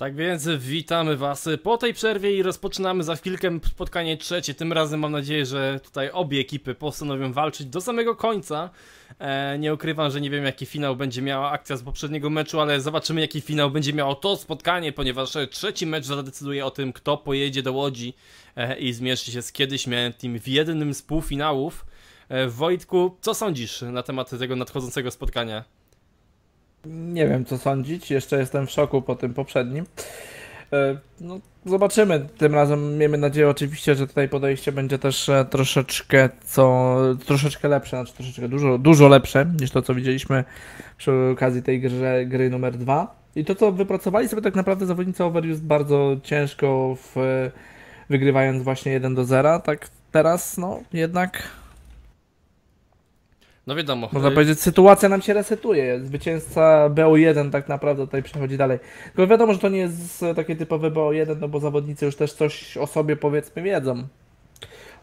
Tak więc witamy was po tej przerwie i rozpoczynamy za chwilkę spotkanie trzecie. Tym razem mam nadzieję, że tutaj obie ekipy postanowią walczyć do samego końca. E, nie ukrywam, że nie wiem jaki finał będzie miała akcja z poprzedniego meczu, ale zobaczymy jaki finał będzie miało to spotkanie, ponieważ trzeci mecz zadecyduje o tym, kto pojedzie do Łodzi e, i zmierzy się z kiedyś miałem team w jednym z półfinałów. E, Wojtku, co sądzisz na temat tego nadchodzącego spotkania? Nie wiem co sądzić, jeszcze jestem w szoku po tym poprzednim. No, zobaczymy, tym razem miejmy nadzieję oczywiście, że tutaj podejście będzie też troszeczkę co, troszeczkę lepsze, znaczy troszeczkę dużo, dużo lepsze niż to co widzieliśmy przy okazji tej grze, gry numer dwa. I to co wypracowali sobie tak naprawdę zawodnicy Overused bardzo ciężko, w, wygrywając właśnie jeden do zera, tak teraz no jednak... No wiadomo. Można powiedzieć, sytuacja nam się resetuje. Zwycięzca B O jeden tak naprawdę tutaj przechodzi dalej. Tylko wiadomo, że to nie jest takie typowe B O jeden, no bo zawodnicy już też coś o sobie powiedzmy wiedzą.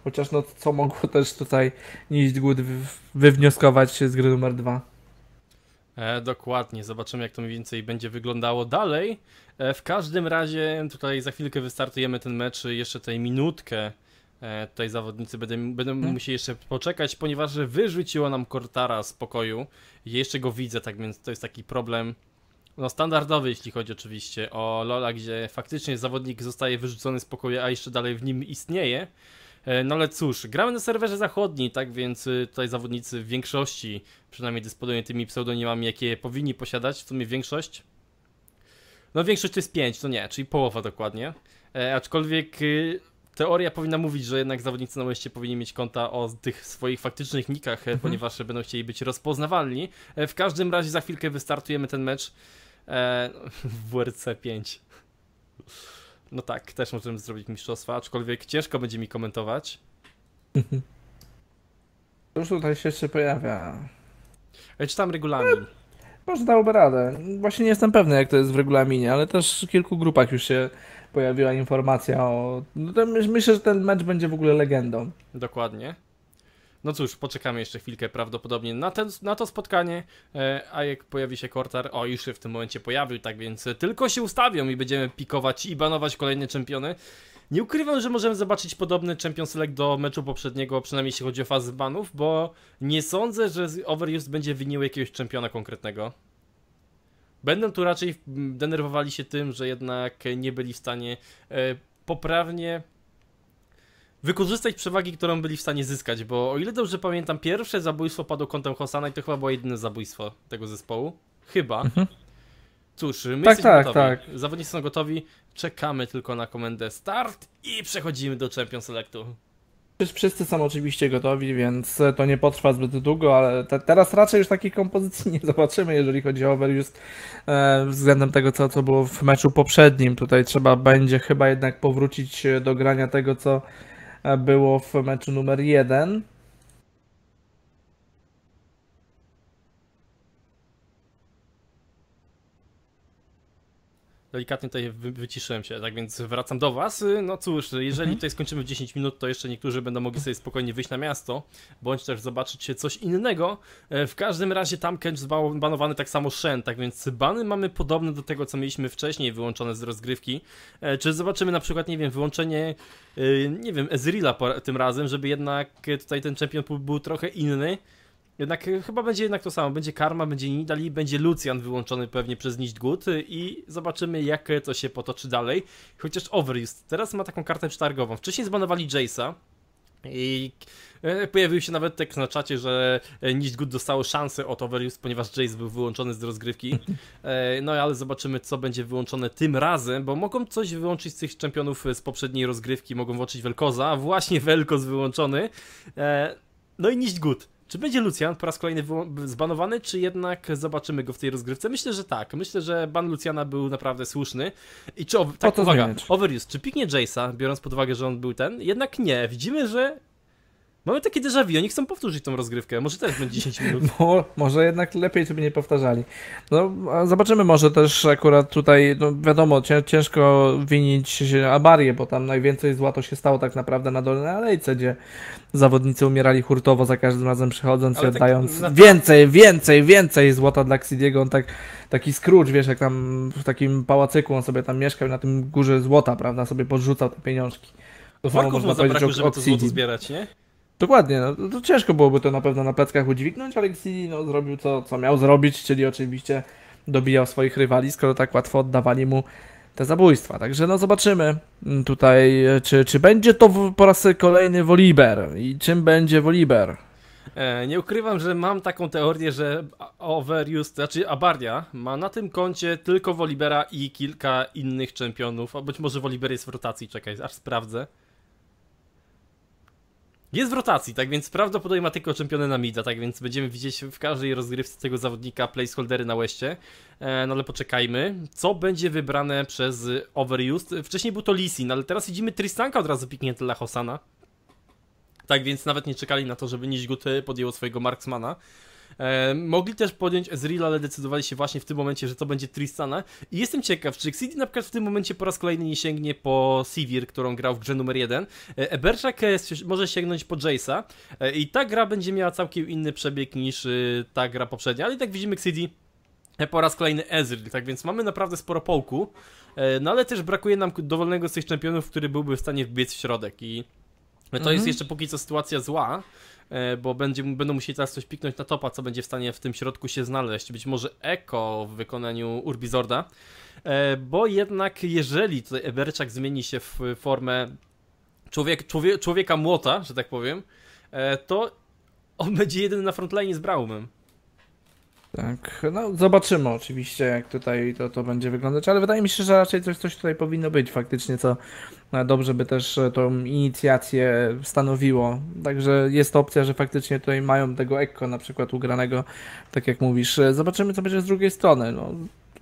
Chociaż no co mogło też tutaj Nicht Gut wywnioskować się z gry numer dwa. E, dokładnie, zobaczymy jak to mniej więcej będzie wyglądało dalej. E, w każdym razie tutaj za chwilkę wystartujemy ten mecz, jeszcze tej minutkę. Tutaj zawodnicy będą, będą hmm. musieli jeszcze poczekać, ponieważ wyrzuciło nam Kortara z pokoju. Ja jeszcze go widzę, tak więc to jest taki problem no standardowy, jeśli chodzi oczywiście o Lola, gdzie faktycznie zawodnik zostaje wyrzucony z pokoju, a jeszcze dalej w nim istnieje. No ale cóż, gramy na serwerze zachodnim, tak więc tutaj zawodnicy w większości przynajmniej dysponują tymi pseudonimami, jakie powinni posiadać, w sumie większość. No większość to jest pięć, to nie, czyli połowa dokładnie, e, aczkolwiek... Teoria powinna mówić, że jednak zawodnicy na łeście powinni mieć konta o tych swoich faktycznych nikach, mhm. ponieważ będą chcieli być rozpoznawalni. W każdym razie za chwilkę wystartujemy ten mecz w W R C pięć. No tak, też możemy zrobić mistrzostwa, aczkolwiek ciężko będzie mi komentować. Mhm. Już tutaj się jeszcze pojawia. Czytam regulamin. Może dałoby radę. Właśnie nie jestem pewny jak to jest w regulaminie, ale też w kilku grupach już się pojawiła informacja o... No to myślę, że ten mecz będzie w ogóle legendą. Dokładnie. No cóż, poczekamy jeszcze chwilkę prawdopodobnie na, ten, na to spotkanie, a jak pojawi się Kortar... O, już się w tym momencie pojawił, tak więc tylko się ustawią i będziemy pikować i banować kolejne czempiony. Nie ukrywam, że możemy zobaczyć podobny Champion Select do meczu poprzedniego, przynajmniej jeśli chodzi o fazę banów, bo nie sądzę, że Overused będzie winił jakiegoś czempiona konkretnego. Będą tu raczej denerwowali się tym, że jednak nie byli w stanie poprawnie wykorzystać przewagi, którą byli w stanie zyskać, bo o ile dobrze pamiętam, pierwsze zabójstwo padło kątem Hosana i to chyba było jedyne zabójstwo tego zespołu. Chyba. Mhm. Cóż, my tak, jesteśmy tak, gotowi, tak. Zawodnicy są gotowi, czekamy tylko na komendę start i przechodzimy do Champion Selectu. Wszyscy są oczywiście gotowi, więc to nie potrwa zbyt długo, ale te, teraz raczej już takiej kompozycji nie zobaczymy, jeżeli chodzi o Overused, e, względem tego, co, co było w meczu poprzednim. Tutaj trzeba będzie chyba jednak powrócić do grania tego, co było w meczu numer jeden. Delikatnie tutaj wyciszyłem się, tak więc wracam do was. No cóż, jeżeli tutaj skończymy w dziesięć minut, to jeszcze niektórzy będą mogli sobie spokojnie wyjść na miasto, bądź też zobaczyć coś innego. W każdym razie tam catch banowany, tak samo Shen, tak więc bany mamy podobne do tego, co mieliśmy wcześniej wyłączone z rozgrywki. Czy zobaczymy na przykład, nie wiem, wyłączenie, nie wiem, Ezreala tym razem, żeby jednak tutaj ten champion był trochę inny. Jednak chyba będzie jednak to samo, będzie Karma, będzie Nidali, będzie Lucian wyłączony pewnie przez Nicht Gut i zobaczymy jak to się potoczy dalej. Chociaż Overused teraz ma taką kartę przetargową, wcześniej zbanowali Jayce'a i pojawił się nawet tekst na czacie, że Nicht Gut dostało szansę od Overused, ponieważ Jayce był wyłączony z rozgrywki. No ale zobaczymy co będzie wyłączone tym razem, bo mogą coś wyłączyć z tych czempionów z poprzedniej rozgrywki, mogą włączyć Vel'Koza, a właśnie Vel'Koz wyłączony, no i Nicht Gut. Czy będzie Lucian po raz kolejny zbanowany, czy jednak zobaczymy go w tej rozgrywce? Myślę, że tak. Myślę, że ban Luciana był naprawdę słuszny. I czy, tak, to uwaga, Overused, czy piknie Jayce'a, biorąc pod uwagę, że on był ten? Jednak nie. Widzimy, że Mamy takie déjà vu, oni chcą powtórzyć tą rozgrywkę, może też będzie dziesięć minut. No, może jednak lepiej, żeby nie powtarzali. No, zobaczymy, może też akurat tutaj, no wiadomo, ciężko winić Abarię, bo tam najwięcej zła to się stało tak naprawdę na dolnej alejce, gdzie zawodnicy umierali hurtowo za każdym razem przychodząc. Ale i oddając tak... więcej, więcej, więcej złota dla Xidiego. On tak, taki Scrooge, wiesz, jak tam w takim pałacyku on sobie tam mieszkał i na tym górze złota, prawda, sobie podrzucał te pieniążki. To samo można powiedzieć o, żeby to złoto zbierać, nie? Dokładnie, no to ciężko byłoby to na pewno na pleckach udźwignąć, ale Xidi no, zrobił to, co miał zrobić, czyli oczywiście dobijał swoich rywali, skoro tak łatwo oddawali mu te zabójstwa. Także no zobaczymy tutaj, czy, czy będzie to po raz kolejny Volibear i czym będzie Volibear. Nie ukrywam, że mam taką teorię, że Overused, znaczy Abaria ma na tym koncie tylko Volibeara i kilka innych czempionów, a być może Volibear jest w rotacji, czekaj, aż sprawdzę. Jest w rotacji, tak więc prawdopodobnie ma tylko czempiony na mida, tak więc będziemy widzieć w każdej rozgrywce tego zawodnika placeholdery na Westie. E, no ale poczekajmy, co będzie wybrane przez Overused. Wcześniej był to Lisin, ale teraz widzimy Tristanka od razu piknięty dla Hosana. Tak więc nawet nie czekali na to, żeby Nicht Gut podjęło swojego Marksmana. E, mogli też podjąć Ezreal, ale decydowali się właśnie w tym momencie, że to będzie Tristana. I jestem ciekaw, czy Xidi na przykład w tym momencie po raz kolejny nie sięgnie po Sivir, którą grał w grze numer jeden. E, Eberczak może sięgnąć po Jayce'a e, i ta gra będzie miała całkiem inny przebieg niż e, ta gra poprzednia. Ale i tak widzimy Xidi po raz kolejny Ezreal, tak więc mamy naprawdę sporo połku. E, no ale też brakuje nam dowolnego z tych czempionów, który byłby w stanie wbiec w środek i to mhm. jest jeszcze póki co sytuacja zła. Bo będzie, będą musieli teraz coś piknąć na topa, co będzie w stanie w tym środku się znaleźć. Być może Eko w wykonaniu Urbizorda. Bo jednak jeżeli tutaj Eberczak zmieni się w formę człowiek, człowiek, człowieka młota, że tak powiem, to on będzie jedyny na frontline z Braumem. Tak, no zobaczymy oczywiście, jak tutaj to, to będzie wyglądać, ale wydaje mi się, że raczej coś, coś tutaj powinno być faktycznie, co dobrze by też tą inicjację stanowiło. Także jest opcja, że faktycznie tutaj mają tego Ekko na przykład ugranego, tak jak mówisz. Zobaczymy, co będzie z drugiej strony. No,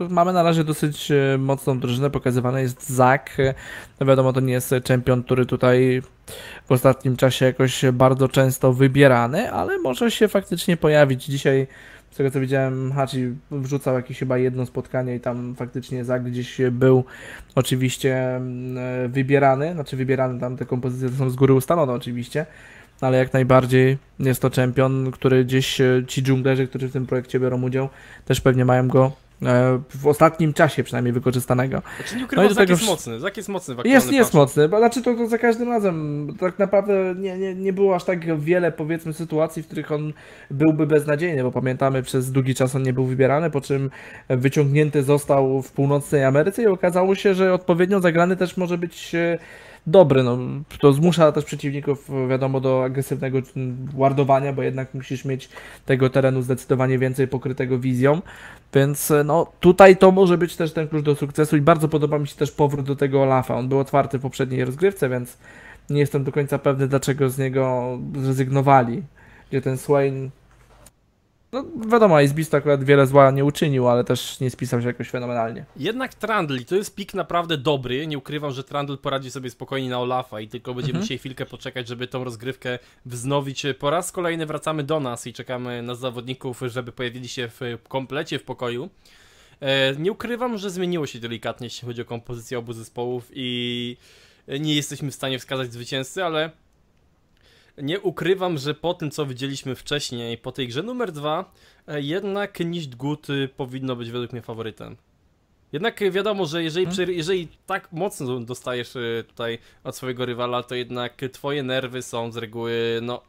mamy na razie dosyć mocną drużynę, pokazywany jest Zac. No wiadomo, to nie jest czempion, który tutaj w ostatnim czasie jakoś bardzo często wybierany, ale może się faktycznie pojawić dzisiaj. Z tego co widziałem, Hachi wrzucał jakieś chyba jedno spotkanie i tam faktycznie Zac gdzieś był oczywiście wybierany, znaczy wybierany, tam te kompozycje są z góry ustalone oczywiście, ale jak najbardziej jest to czempion, który gdzieś ci dżunglerzy, którzy w tym projekcie biorą udział, też pewnie mają go w ostatnim czasie przynajmniej wykorzystanego. Znaczy nie ukrywa, no Zac jest w... mocny, Zac jest mocny. W jest, jest mocny, znaczy to, to za każdym razem. Tak naprawdę nie, nie, nie było aż tak wiele, powiedzmy, sytuacji, w których on byłby beznadziejny, bo pamiętamy, przez długi czas on nie był wybierany, po czym wyciągnięty został w północnej Ameryce i okazało się, że odpowiednio zagrany też może być dobry. No, to zmusza też przeciwników, wiadomo, do agresywnego wardowania, bo jednak musisz mieć tego terenu zdecydowanie więcej pokrytego wizją, więc no tutaj to może być też ten klucz do sukcesu i bardzo podoba mi się też powrót do tego Olafa. On był otwarty w poprzedniej rozgrywce, więc nie jestem do końca pewny, dlaczego z niego zrezygnowali, gdzie ten Swain, no wiadomo, Ice Beast akurat wiele zła nie uczynił, ale też nie spisał się jakoś fenomenalnie. Jednak Trundle, to jest pik naprawdę dobry, nie ukrywam, że Trundle poradzi sobie spokojnie na Olafa i tylko będziemy mhm. dzisiaj chwilkę poczekać, żeby tą rozgrywkę wznowić. Po raz kolejny wracamy do nas i czekamy na zawodników, żeby pojawili się w komplecie w pokoju. Nie ukrywam, że zmieniło się delikatnie, jeśli chodzi o kompozycję obu zespołów i nie jesteśmy w stanie wskazać zwycięzcy, ale... nie ukrywam, że po tym, co widzieliśmy wcześniej, po tej grze numer dwa, jednak Nicht Gut powinno być według mnie faworytem. Jednak wiadomo, że jeżeli, hmm? przy, jeżeli tak mocno dostajesz tutaj od swojego rywala, to jednak twoje nerwy są z reguły no,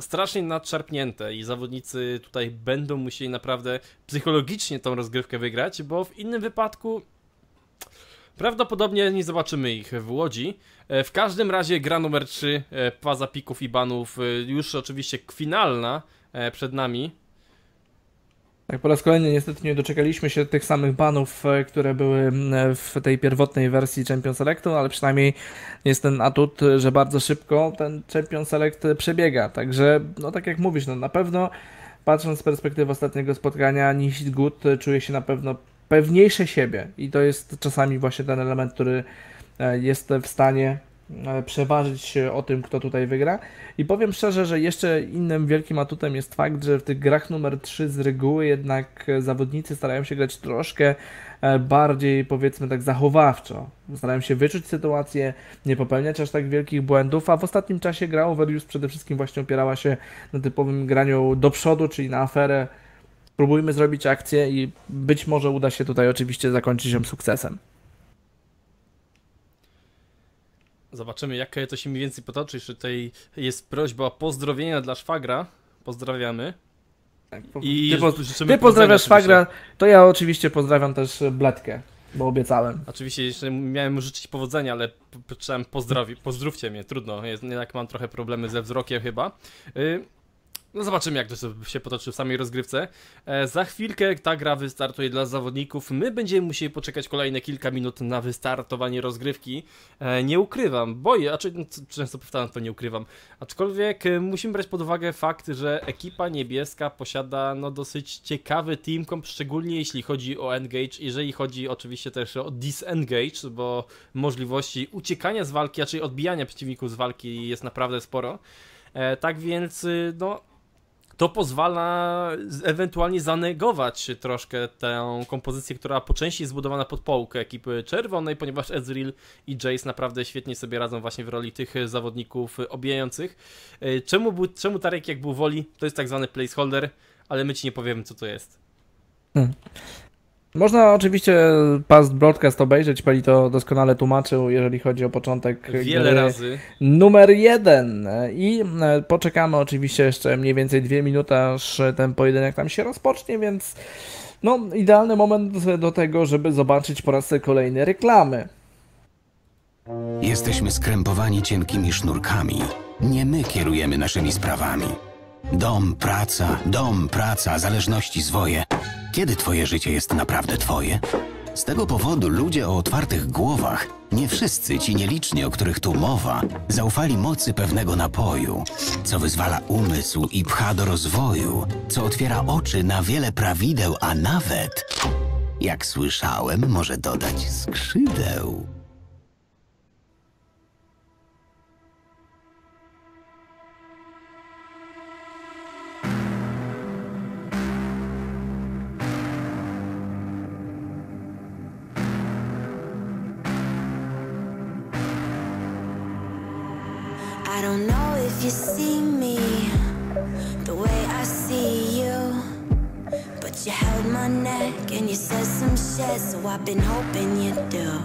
strasznie nadszarpnięte i zawodnicy tutaj będą musieli naprawdę psychologicznie tą rozgrywkę wygrać, bo w innym wypadku... prawdopodobnie nie zobaczymy ich w Łodzi. W każdym razie gra numer trzy, faza pików i banów, już oczywiście finalna przed nami. Tak, po raz kolejny niestety nie doczekaliśmy się tych samych banów, które były w tej pierwotnej wersji Champion Selectu, ale przynajmniej jest ten atut, że bardzo szybko ten Champion Select przebiega. Także, no tak jak mówisz, no na pewno patrząc z perspektywy ostatniego spotkania, Nicht Gut czuje się na pewno pewniejsze siebie i to jest czasami właśnie ten element, który jest w stanie przeważyć o tym, kto tutaj wygra. I powiem szczerze, że jeszcze innym wielkim atutem jest fakt, że w tych grach numer trzy z reguły jednak zawodnicy starają się grać troszkę bardziej, powiedzmy tak, zachowawczo. Starają się wyczuć sytuację, nie popełniać aż tak wielkich błędów, a w ostatnim czasie gra Overused przede wszystkim właśnie opierała się na typowym graniu do przodu, czyli na aferę. Próbujmy zrobić akcję i być może uda się tutaj oczywiście zakończyć ją sukcesem. Zobaczymy, jak to się mniej więcej potoczy. Jeszcze tutaj jest prośba o pozdrowienia dla szwagra. Pozdrawiamy. Tak, po... I ty, poz... ty pozdrawiasz szwagra, to ja oczywiście pozdrawiam też Bledkę, bo obiecałem. Oczywiście jeszcze miałem życzyć powodzenia, ale potrzebałem pozdrowi... pozdrówcie mnie, trudno. Jednak mam trochę problemy ze wzrokiem chyba. Y... No zobaczymy, jak to się potoczy w samej rozgrywce. E, za chwilkę ta gra wystartuje dla zawodników. My będziemy musieli poczekać kolejne kilka minut na wystartowanie rozgrywki. E, nie ukrywam, boję, a czy, często powtarzam, to nie ukrywam. Aczkolwiek e, musimy brać pod uwagę fakt, że ekipa niebieska posiada no, dosyć ciekawy team comp, szczególnie jeśli chodzi o engage, jeżeli chodzi oczywiście też o disengage, bo możliwości uciekania z walki, raczej odbijania przeciwników z walki jest naprawdę sporo. E, tak więc, no... To pozwala ewentualnie zanegować troszkę tę kompozycję, która po części jest zbudowana pod połkę ekipy czerwonej, ponieważ Ezreal i Jayce naprawdę świetnie sobie radzą właśnie w roli tych zawodników obijających. Czemu, był, czemu Taric jak był woli? To jest tak zwany placeholder, ale my ci nie powiemy, co to jest. Hmm. Można oczywiście past broadcast obejrzeć, Peli to doskonale tłumaczył, jeżeli chodzi o początek wiele razy. Numer jeden. I poczekamy oczywiście jeszcze mniej więcej dwie minuty, aż ten pojedynek tam się rozpocznie, więc no idealny moment do tego, żeby zobaczyć po raz kolejny reklamy. Jesteśmy skrępowani cienkimi sznurkami. Nie my kierujemy naszymi sprawami. Dom, praca, dom, praca, zależności zwoje. Kiedy twoje życie jest naprawdę twoje? Z tego powodu ludzie o otwartych głowach, nie wszyscy ci nieliczni, o których tu mowa, zaufali mocy pewnego napoju, co wyzwala umysł i pcha do rozwoju, co otwiera oczy na wiele prawideł, a nawet, jak słyszałem, może dodać skrzydeł. You see me the way I see you, but you held my neck and you said some shit, so I've been hoping you do.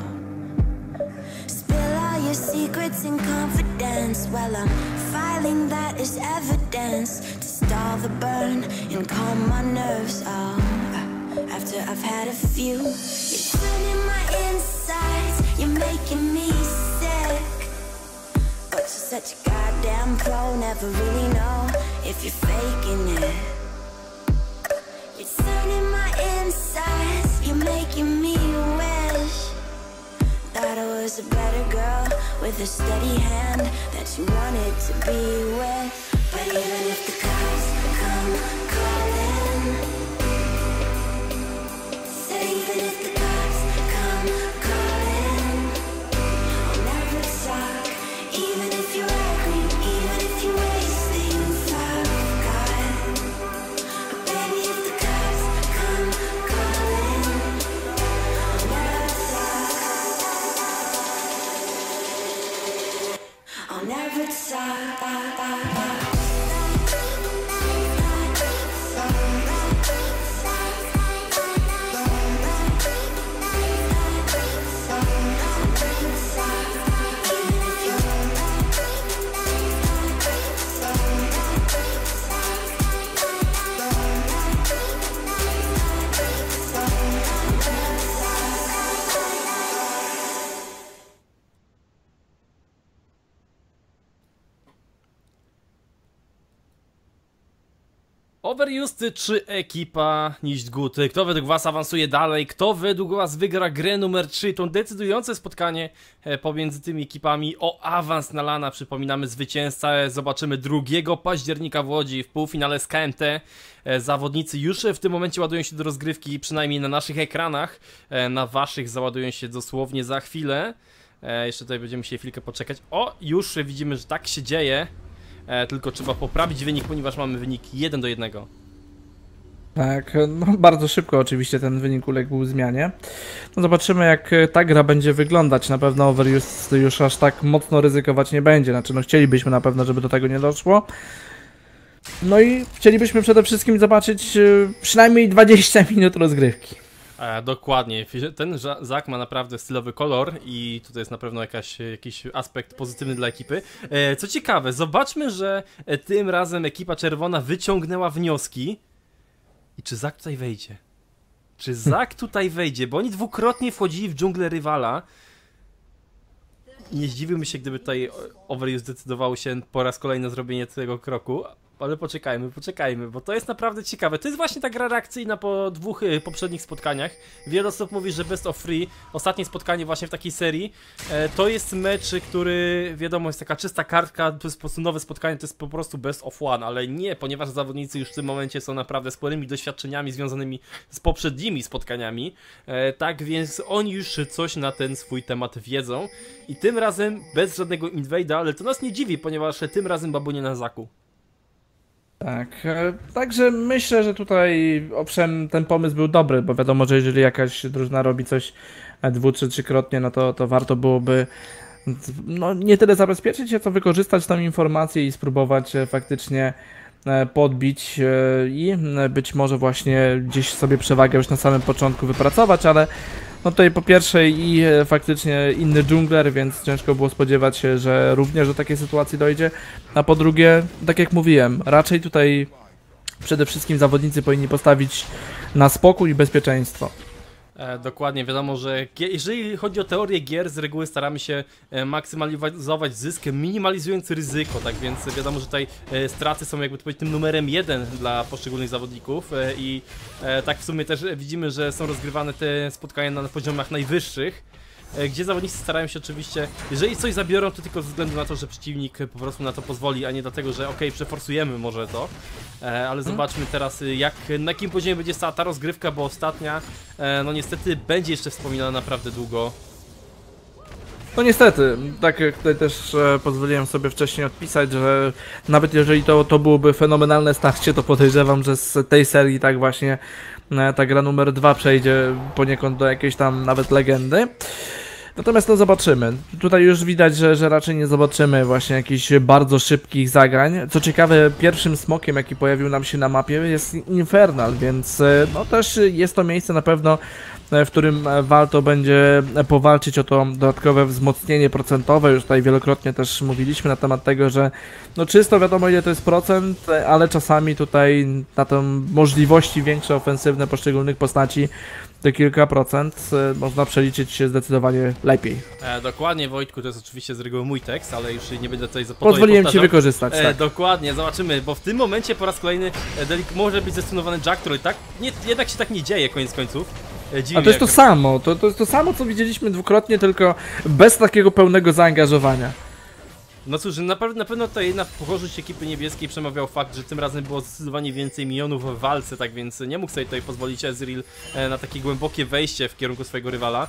Spill all your secrets in confidence, well I'm filing that as evidence to stall the burn and calm my nerves. Oh, after I've had a few, you're turning my insides, you're making me sick. But you're such a goddamn pro, never really know if you're faking it. You're turning my insides, you're making me wish. Thought I was a better girl with a steady hand that you wanted to be with. But even if the cops come calling, said even if the cops come calling, I'll never stop. Even if you're angry, even if you're wasting time, baby, if the cops come calling, I'll never stop. I'll never stop. Overused czy ekipa Nicht Gut? Kto według was awansuje dalej? Kto według was wygra grę numer trzy? To decydujące spotkanie pomiędzy tymi ekipami o awans na lana. Przypominamy, zwycięzcę zobaczymy drugiego października w Łodzi w półfinale z K M T. Zawodnicy już w tym momencie ładują się do rozgrywki, przynajmniej na naszych ekranach. Na waszych załadują się dosłownie za chwilę. E, jeszcze tutaj będziemy musieli chwilkę poczekać. O, już widzimy, że tak się dzieje. E, tylko trzeba poprawić wynik, ponieważ mamy wynik jeden do jednego. Tak, no bardzo szybko oczywiście ten wynik uległ zmianie. No zobaczymy, jak ta gra będzie wyglądać. Na pewno Overused już aż tak mocno ryzykować nie będzie. Znaczy, no chcielibyśmy na pewno, żeby do tego nie doszło. No i chcielibyśmy przede wszystkim zobaczyć przynajmniej dwadzieścia minut rozgrywki. E, dokładnie. Ten Zac ma naprawdę stylowy kolor i tutaj jest na pewno jakaś, jakiś aspekt pozytywny dla ekipy. E, co ciekawe, zobaczmy, że tym razem ekipa czerwona wyciągnęła wnioski. I czy Zac tutaj wejdzie? Czy Zac tutaj wejdzie? Bo oni dwukrotnie wchodzili w dżunglę rywala. Nie zdziwiłbym się, gdyby tutaj Overused zdecydował się po raz kolejny na zrobienie tego kroku. Ale poczekajmy, poczekajmy, bo to jest naprawdę ciekawe. To jest właśnie ta gra reakcyjna po dwóch y, poprzednich spotkaniach. Wiele osób mówi, że best of three, ostatnie spotkanie właśnie w takiej serii, e, to jest mecz, który wiadomo jest taka czysta kartka, to jest po prostu nowe spotkanie, to jest po prostu best of one, ale nie, ponieważ zawodnicy już w tym momencie są naprawdę sporymi doświadczeniami związanymi z poprzednimi spotkaniami, e, tak więc oni już coś na ten swój temat wiedzą i tym razem bez żadnego invade'a, ale to nas nie dziwi, ponieważ tym razem Babunia na Zacu. Tak, także myślę, że tutaj owszem ten pomysł był dobry, bo wiadomo, że jeżeli jakaś drużyna robi coś dwu czy trzykrotnie, no to, to warto byłoby no, nie tyle zabezpieczyć się, co wykorzystać tą informację i spróbować faktycznie podbić i być może właśnie gdzieś sobie przewagę już na samym początku wypracować, ale no tutaj po pierwsze i faktycznie inny dżungler, więc ciężko było spodziewać się, że również do takiej sytuacji dojdzie. A po drugie, tak jak mówiłem, raczej tutaj przede wszystkim zawodnicy powinni postawić na spokój i bezpieczeństwo. E, dokładnie, wiadomo, że jeżeli chodzi o teorię gier, z reguły staramy się maksymalizować zysk, minimalizując ryzyko, tak więc wiadomo, że tutaj e, straty są jakby powiedzieć tym numerem jeden dla poszczególnych zawodników e, i e, tak w sumie też widzimy, że są rozgrywane te spotkania na, na poziomach najwyższych, e, gdzie zawodnicy starają się oczywiście, jeżeli coś zabiorą, to tylko ze względu na to, że przeciwnik po prostu na to pozwoli, a nie dlatego, że okej, okay, przeforsujemy może to, e, ale zobaczmy teraz, jak, na jakim poziomie będzie stała ta rozgrywka, bo ostatnia no niestety będzie jeszcze wspominana naprawdę długo. No niestety, tak jak tutaj też pozwoliłem sobie wcześniej odpisać, że nawet jeżeli to, to byłoby fenomenalne starcie, to podejrzewam, że z tej serii tak właśnie ta gra numer dwa przejdzie poniekąd do jakiejś tam nawet legendy. Natomiast to zobaczymy. Tutaj już widać, że, że raczej nie zobaczymy właśnie jakichś bardzo szybkich zagrań. Co ciekawe, pierwszym smokiem, jaki pojawił nam się na mapie, jest Infernal, więc no też jest to miejsce na pewno, w którym warto będzie powalczyć o to dodatkowe wzmocnienie procentowe. Już tutaj wielokrotnie też mówiliśmy na temat tego, że no czysto wiadomo ile to jest procent, ale czasami tutaj na to możliwości większe ofensywne poszczególnych postaci te kilka procent można przeliczyć się zdecydowanie lepiej. E, dokładnie, Wojtku, to jest oczywiście z reguły mój tekst, ale już nie będę tutaj zapomniał. Pozwoliłem ci wykorzystać, e, tak. Dokładnie, zobaczymy, bo w tym momencie po raz kolejny Delik może być zestunowany Jack Troll, tak? Nie, jednak się tak nie dzieje, koniec końców. Dziwnie. A to jest to samo, to, to jest to samo, co widzieliśmy dwukrotnie, tylko bez takiego pełnego zaangażowania. No cóż, na pewno tutaj na korzyść ekipy niebieskiej przemawiał fakt, że tym razem było zdecydowanie więcej minionów w walce, tak więc nie mógł sobie tutaj pozwolić Ezreal na takie głębokie wejście w kierunku swojego rywala.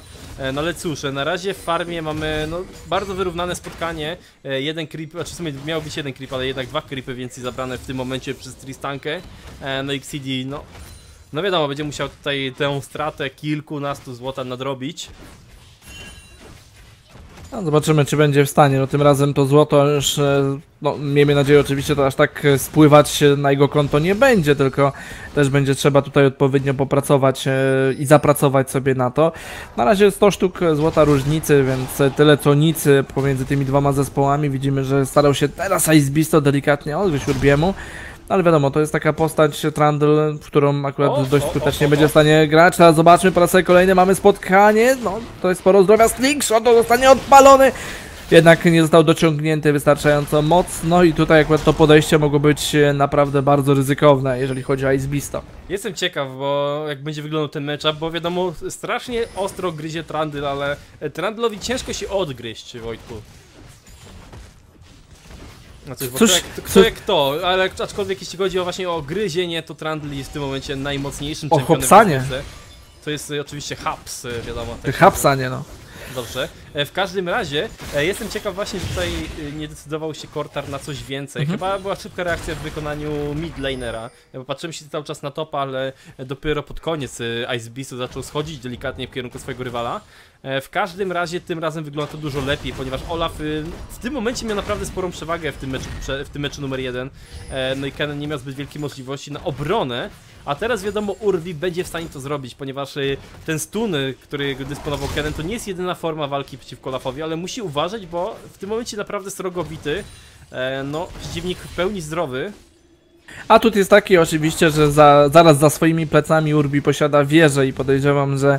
No ale cóż, na razie w farmie mamy no, bardzo wyrównane spotkanie. Jeden creep, znaczy w sumie miał być jeden creep, ale jednak dwa creepy więcej zabrane w tym momencie przez Tristankę. No i Xidi, no... No wiadomo, będzie musiał tutaj tę stratę kilkunastu złota nadrobić. No zobaczymy, czy będzie w stanie. No tym razem to złoto już, no miejmy nadzieję oczywiście, to aż tak spływać na jego konto nie będzie, tylko też będzie trzeba tutaj odpowiednio popracować i zapracować sobie na to. Na razie sto sztuk złota różnicy, więc tyle co nic pomiędzy tymi dwoma zespołami. Widzimy, że starał się teraz Ice Beast delikatnie odgryźć Urbiemu. Ale wiadomo, to jest taka postać Trundle, w którą akurat o, dość skutecznie o, o, o. będzie w stanie grać. Teraz zobaczmy po raz kolejny, mamy spotkanie. No, to jest sporo zdrowia. Slingshot zostanie odpalony. Jednak nie został dociągnięty wystarczająco mocno i tutaj akurat to podejście mogło być naprawdę bardzo ryzykowne, jeżeli chodzi o Ice Beasta. Jestem ciekaw, bo jak będzie wyglądał ten matchup, bo wiadomo, strasznie ostro gryzie Trundle, ale Trundle'owi ciężko się odgryźć, Wojtku. No coś, bo cóż, to jak, to, cóż, jak to, ale aczkolwiek jeśli chodzi o właśnie o gryzienie, to Trundle jest w tym momencie najmocniejszym o, championem w Polsce. To jest oczywiście Haps, wiadomo. Tak, Hapsanie, no. Dobrze. W każdym razie jestem ciekaw właśnie, że tutaj nie decydował się Kortar na coś więcej. Mhm. Chyba była szybka reakcja w wykonaniu midlanera, bo patrzyłem się cały czas na topa, ale dopiero pod koniec Ice Beastu zaczął schodzić delikatnie w kierunku swojego rywala. W każdym razie tym razem wygląda to dużo lepiej, ponieważ Olaf w tym momencie miał naprawdę sporą przewagę w tym meczu, w tym meczu numer jeden. No i Kennen nie miał zbyt wielkiej możliwości na obronę. A teraz wiadomo, Urbi będzie w stanie to zrobić, ponieważ ten stun, który dysponował Kennen, to nie jest jedyna forma walki przeciwko Olafowi, ale musi uważać, bo w tym momencie naprawdę srogowity, no przeciwnik w pełni zdrowy. A tut jest taki oczywiście, że za, zaraz za swoimi plecami Urbi posiada wieżę i podejrzewam, że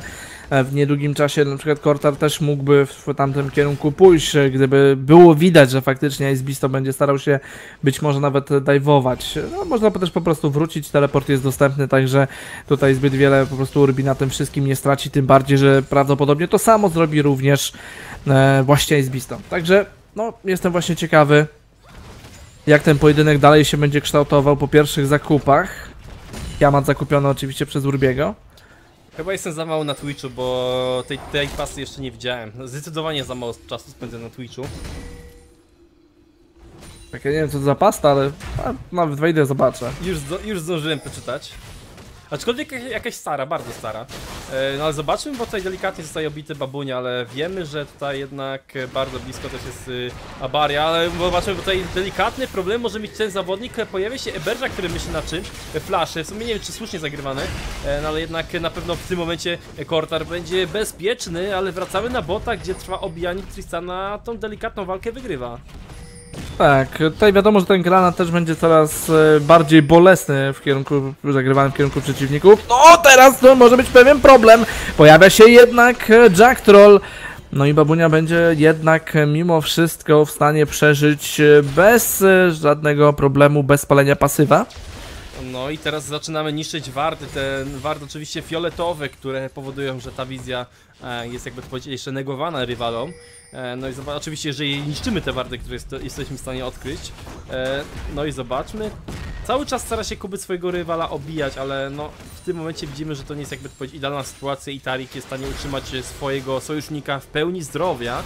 w niedługim czasie na przykład Kortar też mógłby w tamtym kierunku pójść, gdyby było widać, że faktycznie Ice Beast będzie starał się być może nawet dajwować. No, można też po prostu wrócić, teleport jest dostępny, także tutaj zbyt wiele po prostu Urbi na tym wszystkim nie straci, tym bardziej, że prawdopodobnie to samo zrobi również e, właśnie Ice Beast. Także no, jestem właśnie ciekawy, jak ten pojedynek dalej się będzie kształtował po pierwszych zakupach. Jamat zakupiony oczywiście przez Urbiego. Chyba jestem za mało na Twitchu, bo tej, tej pasy jeszcze nie widziałem. Zdecydowanie za mało czasu spędzę na Twitchu. Tak, ja nie wiem co to za pasta, ale nawet wejdę, zobaczę. Już, już zdążyłem przeczytać. Aczkolwiek jakaś stara, bardzo stara. No ale zobaczmy, bo tutaj delikatnie zostaje obity Babunia, ale wiemy, że tutaj jednak bardzo blisko też jest Abaria, ale zobaczmy, bo tutaj delikatny problem może mieć ten zawodnik. Pojawia się Eberczak, który myśli na czym? Flasze, w sumie nie wiem czy słusznie zagrywane, no ale jednak na pewno w tym momencie Kortar będzie bezpieczny, ale wracamy na bota, gdzie trwa obijanie Tristana, tą delikatną walkę wygrywa. Tak, tutaj wiadomo, że ten granat też będzie coraz bardziej bolesny w kierunku, zagrywany w kierunku przeciwników. No teraz to może być pewien problem, pojawia się jednak Jack Troll. No i Babunia będzie jednak mimo wszystko w stanie przeżyć bez żadnego problemu, bez palenia pasywa. No i teraz zaczynamy niszczyć warty, te warty oczywiście fioletowe, które powodują, że ta wizja jest jakby to powiedzieć jeszcze negowana rywalom. No i zobacz, oczywiście jeżeli niszczymy te warty, które jest, jesteśmy w stanie odkryć. No i zobaczmy. Cały czas stara się Kubyt swojego rywala obijać, ale no w tym momencie widzimy, że to nie jest jakby to powiedzieć idealna sytuacja i Taric jest w stanie utrzymać swojego sojusznika w pełni zdrowia.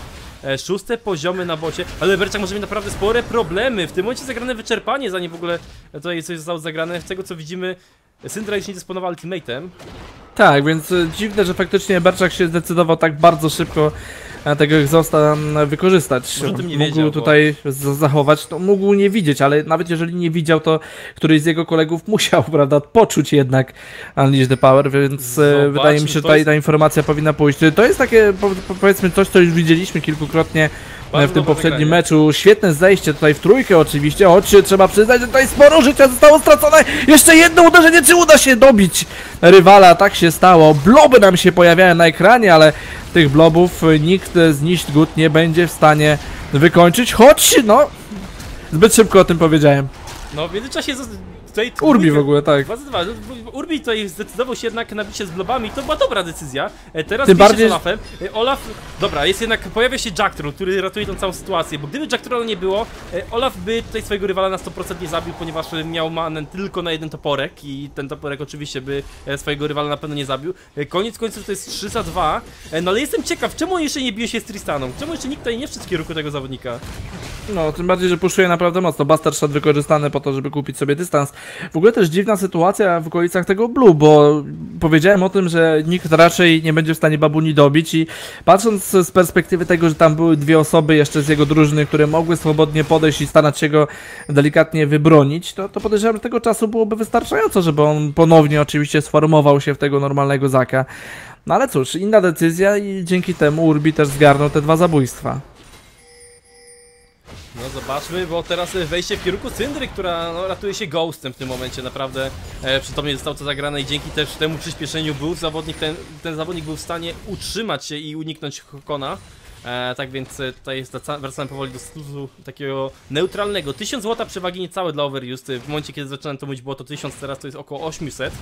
Szóste poziomy na bocie, ale Berczak może mieć naprawdę spore problemy. W tym momencie zagrane wyczerpanie, zanim w ogóle tutaj coś zostało zagrane. Z tego co widzimy, Syndra już nie dysponował ultimatem. Tak, więc dziwne, że faktycznie Berczak się zdecydował tak bardzo szybko tego egzosta wykorzystać. Może tym nie wiedział, mógł tutaj bo... zachować, to mógł nie widzieć, ale nawet jeżeli nie widział, to któryś z jego kolegów musiał, prawda, poczuć jednak Unleash the Power, więc zobaczmy, wydaje mi się, że ta, jest... ta informacja powinna pójść. To jest takie, powiedzmy, coś, co już widzieliśmy kilkukrotnie bardzo w tym poprzednim meczu. Świetne zejście tutaj w trójkę oczywiście, choć trzeba przyznać, że tutaj sporo życia zostało stracone. Jeszcze jedno uderzenie, czy uda się dobić rywala? Tak się stało. Bloby nam się pojawiają na ekranie, ale tych blobów nikt z Nicht Gut nie będzie w stanie wykończyć, choć no, zbyt szybko o tym powiedziałem. No w międzyczasie tutaj... Urbi w ogóle, tak. Urbi tutaj zdecydował się jednak na bicie z blobami, to była dobra decyzja. Teraz Ty bardziej... z Olafem. Olaf, dobra, jest jednak, pojawia się Jack Troll, który ratuje tą całą sytuację, bo gdyby Jack Trolla nie było, Olaf by tutaj swojego rywala na sto procent nie zabił, ponieważ miał manę tylko na jeden toporek i ten toporek oczywiście by swojego rywala na pewno nie zabił. Koniec końców to jest trzy za dwa, no ale jestem ciekaw, czemu on jeszcze nie bije się z Tristaną? Czemu jeszcze nikt tutaj nie wszedł w kierunku tego zawodnika? No, tym bardziej, że puszuje naprawdę mocno. Buster Shot wykorzystany po to, żeby kupić sobie dystans. W ogóle też dziwna sytuacja w okolicach tego Blue, bo powiedziałem o tym, że nikt raczej nie będzie w stanie Babuni dobić i patrząc z perspektywy tego, że tam były dwie osoby jeszcze z jego drużyny, które mogły swobodnie podejść i starać się go delikatnie wybronić, to, to podejrzewam, że tego czasu byłoby wystarczająco, żeby on ponownie oczywiście sformował się w tego normalnego Zaca. No ale cóż, inna decyzja i dzięki temu Urbi też zgarnął te dwa zabójstwa. No zobaczmy, bo teraz wejście w kierunku Syndry, która no, ratuje się Ghostem w tym momencie, naprawdę e, przytomnie zostało to zagrane i dzięki też temu przyspieszeniu był zawodnik, ten, ten zawodnik był w stanie utrzymać się i uniknąć Kokona. E, tak więc tutaj jest, wracamy powoli do statusu takiego neutralnego. tysiąc złotych przewagi niecałe dla Overused, w momencie kiedy zaczynałem to mówić było to tysiąc, teraz to jest około osiemset.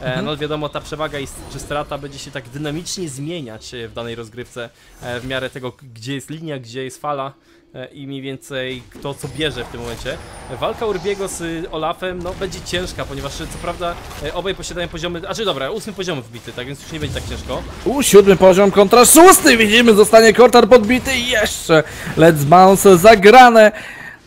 Mhm. No wiadomo, ta przewaga i czy strata będzie się tak dynamicznie zmieniać w danej rozgrywce w miarę tego, gdzie jest linia, gdzie jest fala i mniej więcej kto co bierze w tym momencie. Walka Urbiego z Olafem no będzie ciężka, ponieważ co prawda obaj posiadają poziomy, a czy dobra, ósmy poziom wbity, tak więc już nie będzie tak ciężko. U, siódmy poziom kontra szósty, widzimy, zostanie Kortar podbity i jeszcze Let's Bounce zagrane.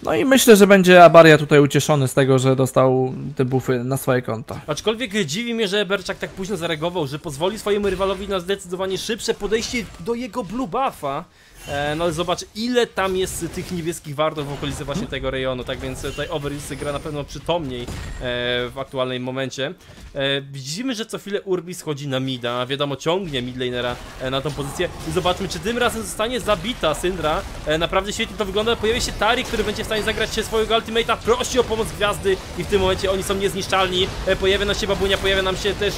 No i myślę, że będzie Abaria tutaj ucieszony z tego, że dostał te buffy na swoje konta. Aczkolwiek dziwi mnie, że Berczak tak późno zareagował, że pozwoli swojemu rywalowi na zdecydowanie szybsze podejście do jego blue buffa. No ale zobacz, ile tam jest tych niebieskich wardów w okolicy właśnie tego rejonu, tak więc tutaj Overused gra na pewno przytomniej w aktualnym momencie. Widzimy, że co chwilę Urbi schodzi na mida, wiadomo, ciągnie midlanera na tą pozycję i zobaczmy, czy tym razem zostanie zabita Syndra. Naprawdę świetnie to wygląda, pojawia się Taric, który będzie w stanie zagrać się swojego ultimate'a, prosi o pomoc gwiazdy i w tym momencie oni są niezniszczalni. Pojawia nam się Babunia, pojawia nam się też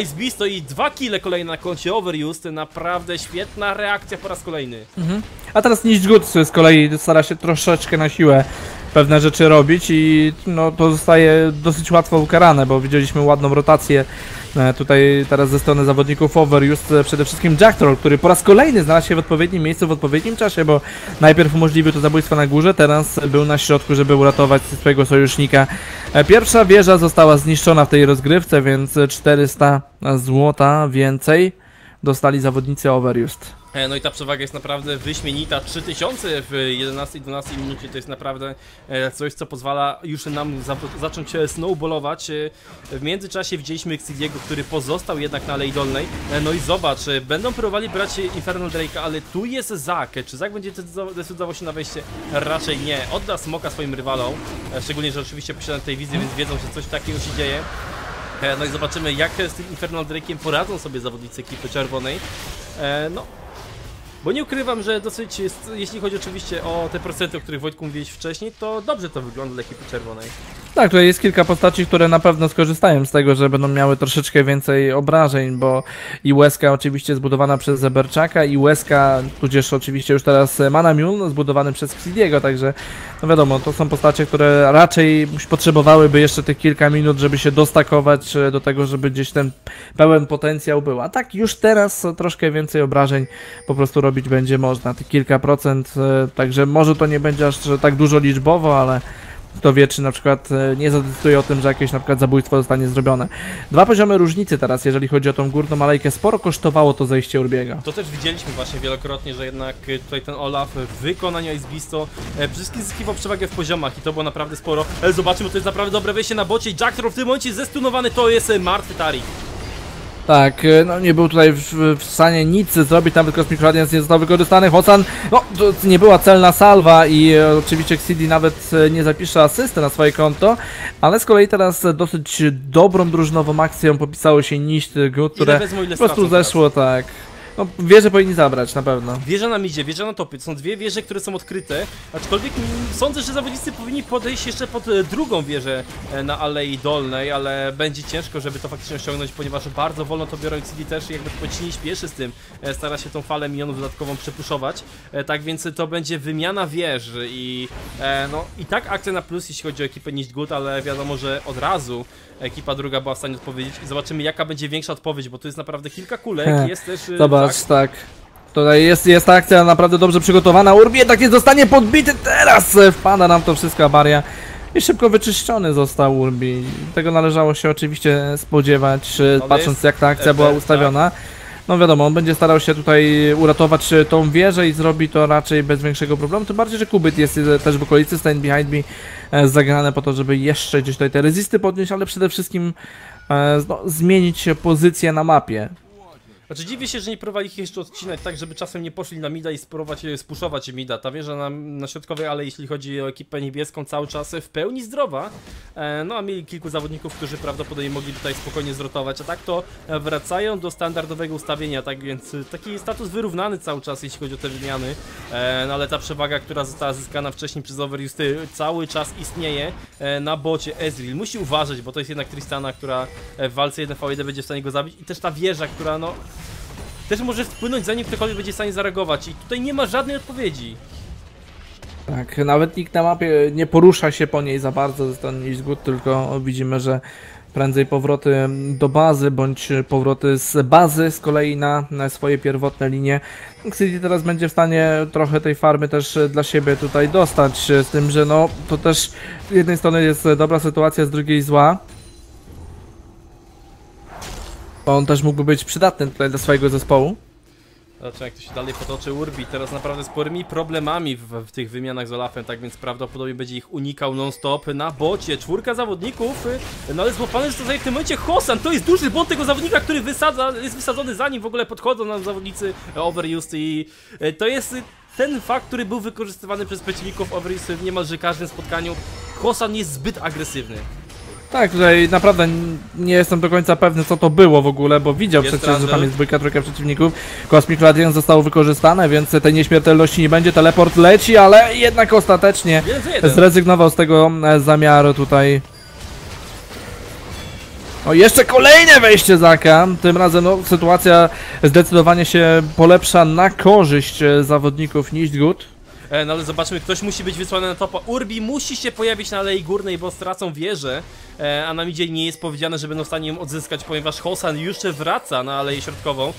Ice Beast, to i dwa kile kolejne na koncie Overused, naprawdę świetna reakcja po raz kolejny. Mhm. A teraz Nicht Gut z kolei stara się troszeczkę na siłę pewne rzeczy robić i no, to zostaje dosyć łatwo ukarane, bo widzieliśmy ładną rotację tutaj teraz ze strony zawodników Overused, przede wszystkim Jack Troll, który po raz kolejny znalazł się w odpowiednim miejscu w odpowiednim czasie, bo najpierw umożliwił to zabójstwo na górze, teraz był na środku, żeby uratować swojego sojusznika. Pierwsza wieża została zniszczona w tej rozgrywce, więc czterysta złota więcej dostali zawodnicy Overused. No i ta przewaga jest naprawdę wyśmienita, trzy tysiące w jedenastej dwunastej minucie to jest naprawdę coś, co pozwala już nam za zacząć snowballować. W międzyczasie widzieliśmy Xidiego, który pozostał jednak na alei dolnej. No i zobacz, będą próbowali brać Infernal Drake'a, ale tu jest Zac. Czy Zac będzie decydował się na wejście? Raczej nie. Odda smoka swoim rywalom, szczególnie, że oczywiście posiadają tej wizji, więc wiedzą, że coś takiego się dzieje. No i zobaczymy, jak z tym Infernal Drake'iem poradzą sobie zawodnicy ekipy czerwonej. No. Bo nie ukrywam, że dosyć, jest, jeśli chodzi oczywiście o te procenty, o których Wojtku mówiłeś wcześniej, to dobrze to wygląda dla ekipy czerwonej. Tak, tutaj jest kilka postaci, które na pewno skorzystają z tego, że będą miały troszeczkę więcej obrażeń, bo i łezka oczywiście zbudowana przez Eberczaka, i łezka, tudzież oczywiście już teraz Manamiun zbudowany przez Xidiego, także no wiadomo, to są postacie, które raczej potrzebowałyby jeszcze tych kilka minut, żeby się dostakować do tego, żeby gdzieś ten pełen potencjał był. A tak już teraz troszkę więcej obrażeń po prostu robi będzie można, te kilka procent, także może to nie będzie aż tak dużo liczbowo, ale kto wie, czy na przykład nie zadecyduje o tym, że jakieś na przykład zabójstwo zostanie zrobione. Dwa poziomy różnicy teraz, jeżeli chodzi o tą górną alejkę, sporo kosztowało to zejście Urbiego. To też widzieliśmy właśnie wielokrotnie, że jednak tutaj ten Olaf w wykonaniu Ice Beasto przede wszystkim zyskiwał przewagę w poziomach i to było naprawdę sporo. Zobaczymy, to jest naprawdę dobre wejście na bocie. Jack Troll w tym momencie zestunowany, to jest martwy Taric. Tak, no nie był tutaj w, w stanie nic zrobić, nawet Cosmic Radiance nie został wykorzystany. Hosan, no to nie była celna salwa i e, oczywiście Xidi nawet nie zapisze asysty na swoje konto, ale z kolei teraz dosyć dobrą drużynową akcją popisało się Nicht Gut, które wezmą, po prostu zeszło teraz. Tak. No, wieże powinni zabrać, na pewno. Wieża na midzie, wieża na topie. To są dwie wieże, które są odkryte. Aczkolwiek sądzę, że zawodnicy powinni podejść jeszcze pod drugą wieżę na alei dolnej, ale będzie ciężko, żeby to faktycznie osiągnąć, ponieważ bardzo wolno to biorą Xidi też, jakby nie śpieszy z tym. Stara się tą falę minionów dodatkową przepuszować. Tak więc to będzie wymiana wieży i no i tak akcja na plus, jeśli chodzi o ekipę Nicht Gut, ale wiadomo, że od razu ekipa druga była w stanie odpowiedzieć i zobaczymy, jaka będzie większa odpowiedź, bo tu jest naprawdę kilka kulek i jest też... Dobra. Aż tak. Tutaj jest, jest ta akcja naprawdę dobrze przygotowana. Urbi jednak nie zostanie podbity. Teraz wpada nam to wszystko Abaria. I szybko wyczyszczony został Urbi. Tego należało się oczywiście spodziewać, ale patrząc jak ta akcja była ustawiona. No wiadomo, on będzie starał się tutaj uratować tą wieżę i zrobi to raczej bez większego problemu. Tym bardziej, że Kubyt jest też w okolicy. Stand behind me zagrane po to, żeby jeszcze gdzieś tutaj te rezysty podnieść, ale przede wszystkim no, zmienić pozycję na mapie. Znaczy dziwię się, że nie próbowali ich jeszcze odcinać tak, żeby czasem nie poszli na mida i spróbować spuszować mida. Ta wieża na, na środkowej, ale jeśli chodzi o ekipę niebieską, cały czas w pełni zdrowa. E, no a mieli kilku zawodników, którzy prawdopodobnie mogli tutaj spokojnie zrotować, a tak to wracają do standardowego ustawienia, tak więc taki status wyrównany cały czas, jeśli chodzi o te wymiany. E, no ale ta przewaga, która została zyskana wcześniej przez Overused, cały czas istnieje e, na bocie. Ezreal musi uważać, bo to jest jednak Tristana, która w walce jeden na jeden będzie w stanie go zabić i też ta wieża, która no... też może wpłynąć, zanim ktokolwiek będzie w stanie zareagować i tutaj nie ma żadnej odpowiedzi. Tak, nawet nikt na mapie nie porusza się po niej za bardzo ze strony Nicht Gut, tylko widzimy, że prędzej powroty do bazy, bądź powroty z bazy z kolei na, na swoje pierwotne linie. Xidi teraz będzie w stanie trochę tej farmy też dla siebie tutaj dostać, z tym, że no to też z jednej strony jest dobra sytuacja, z drugiej zła. On też mógłby być przydatny tutaj dla swojego zespołu. Zobaczmy, jak to się dalej potoczy. Urbi teraz naprawdę sporymi problemami w, w tych wymianach z Olafem, tak więc prawdopodobnie będzie ich unikał non-stop. Na bocie czwórka zawodników, no ale złapany zostaje w tym momencie Hosan. To jest duży błąd tego zawodnika, który wysadza, jest wysadzony, zanim w ogóle podchodzą nam zawodnicy Overused, i to jest ten fakt, który był wykorzystywany przez przeciwników Overused w niemalże każdym spotkaniu. Hosan jest zbyt agresywny. Tak, tutaj naprawdę nie jestem do końca pewny, co to było w ogóle, bo widział jest przecież, że tam jest dwójka, trójka przeciwników. Cosmic Radiant zostało wykorzystane, więc tej nieśmiertelności nie będzie. Teleport leci, ale jednak ostatecznie zrezygnował z tego zamiaru tutaj. O, jeszcze kolejne wejście Zac'a. Tym razem no, sytuacja zdecydowanie się polepsza na korzyść zawodników Nicht Gut. No ale zobaczmy, ktoś musi być wysłany na topa. Urbi musi się pojawić na alei górnej, bo stracą wieżę, a na midzie nie jest powiedziane, że będą w stanie ją odzyskać, ponieważ Hosan już wraca na aleję środkową.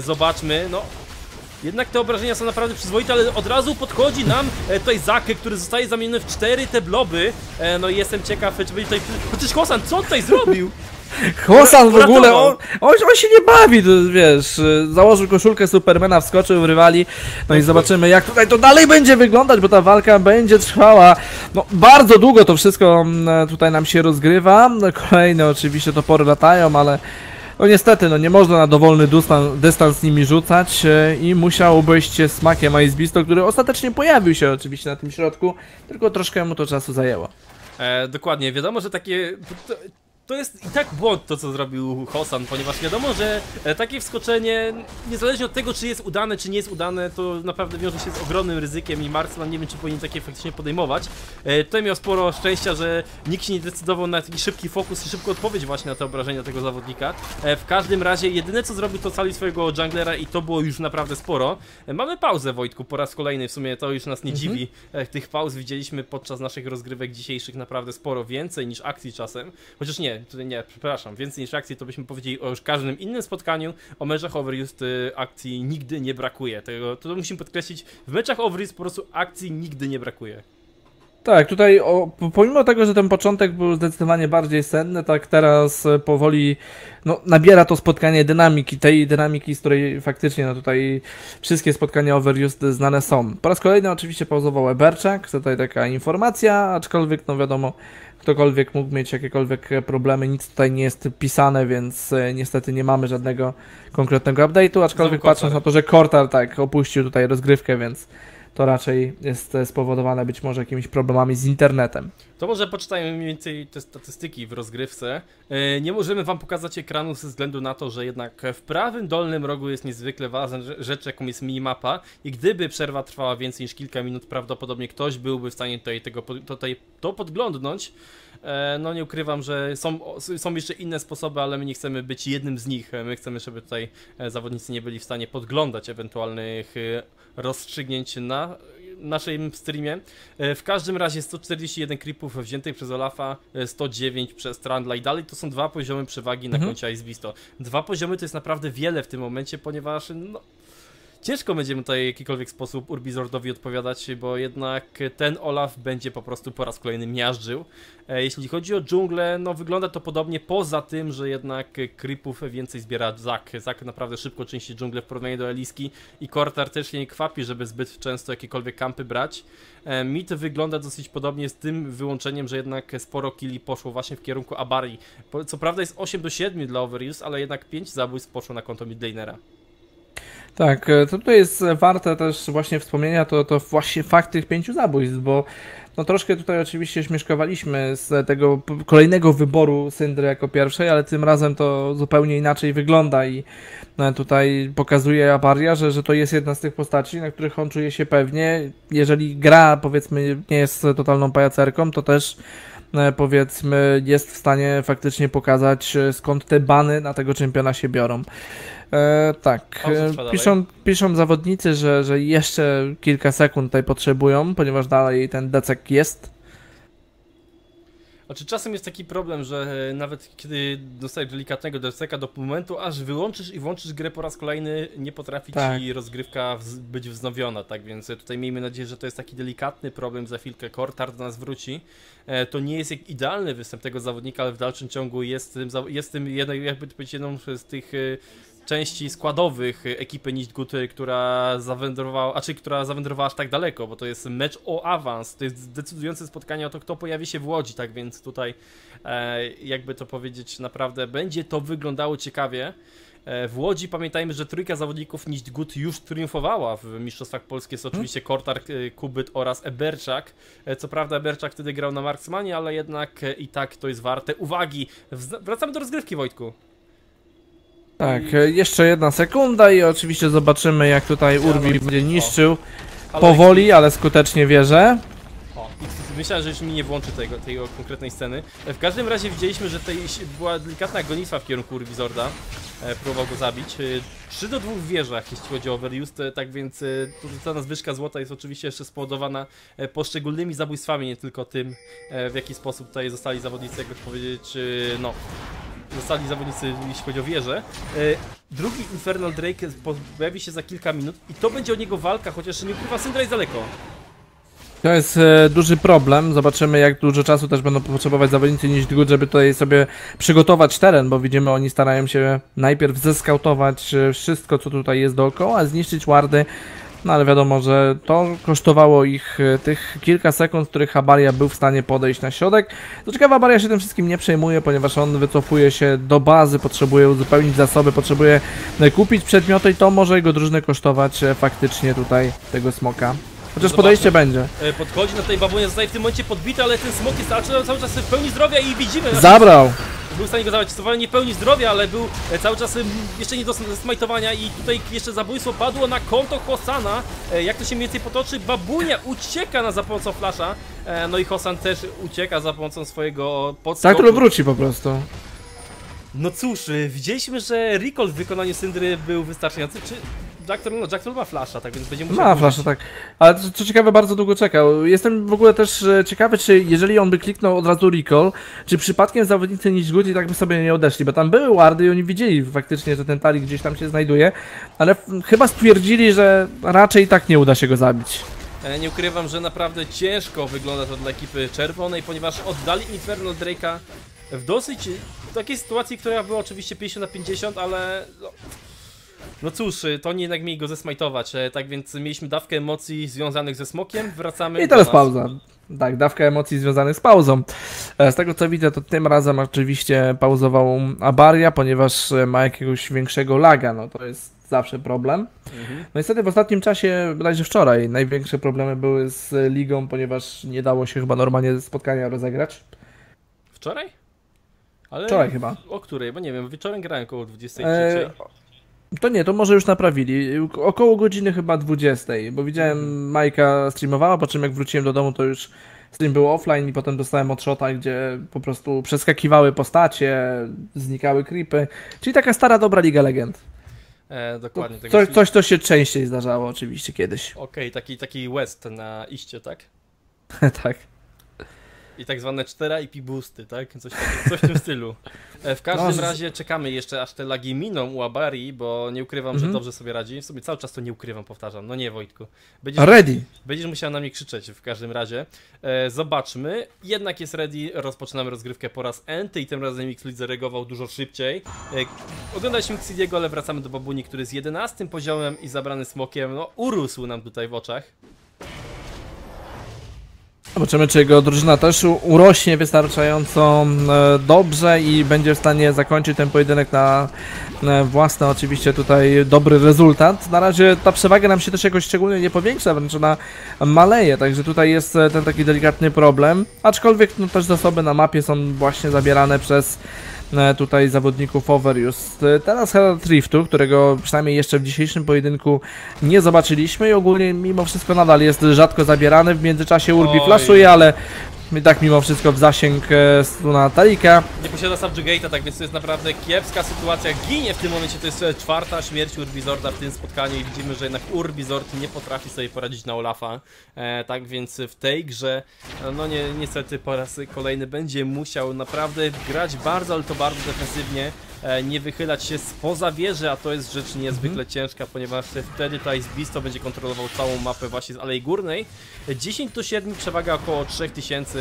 Zobaczmy, no jednak te obrażenia są naprawdę przyzwoite, ale od razu podchodzi nam tutaj Zac, który zostaje zamieniony w cztery te bloby. No i jestem ciekaw, czy będzie tutaj... Przecież Hosan, co tutaj zrobił? Hosan w ogóle, on, on, on się nie bawi, wiesz, założył koszulkę Supermana, wskoczył w rywali, no i zobaczymy, jak tutaj to dalej będzie wyglądać, bo ta walka będzie trwała, no bardzo długo to wszystko tutaj nam się rozgrywa, kolejne oczywiście topory latają, ale no niestety, no nie można na dowolny dystans, dystans nimi rzucać i musiał obejść się smakiem Ice Beasto, który ostatecznie pojawił się oczywiście na tym środku, tylko troszkę mu to czasu zajęło. E, dokładnie, wiadomo, że takie... To jest i tak błąd to, co zrobił Hosan, ponieważ wiadomo, że takie wskoczenie, niezależnie od tego, czy jest udane, czy nie jest udane, to naprawdę wiąże się z ogromnym ryzykiem i Marcel, nie wiem, czy powinien takie faktycznie podejmować. Tutaj miał sporo szczęścia, że nikt się nie decydował na taki szybki fokus i szybką odpowiedź właśnie na te obrażenia tego zawodnika. W każdym razie jedyne, co zrobił, to cali swojego junglera i to było już naprawdę sporo. Mamy pauzę, Wojtku, po raz kolejny, w sumie to już nas nie mhm. dziwi. Tych pauz widzieliśmy podczas naszych rozgrywek dzisiejszych naprawdę sporo, więcej niż akcji czasem, chociaż nie. Tutaj nie, przepraszam, więcej niż akcji to byśmy powiedzieli o już każdym innym spotkaniu. O meczach Overused akcji nigdy nie brakuje. Tego, to musimy podkreślić, w meczach Overused po prostu akcji nigdy nie brakuje. Tak, tutaj o, pomimo tego, że ten początek był zdecydowanie bardziej senny, tak teraz powoli no, nabiera to spotkanie dynamiki, tej dynamiki, z której faktycznie no, tutaj wszystkie spotkania Overused znane są. Po raz kolejny oczywiście pauzował Eberczak, tutaj taka informacja, aczkolwiek no wiadomo, ktokolwiek mógł mieć jakiekolwiek problemy, nic tutaj nie jest pisane, więc niestety nie mamy żadnego konkretnego update'u, aczkolwiek patrząc na to, że Kortar tak opuścił tutaj rozgrywkę, więc to raczej jest spowodowane być może jakimiś problemami z internetem. To może poczytajmy mniej więcej te statystyki w rozgrywce. Nie możemy wam pokazać ekranu ze względu na to, że jednak w prawym dolnym rogu jest niezwykle ważna rzecz, jaką jest minimapa, i gdyby przerwa trwała więcej niż kilka minut, prawdopodobnie ktoś byłby w stanie tutaj tego, tutaj to podglądnąć. No nie ukrywam, że są, są jeszcze inne sposoby, ale my nie chcemy być jednym z nich. My chcemy, żeby tutaj zawodnicy nie byli w stanie podglądać ewentualnych rozstrzygnięć na naszym streamie. W każdym razie sto czterdzieści jeden creepów wziętych przez Olafa, sto dziewięć przez Trundla i dalej to są dwa poziomy przewagi na mhm. koncie Ice Beasto. Dwa poziomy to jest naprawdę wiele w tym momencie, ponieważ no, ciężko będziemy tutaj w jakikolwiek sposób Urbizortowi odpowiadać, bo jednak ten Olaf będzie po prostu po raz kolejny miażdżył. Jeśli chodzi o dżunglę, no wygląda to podobnie, poza tym, że jednak creepów więcej zbiera Zac. Zac naprawdę szybko czyści dżunglę w porównaniu do Eliski i Kortar też się nie kwapi, żeby zbyt często jakiekolwiek kampy brać. Mid wygląda dosyć podobnie, z tym wyłączeniem, że jednak sporo killi poszło właśnie w kierunku Abarii. Co prawda jest osiem do siedmiu dla Overused, ale jednak pięć zabójstw poszło na konto midlanera. Tak, to tutaj jest warte też właśnie wspomnienia, to, to właśnie fakt tych pięciu zabójstw, bo no troszkę tutaj oczywiście śmieszkowaliśmy z tego kolejnego wyboru Syndry jako pierwszej, ale tym razem to zupełnie inaczej wygląda i tutaj pokazuje Abaria, że, że to jest jedna z tych postaci, na których on czuje się pewnie. Jeżeli gra, powiedzmy, nie jest totalną pajacerką, to też powiedzmy jest w stanie faktycznie pokazać, skąd te bany na tego czempiona się biorą. E, tak, piszą, piszą zawodnicy, że, że jeszcze kilka sekund tutaj potrzebują, ponieważ dalej ten decek jest. Znaczy czasem jest taki problem, że nawet kiedy dostajesz delikatnego Berczaka do momentu, aż wyłączysz i włączysz grę po raz kolejny, nie potrafi tak. ci rozgrywka wz być wznowiona, tak więc tutaj miejmy nadzieję, że to jest taki delikatny problem, za chwilkę Kortar do nas wróci. E, to nie jest jak idealny występ tego zawodnika, ale w dalszym ciągu jest tym, jest tym jedną, jakby to powiedzieć, jedną z tych y części składowych ekipy Nicht Gut, która zawędrowała, a czy która zawędrowała aż tak daleko, bo to jest mecz o awans, to jest decydujące spotkanie o to, kto pojawi się w Łodzi, tak więc tutaj e, jakby to powiedzieć, naprawdę będzie to wyglądało ciekawie. E, w Łodzi pamiętajmy, że trójka zawodników Nicht Gut już triumfowała w Mistrzostwach Polski, jest oczywiście Kortar, Kubyt oraz Eberczak. E, co prawda Eberczak wtedy grał na Marksmanie, ale jednak e, i tak to jest warte uwagi. Wracamy do rozgrywki, Wojtku. Tak, jeszcze jedna sekunda i oczywiście zobaczymy, jak tutaj Urbi będzie niszczył. Powoli, ale skutecznie, wierzę. O, myślałem, że już mi nie włączy tego, tej konkretnej sceny. W każdym razie widzieliśmy, że tutaj była delikatna gonitwa w kierunku Urbizorda. Próbował go zabić. trzy do dwóch w wieżach, jeśli chodzi o Overused, tak więc ta nadwyżka złota jest oczywiście jeszcze spowodowana poszczególnymi zabójstwami, nie tylko tym, w jaki sposób tutaj zostali zawodnicy, jakby powiedzieć, no... Zostali zawodnicy, jeśli chodzi o wieżę. Drugi Infernal Drake pojawi się za kilka minut i to będzie o niego walka, chociaż nie ukrywa, Syndra jest daleko. To jest e, duży problem, zobaczymy, jak dużo czasu też będą potrzebować zawodnicy Nicht Gut, żeby tutaj sobie przygotować teren, bo widzimy, oni starają się najpierw zeskautować wszystko, co tutaj jest dookoła, zniszczyć wardy. No ale wiadomo, że to kosztowało ich tych kilka sekund, w których Abaria był w stanie podejść na środek. Co ciekawe, Abaria się tym wszystkim nie przejmuje, ponieważ on wycofuje się do bazy, potrzebuje uzupełnić zasoby, potrzebuje kupić przedmioty i to może jego drużynę kosztować faktycznie tutaj tego smoka. Chociaż podejście będzie. Podchodzi na tej Babunia, zostaje w tym momencie podbity, ale ten smok jest cały czas w pełni zdrowia i widzimy... Zabrał! Był w stanie go zabrać, stosowany nie pełni zdrowia, ale był cały czas jeszcze nie do smajtowania i tutaj jeszcze zabójstwo padło na konto Hosana. Jak to się mniej więcej potoczy? Babunia ucieka na za pomocą flasza, no i Hosan też ucieka za pomocą swojego podskoku. Tak, to wróci po prostu. No cóż, widzieliśmy, że recall w wykonaniu Syndry był wystarczający, czy... Jack Troll, no, Jack Troll ma flasha, tak więc będzie musiał... Ma flasha, tak. Ale co, co ciekawe, bardzo długo czekał. Jestem w ogóle też ciekawy, czy jeżeli on by kliknął od razu recall, czy przypadkiem zawodnicy Nicht Gut i tak by sobie nie odeszli, bo tam były wardy i oni widzieli faktycznie, że ten Taric gdzieś tam się znajduje, ale chyba stwierdzili, że raczej tak nie uda się go zabić. Nie ukrywam, że naprawdę ciężko wygląda to dla ekipy czerwonej, ponieważ oddali Inferno Drake'a w dosyć takiej sytuacji, która była oczywiście pięćdziesiąt na pięćdziesiąt, ale... No... No cóż, to nie jednak mieli go zesmajtować, tak więc mieliśmy dawkę emocji związanych ze smokiem, wracamy i teraz do pauza. Tak, dawka emocji związanych z pauzą. Z tego co widzę, to tym razem oczywiście pauzował Abaria, ponieważ ma jakiegoś większego laga, no to jest zawsze problem. Mhm. No niestety w ostatnim czasie, bodajże wczoraj, największe problemy były z ligą, ponieważ nie dało się chyba normalnie spotkania rozegrać. Wczoraj? Ale wczoraj chyba. O której? Bo nie wiem, wieczorem grałem koło dwudziestej trzeciej. E... To nie, to może już naprawili. Około godziny chyba dwudziestej, bo widziałem, Majka streamowała, po czym jak wróciłem do domu, to już stream był offline i potem dostałem od shota, gdzie po prostu przeskakiwały postacie, znikały creepy. Czyli taka stara, dobra Liga Legend. E, dokładnie. Co, coś, co się częściej zdarzało oczywiście kiedyś. Okej, okay, taki, taki West na iście, tak? Tak. I tak zwane cztery I P boosty, tak? Coś, coś w tym stylu. W każdym no, razie czekamy jeszcze, aż te lagi miną u Abarii, bo nie ukrywam, mm -hmm. że dobrze sobie radzi. W sumie cały czas to nie ukrywam, powtarzam. No nie, Wojtku. Będziesz, ready! Będziesz musiał na mnie krzyczeć w każdym razie. E, zobaczmy. Jednak jest ready. Rozpoczynamy rozgrywkę po raz enty i tym razem Xlid zareagował dużo szybciej. E, oglądaliśmy Xidiego, ale wracamy do Babuni, który z jedenastym poziomem i zabrany smokiem, no urósł nam tutaj w oczach. Zobaczymy, czy jego drużyna też urośnie wystarczająco dobrze i będzie w stanie zakończyć ten pojedynek na własny oczywiście tutaj dobry rezultat. Na razie ta przewaga nam się też jakoś szczególnie nie powiększa, wręcz ona maleje, także tutaj jest ten taki delikatny problem. Aczkolwiek no, też zasoby na mapie są właśnie zabierane przez tutaj zawodników Overused. Teraz Herald Riftu, którego przynajmniej jeszcze w dzisiejszym pojedynku nie zobaczyliśmy i ogólnie mimo wszystko nadal jest rzadko zabierany. W międzyczasie Urbi flaszuje, ale I tak mimo wszystko w zasięg struna Tarica. Nie posiada subjugate'a, tak więc to jest naprawdę kiepska sytuacja. Ginie w tym momencie, to jest czwarta śmierć Urbizorta w tym spotkaniu i widzimy, że jednak Urbizort nie potrafi sobie poradzić na Olafa. E, tak więc w tej grze, no nie, niestety po raz kolejny będzie musiał naprawdę grać bardzo, ale to bardzo defensywnie. E, nie wychylać się spoza wieży, a to jest rzecz niezwykle mm-hmm. ciężka, ponieważ wtedy ta Ice Beast będzie kontrolował całą mapę właśnie z Alei Górnej. dziesięć do siedmiu, przewaga około trzech tysięcy.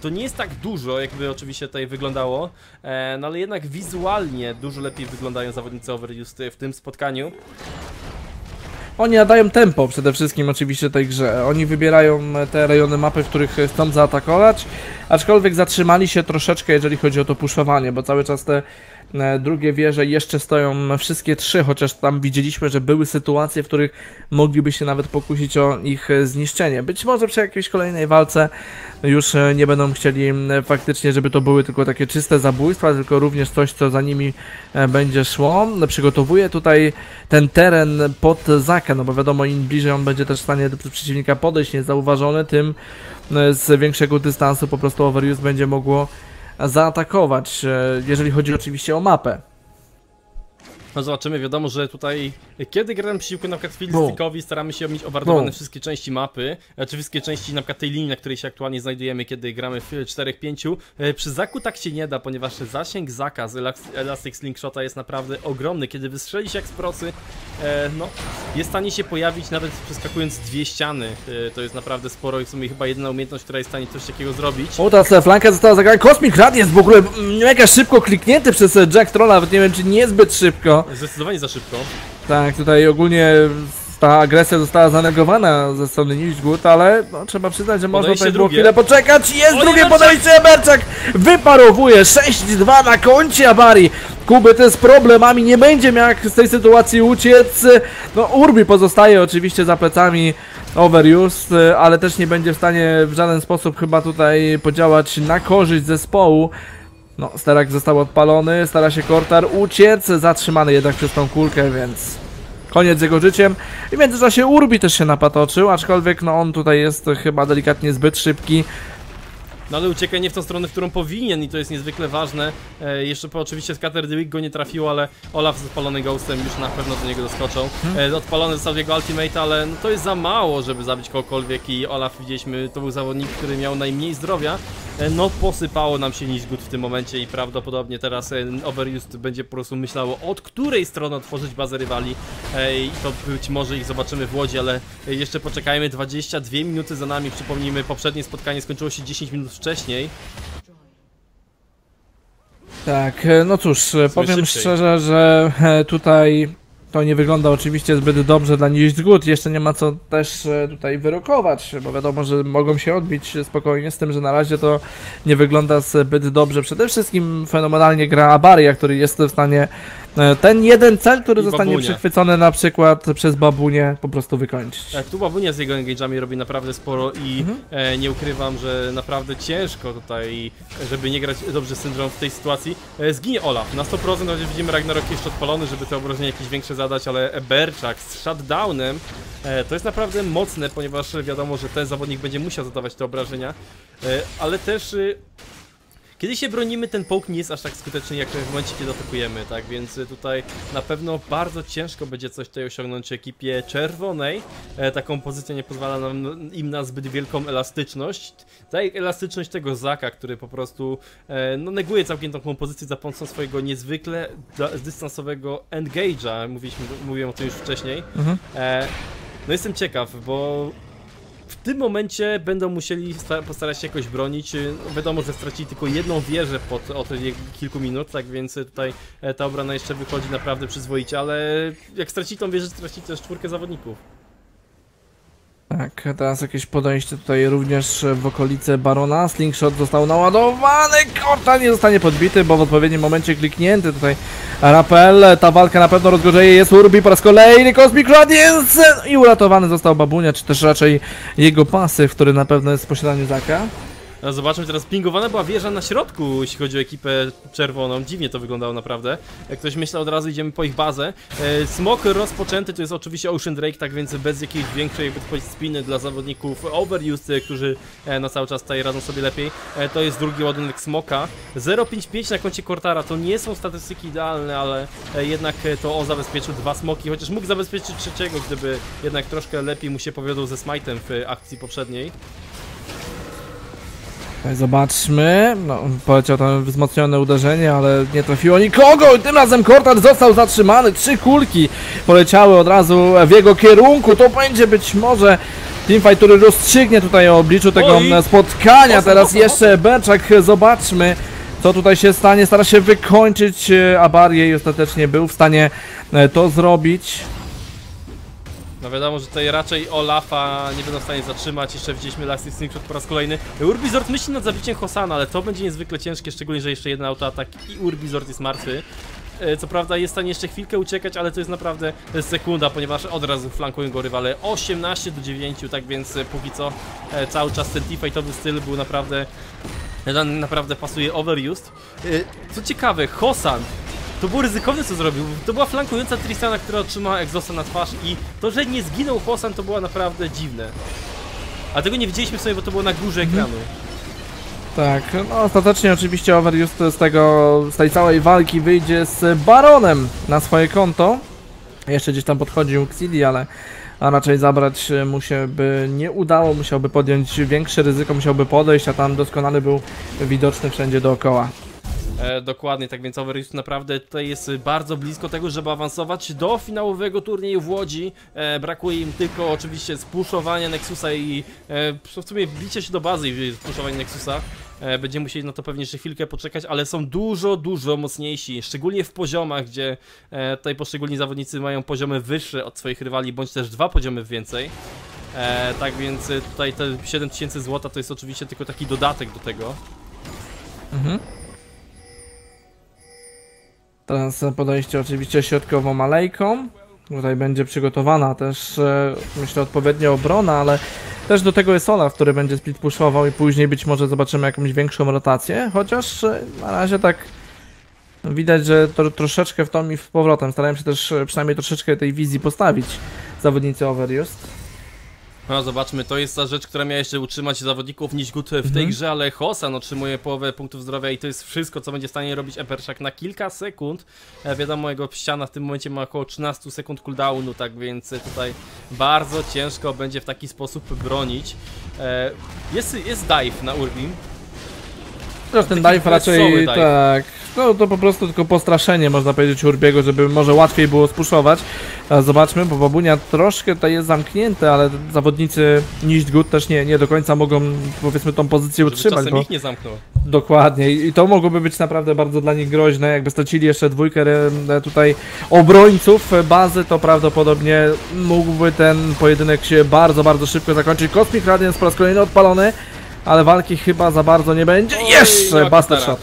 To nie jest tak dużo, jakby oczywiście tutaj wyglądało, e, no ale jednak wizualnie dużo lepiej wyglądają zawodnicy Overused w tym spotkaniu. Oni nadają tempo przede wszystkim oczywiście tej grze. Oni wybierają te rejony mapy, w których chcą zaatakować, aczkolwiek zatrzymali się troszeczkę, jeżeli chodzi o to puszowanie, bo cały czas te drugie wieże jeszcze stoją wszystkie trzy, chociaż tam widzieliśmy, że były sytuacje, w których mogliby się nawet pokusić o ich zniszczenie. Być może przy jakiejś kolejnej walce już nie będą chcieli faktycznie, żeby to były tylko takie czyste zabójstwa, tylko również coś, co za nimi będzie szło. Przygotowuję tutaj ten teren pod Zac'a, no bo wiadomo, im bliżej on będzie też w stanie do przeciwnika podejść niezauważony, tym z większego dystansu po prostu Overused będzie mogło zaatakować, jeżeli chodzi oczywiście o mapę. No zobaczymy, wiadomo, że tutaj kiedy gramy przeciwko na przykład Filistikowi, staramy się mieć obardowane no. wszystkie części mapy, czy wszystkie części na przykład tej linii, na której się aktualnie znajdujemy, kiedy gramy w czterech pięciu. Przy Zacu tak się nie da, ponieważ zasięg Zaca z Elastic Slingshota jest naprawdę ogromny. Kiedy wystrzeli się jak z procy, no, jest w stanie się pojawić nawet przeskakując dwie ściany. To jest naprawdę sporo i w sumie chyba jedna umiejętność, która jest w stanie coś takiego zrobić. O, ta flanka została zagrana. Cosmic Rad jest w ogóle mega szybko kliknięty przez Jack Trolla, nawet nie wiem czy niezbyt szybko. Zdecydowanie za szybko. Tak, tutaj ogólnie ta agresja została zanegowana ze strony Nicht Gut, ale no, trzeba przyznać, że można tutaj było chwilę poczekać. Jest o, drugie podejście, Eberczak wyparowuje, sześć dwa na koncie Abarii. Kubyt z problemami, nie będzie miał jak z tej sytuacji uciec. No Urbi pozostaje oczywiście za plecami Overused, ale też nie będzie w stanie w żaden sposób chyba tutaj podziałać na korzyść zespołu. No, Sterak został odpalony, stara się Kortar uciec, zatrzymany jednak przez tą kulkę, więc koniec z jego życiem. I w międzyczasie Urbi też się napatoczył, aczkolwiek no on tutaj jest chyba delikatnie zbyt szybki. No ale ucieka nie w tą stronę, w którą powinien i to jest niezwykle ważne. E, jeszcze po oczywiście Scatter the Weak go nie trafiło, ale Olaf z odpalonym Ghostem już na pewno do niego doskoczył. E, odpalony został jego ultimate, ale no, to jest za mało, żeby zabić kogokolwiek i Olaf, widzieliśmy, to był zawodnik, który miał najmniej zdrowia. E, no posypało nam się Nicht Gut w tym momencie i prawdopodobnie teraz e, Overused będzie po prostu myślało, od której strony otworzyć bazę rywali. E, I to być może ich zobaczymy w Łodzi, ale jeszcze poczekajmy, dwadzieścia dwie minuty za nami. Przypomnijmy, poprzednie spotkanie skończyło się dziesięć minut wcześniej. Tak, no cóż, powiem szybciej. Szczerze, że tutaj to nie wygląda oczywiście zbyt dobrze dla Nicht Gut. Jeszcze nie ma co też tutaj wyrokować, bo wiadomo, że mogą się odbić spokojnie, z tym, że na razie to nie wygląda zbyt dobrze. Przede wszystkim fenomenalnie gra Abaria, który jest w stanie ten jeden cel, który zostanie przechwycony na przykład przez Babunię, po prostu wykończyć. Tak, tu Babunia z jego engage'ami robi naprawdę sporo i mhm. e, nie ukrywam, że naprawdę ciężko tutaj, żeby nie grać dobrze z Syndrą w tej sytuacji. E, zginie Olaf na sto procent, chociaż widzimy Ragnarok jeszcze odpalony, żeby te obrażenia jakieś większe zadać, ale Eberczak z shutdownem e, to jest naprawdę mocne, ponieważ wiadomo, że ten zawodnik będzie musiał zadawać te obrażenia, e, ale też... E, Kiedy się bronimy, ten połk nie jest aż tak skuteczny jak w momencie, kiedy atakujemy, tak więc tutaj na pewno bardzo ciężko będzie coś tutaj osiągnąć ekipie czerwonej. E, taką pozycję nie pozwala nam, im na zbyt wielką elastyczność. Tak jak elastyczność tego Zaca, który po prostu e, no, neguje całkiem taką pozycję za pomocą swojego niezwykle dystansowego engage'a. Mówiliśmy, mówiłem o tym już wcześniej. Mhm. E, no jestem ciekaw, bo... W tym momencie będą musieli postarać się jakoś bronić. Wiadomo, że stracili tylko jedną wieżę pod, od kilku minut, tak więc tutaj ta obrona jeszcze wychodzi naprawdę przyzwoicie, ale jak stracili tą wieżę, stracili też czwórkę zawodników. Tak, teraz jakieś podejście tutaj również w okolice Barona. Slingshot został naładowany, Kortar nie zostanie podbity, bo w odpowiednim momencie kliknięty tutaj Rappel. Ta walka na pewno rozgorzeje, jest Urbi po raz kolejny, Cosmic Radiance i uratowany został Babunia, czy też raczej jego pasyw, który na pewno jest w posiadaniu Zaca. No, zobaczmy teraz, pingowana była wieża na środku, jeśli chodzi o ekipę czerwoną. Dziwnie to wyglądało naprawdę. Jak ktoś myślał, od razu idziemy po ich bazę. E, smok rozpoczęty, to jest oczywiście Ocean Drake, tak więc bez jakiejś większej spiny dla zawodników Overused, którzy e, na cały czas tutaj radzą sobie lepiej. E, to jest drugi ładunek smoka. zero pięć pięć na koncie Kortara, to nie są statystyki idealne, ale e, jednak to on zabezpieczył dwa smoki, chociaż mógł zabezpieczyć trzeciego, gdyby jednak troszkę lepiej mu się powiodło ze smite'em w akcji poprzedniej. Zobaczmy, no poleciał tam wzmocnione uderzenie, ale nie trafiło nikogo i tym razem Kortar został zatrzymany, trzy kulki poleciały od razu w jego kierunku, to będzie być może teamfight, który rozstrzygnie tutaj o obliczu tego Oj. spotkania, teraz jeszcze Berczak, zobaczmy co tutaj się stanie, stara się wykończyć Abarię i ostatecznie był w stanie to zrobić. No wiadomo, że tutaj raczej Olafa nie będą w stanie zatrzymać, jeszcze widzieliśmy Lastic Snipshot po raz kolejny. Urbizort myśli nad zabiciem Hosana, ale to będzie niezwykle ciężkie, szczególnie, że jeszcze jeden autoatak i Urbizort jest martwy. Co prawda jest w stanie jeszcze chwilkę uciekać, ale to jest naprawdę sekunda, ponieważ od razu flankują go rywale osiemnaście do dziewięciu, tak więc póki co cały czas ten teamfightowy styl był naprawdę, naprawdę pasuje Overused. Co ciekawe, Hosan. To było ryzykowne co zrobił, to była flankująca Tristana, która otrzymała egzosa na twarz i to, że nie zginął Hosan, to było naprawdę dziwne. A tego nie widzieliśmy sobie, bo to było na górze ekranu. Tak, no ostatecznie oczywiście Overused z tego, z tej całej walki wyjdzie z Baronem na swoje konto. Jeszcze gdzieś tam podchodził Xidi, ale a raczej zabrać mu się by nie udało, musiałby podjąć większe ryzyko, musiałby podejść, a tam doskonale był widoczny wszędzie dookoła. E, dokładnie, tak więc Overused naprawdę tutaj jest bardzo blisko tego, żeby awansować do finałowego turnieju w Łodzi. E, brakuje im tylko oczywiście spuszowania Nexusa i e, w sumie bicie się do bazy i spuszowanie Nexusa. E, będziemy musieli na to pewnie jeszcze chwilkę poczekać, ale są dużo, dużo mocniejsi, szczególnie w poziomach, gdzie e, tutaj poszczególni zawodnicy mają poziomy wyższe od swoich rywali, bądź też dwa poziomy więcej. E, tak więc tutaj te siedem tysięcy złota to jest oczywiście tylko taki dodatek do tego. Mhm. Teraz podejście oczywiście środkową malejką. Tutaj będzie przygotowana też, myślę, odpowiednia obrona, ale też do tego jest Olaf, który będzie split pushował i później być może zobaczymy jakąś większą rotację. Chociaż na razie tak widać, że to troszeczkę w tom i w powrotem. Starałem się też przynajmniej troszeczkę tej wizji postawić zawodnicy Overused. No zobaczmy, to jest ta rzecz, która miała jeszcze utrzymać zawodników Nicht Gut w tej mhm. grze, ale Hosan otrzymuje połowę punktów zdrowia i to jest wszystko, co będzie w stanie robić Eberczak na kilka sekund. Wiadomo, jego ściana w tym momencie ma około trzynaście sekund cooldownu, tak więc tutaj bardzo ciężko będzie w taki sposób bronić. Jest, jest dive na Urbim. Zresztą ten dive raczej dive. Tak, no to po prostu tylko postraszenie można powiedzieć Urbiego, żeby może łatwiej było spuszować. Zobaczmy, bo Babunia troszkę tutaj jest zamknięte, ale zawodnicy Nicht Gut też nie, nie do końca mogą, powiedzmy, tą pozycję żeby utrzymać. Czasem bo... ich nie zamknął. Dokładnie i to mogłoby być naprawdę bardzo dla nich groźne, jakby stracili jeszcze dwójkę tutaj obrońców bazy, to prawdopodobnie mógłby ten pojedynek się bardzo, bardzo szybko zakończyć. Cosmic Radiance po raz kolejny odpalony. Ale walki chyba za bardzo nie będzie. Oj, jeszcze Buster Shot.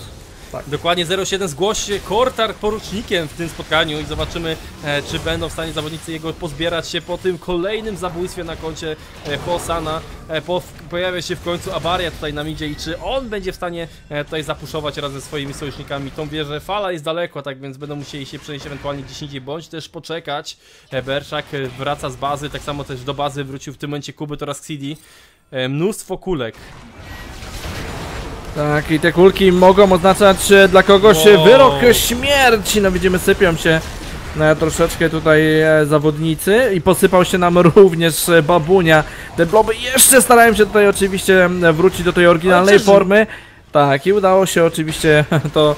Tak. Dokładnie zero siedem zgłosi się Kortar porucznikiem w tym spotkaniu i zobaczymy, e, czy będą w stanie zawodnicy jego pozbierać się po tym kolejnym zabójstwie na koncie e, Hosana. E, po, pojawia się w końcu Abaria tutaj na midzie i czy on będzie w stanie e, tutaj zapuszować razem ze swoimi sojusznikami tą wieżę. Fala jest daleko, tak więc będą musieli się przenieść ewentualnie gdzieś indziej, bądź też poczekać. E, Berczak wraca z bazy, tak samo też do bazy wrócił w tym momencie Kubyt oraz Xidi. Mnóstwo kulek. Tak, i te kulki mogą oznaczać dla kogoś wow. wyrok śmierci. No widzimy, sypią się troszeczkę tutaj zawodnicy i posypał się nam również Babunia. Te bloby jeszcze starają się tutaj oczywiście wrócić do tej oryginalnej formy. Tak, i udało się oczywiście to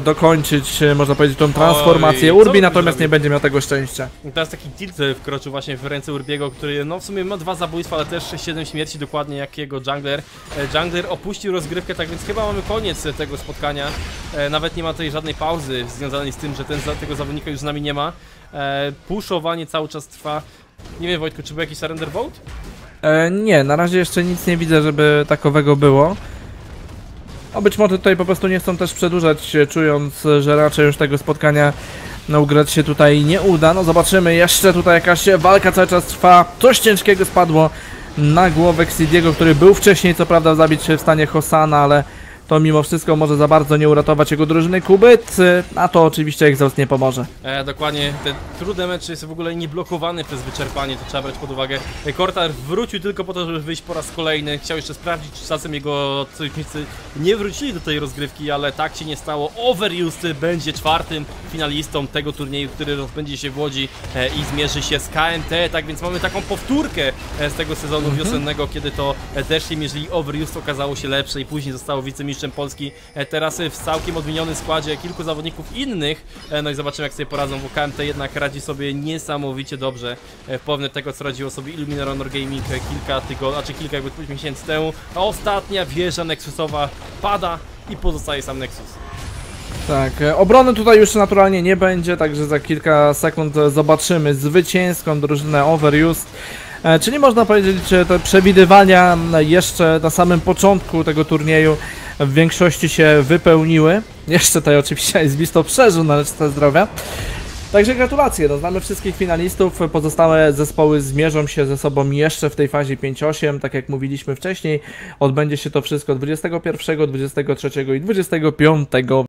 dokończyć, można powiedzieć, tą transformację. Oj, Urbi natomiast nie będzie miał tego szczęścia. Teraz taki tilt wkroczył właśnie w ręce Urbiego, który no w sumie ma dwa zabójstwa, ale też siedem śmierci dokładnie jak jego jungler. Jungler opuścił rozgrywkę, tak więc chyba mamy koniec tego spotkania. Nawet nie ma tutaj żadnej pauzy związanej z tym, że ten, tego zawodnika już z nami nie ma. Puszowanie cały czas trwa. Nie wiem, Wojtku, czy był jakiś surrender vote? E, nie, na razie jeszcze nic nie widzę, żeby takowego było. A być może tutaj po prostu nie chcą też przedłużać, czując, że raczej już tego spotkania no, ugrać się tutaj nie uda. No zobaczymy, jeszcze tutaj jakaś walka cały czas trwa. Coś ciężkiego spadło na głowę Xidiego, który był wcześniej co prawda zabić się w stanie Hosana, ale to mimo wszystko może za bardzo nie uratować jego drużyny. Kubyt, a to oczywiście Exhaust nie pomoże. E, dokładnie, ten trudny mecz jest w ogóle nieblokowany przez wyczerpanie, to trzeba brać pod uwagę. Kortar wrócił tylko po to, żeby wyjść po raz kolejny. Chciał jeszcze sprawdzić, czy czasem jego sojusznicy nie wrócili do tej rozgrywki, ale tak się nie stało. Overused będzie czwartym finalistą tego turnieju, który rozbędzie się w Łodzi e, i zmierzy się z K M T. Tak więc mamy taką powtórkę z tego sezonu mm-hmm. wiosennego, kiedy to zeszli, jeżeli Overused okazało się lepsze i później zostało wicemistrzem Polski. Teraz w całkiem odmienionym składzie kilku zawodników innych. No i zobaczymy, jak sobie poradzą, bo K M T jednak radzi sobie niesamowicie dobrze. W porównaniu do tego, co radziło sobie Illuminor Gaming kilka tygodni, a czy kilka jakby miesięcy temu. A ostatnia wieża Nexusowa pada i pozostaje sam Nexus. Tak, obrony tutaj już naturalnie nie będzie, także za kilka sekund zobaczymy zwycięską drużynę Overused. Czyli można powiedzieć, że te przewidywania jeszcze na samym początku tego turnieju w większości się wypełniły. Jeszcze tutaj oczywiście Ice Beast to przeżył na leczce zdrowia. Także gratulacje, no, znamy wszystkich finalistów, pozostałe zespoły zmierzą się ze sobą jeszcze w tej fazie pięć osiem, tak jak mówiliśmy wcześniej. Odbędzie się to wszystko dwudziestego pierwszego, dwudziestego trzeciego i dwudziestego piątego